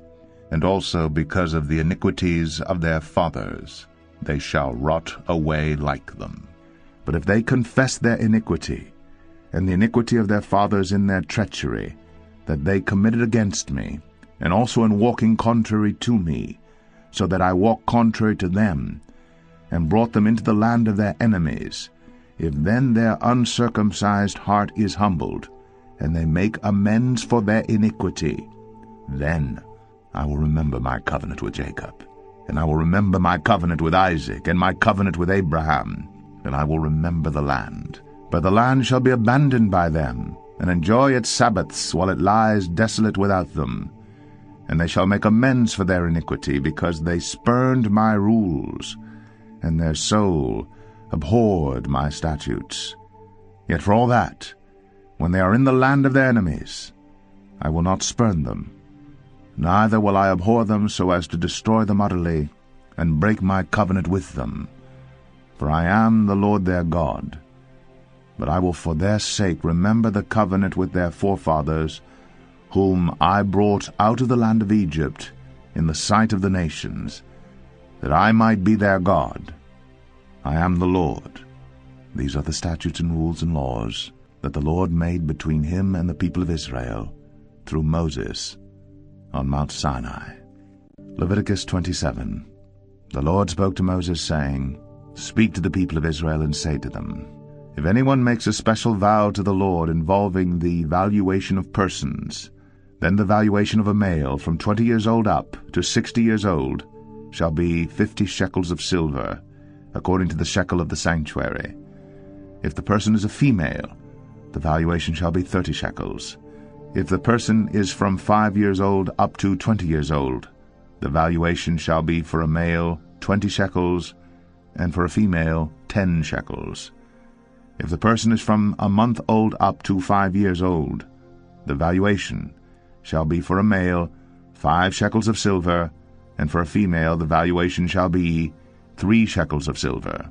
and also because of the iniquities of their fathers they shall rot away like them. But if they confess their iniquity, and the iniquity of their fathers in their treachery, that they committed against me, and also in walking contrary to me, so that I walked contrary to them, and brought them into the land of their enemies, if then their uncircumcised heart is humbled, and they make amends for their iniquity, then I will remember my covenant with Jacob, and I will remember my covenant with Isaac, and my covenant with Abraham, and I will remember the land. But the land shall be abandoned by them, and enjoy its Sabbaths while it lies desolate without them. And they shall make amends for their iniquity, because they spurned my rules, and their soul abhorred my statutes. Yet for all that, when they are in the land of their enemies, I will not spurn them, neither will I abhor them so as to destroy them utterly, and break my covenant with them. For I am the Lord their God. But I will for their sake remember the covenant with their forefathers, whom I brought out of the land of Egypt in the sight of the nations, that I might be their God. I am the Lord. These are the statutes and rules and laws that the Lord made between him and the people of Israel through Moses on Mount Sinai. Leviticus twenty-seven. The Lord spoke to Moses, saying, Speak to the people of Israel and say to them, If anyone makes a special vow to the Lord involving the valuation of persons, then the valuation of a male from twenty years old up to sixty years old shall be fifty shekels of silver, according to the shekel of the sanctuary. If the person is a female, the valuation shall be thirty shekels. If the person is from five years old up to twenty years old, the valuation shall be for a male twenty shekels, and for a female ten shekels. If the person is from a month old up to five years old, the valuation shall be for a male five shekels of silver, and for a female the valuation shall be three shekels of silver.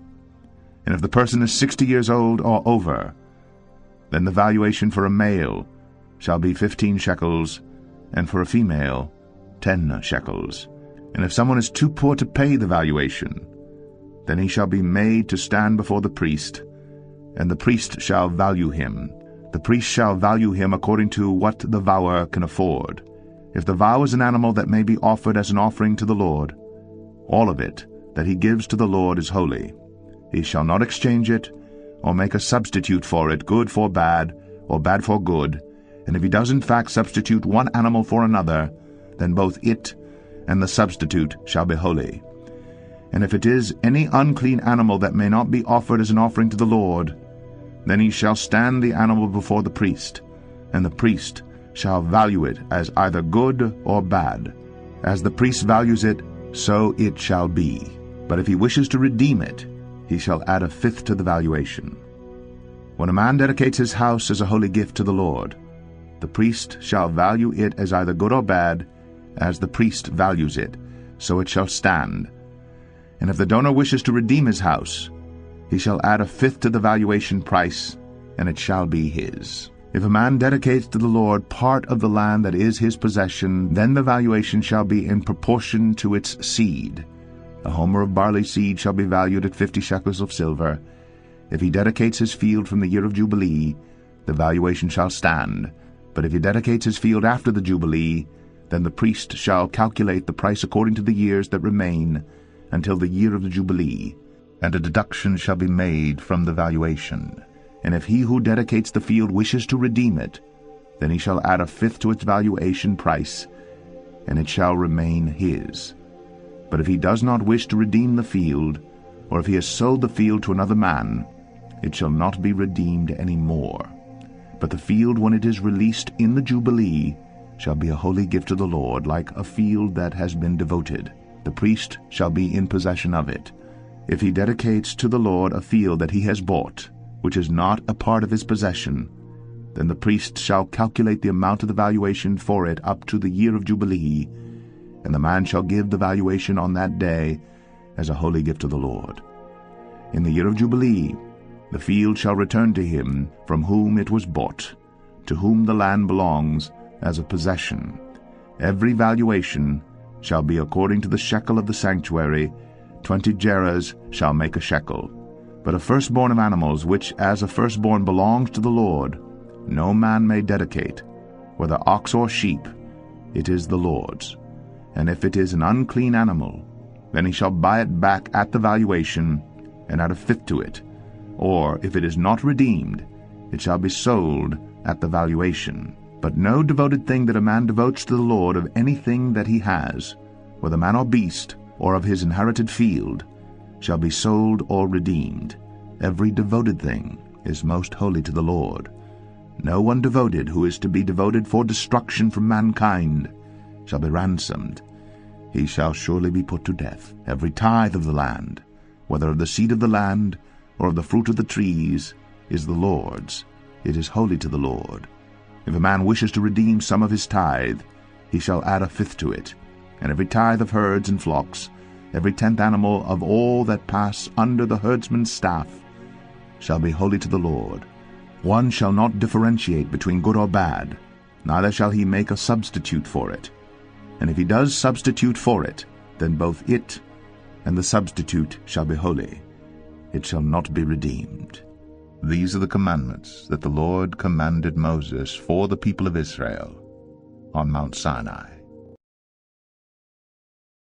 And if the person is sixty years old or over, then the valuation for a male shall be fifteen shekels, and for a female ten shekels. And if someone is too poor to pay the valuation, Then he shall be made to stand before the priest, and the priest shall value him. The priest shall value him according to what the vower can afford. If the vow is an animal that may be offered as an offering to the Lord, all of it that he gives to the Lord is holy. He shall not exchange it, or make a substitute for it, good for bad, or bad for good. And if he does in fact substitute one animal for another, then both it and the substitute shall be holy. And if it is any unclean animal that may not be offered as an offering to the Lord, then he shall stand the animal before the priest, and the priest shall value it as either good or bad. As the priest values it, so it shall be. But if he wishes to redeem it, he shall add a fifth to the valuation. When a man dedicates his house as a holy gift to the Lord, the priest shall value it as either good or bad, as the priest values it, so it shall stand. And if the donor wishes to redeem his house, he shall add a fifth to the valuation price, and it shall be his. If a man dedicates to the Lord part of the land that is his possession, then the valuation shall be in proportion to its seed. A homer of barley seed shall be valued at fifty shekels of silver. If he dedicates his field from the year of Jubilee, the valuation shall stand. But if he dedicates his field after the Jubilee, then the priest shall calculate the price according to the years that remain, until the year of the Jubilee, and a deduction shall be made from the valuation. And if he who dedicates the field wishes to redeem it, then he shall add a fifth to its valuation price, and it shall remain his. But if he does not wish to redeem the field, or if he has sold the field to another man, it shall not be redeemed any more. But the field, when it is released in the Jubilee, shall be a holy gift to the Lord, like a field that has been devoted. The priest shall be in possession of it. If he dedicates to the Lord a field that he has bought, which is not a part of his possession, then the priest shall calculate the amount of the valuation for it up to the year of Jubilee, and the man shall give the valuation on that day as a holy gift to the Lord. In the year of Jubilee, the field shall return to him from whom it was bought, to whom the land belongs as a possession. Every valuation shall be according to the shekel of the sanctuary. Twenty gerahs shall make a shekel. But a firstborn of animals, which as a firstborn belongs to the Lord, no man may dedicate, whether ox or sheep, it is the Lord's. And if it is an unclean animal, then he shall buy it back at the valuation, and add a fifth to it. Or, if it is not redeemed, it shall be sold at the valuation. But no devoted thing that a man devotes to the Lord of anything that he has, whether man or beast, or of his inherited field, shall be sold or redeemed. Every devoted thing is most holy to the Lord. No one devoted who is to be devoted for destruction from mankind shall be ransomed. He shall surely be put to death. Every tithe of the land, whether of the seed of the land or of the fruit of the trees, is the Lord's. It is holy to the Lord. If a man wishes to redeem some of his tithe, he shall add a fifth to it. And every tithe of herds and flocks, every tenth animal of all that pass under the herdsman's staff, shall be holy to the Lord. One shall not differentiate between good or bad, neither shall he make a substitute for it. And if he does substitute for it, then both it and the substitute shall be holy. It shall not be redeemed. These are the commandments that the Lord commanded Moses for the people of Israel on Mount Sinai.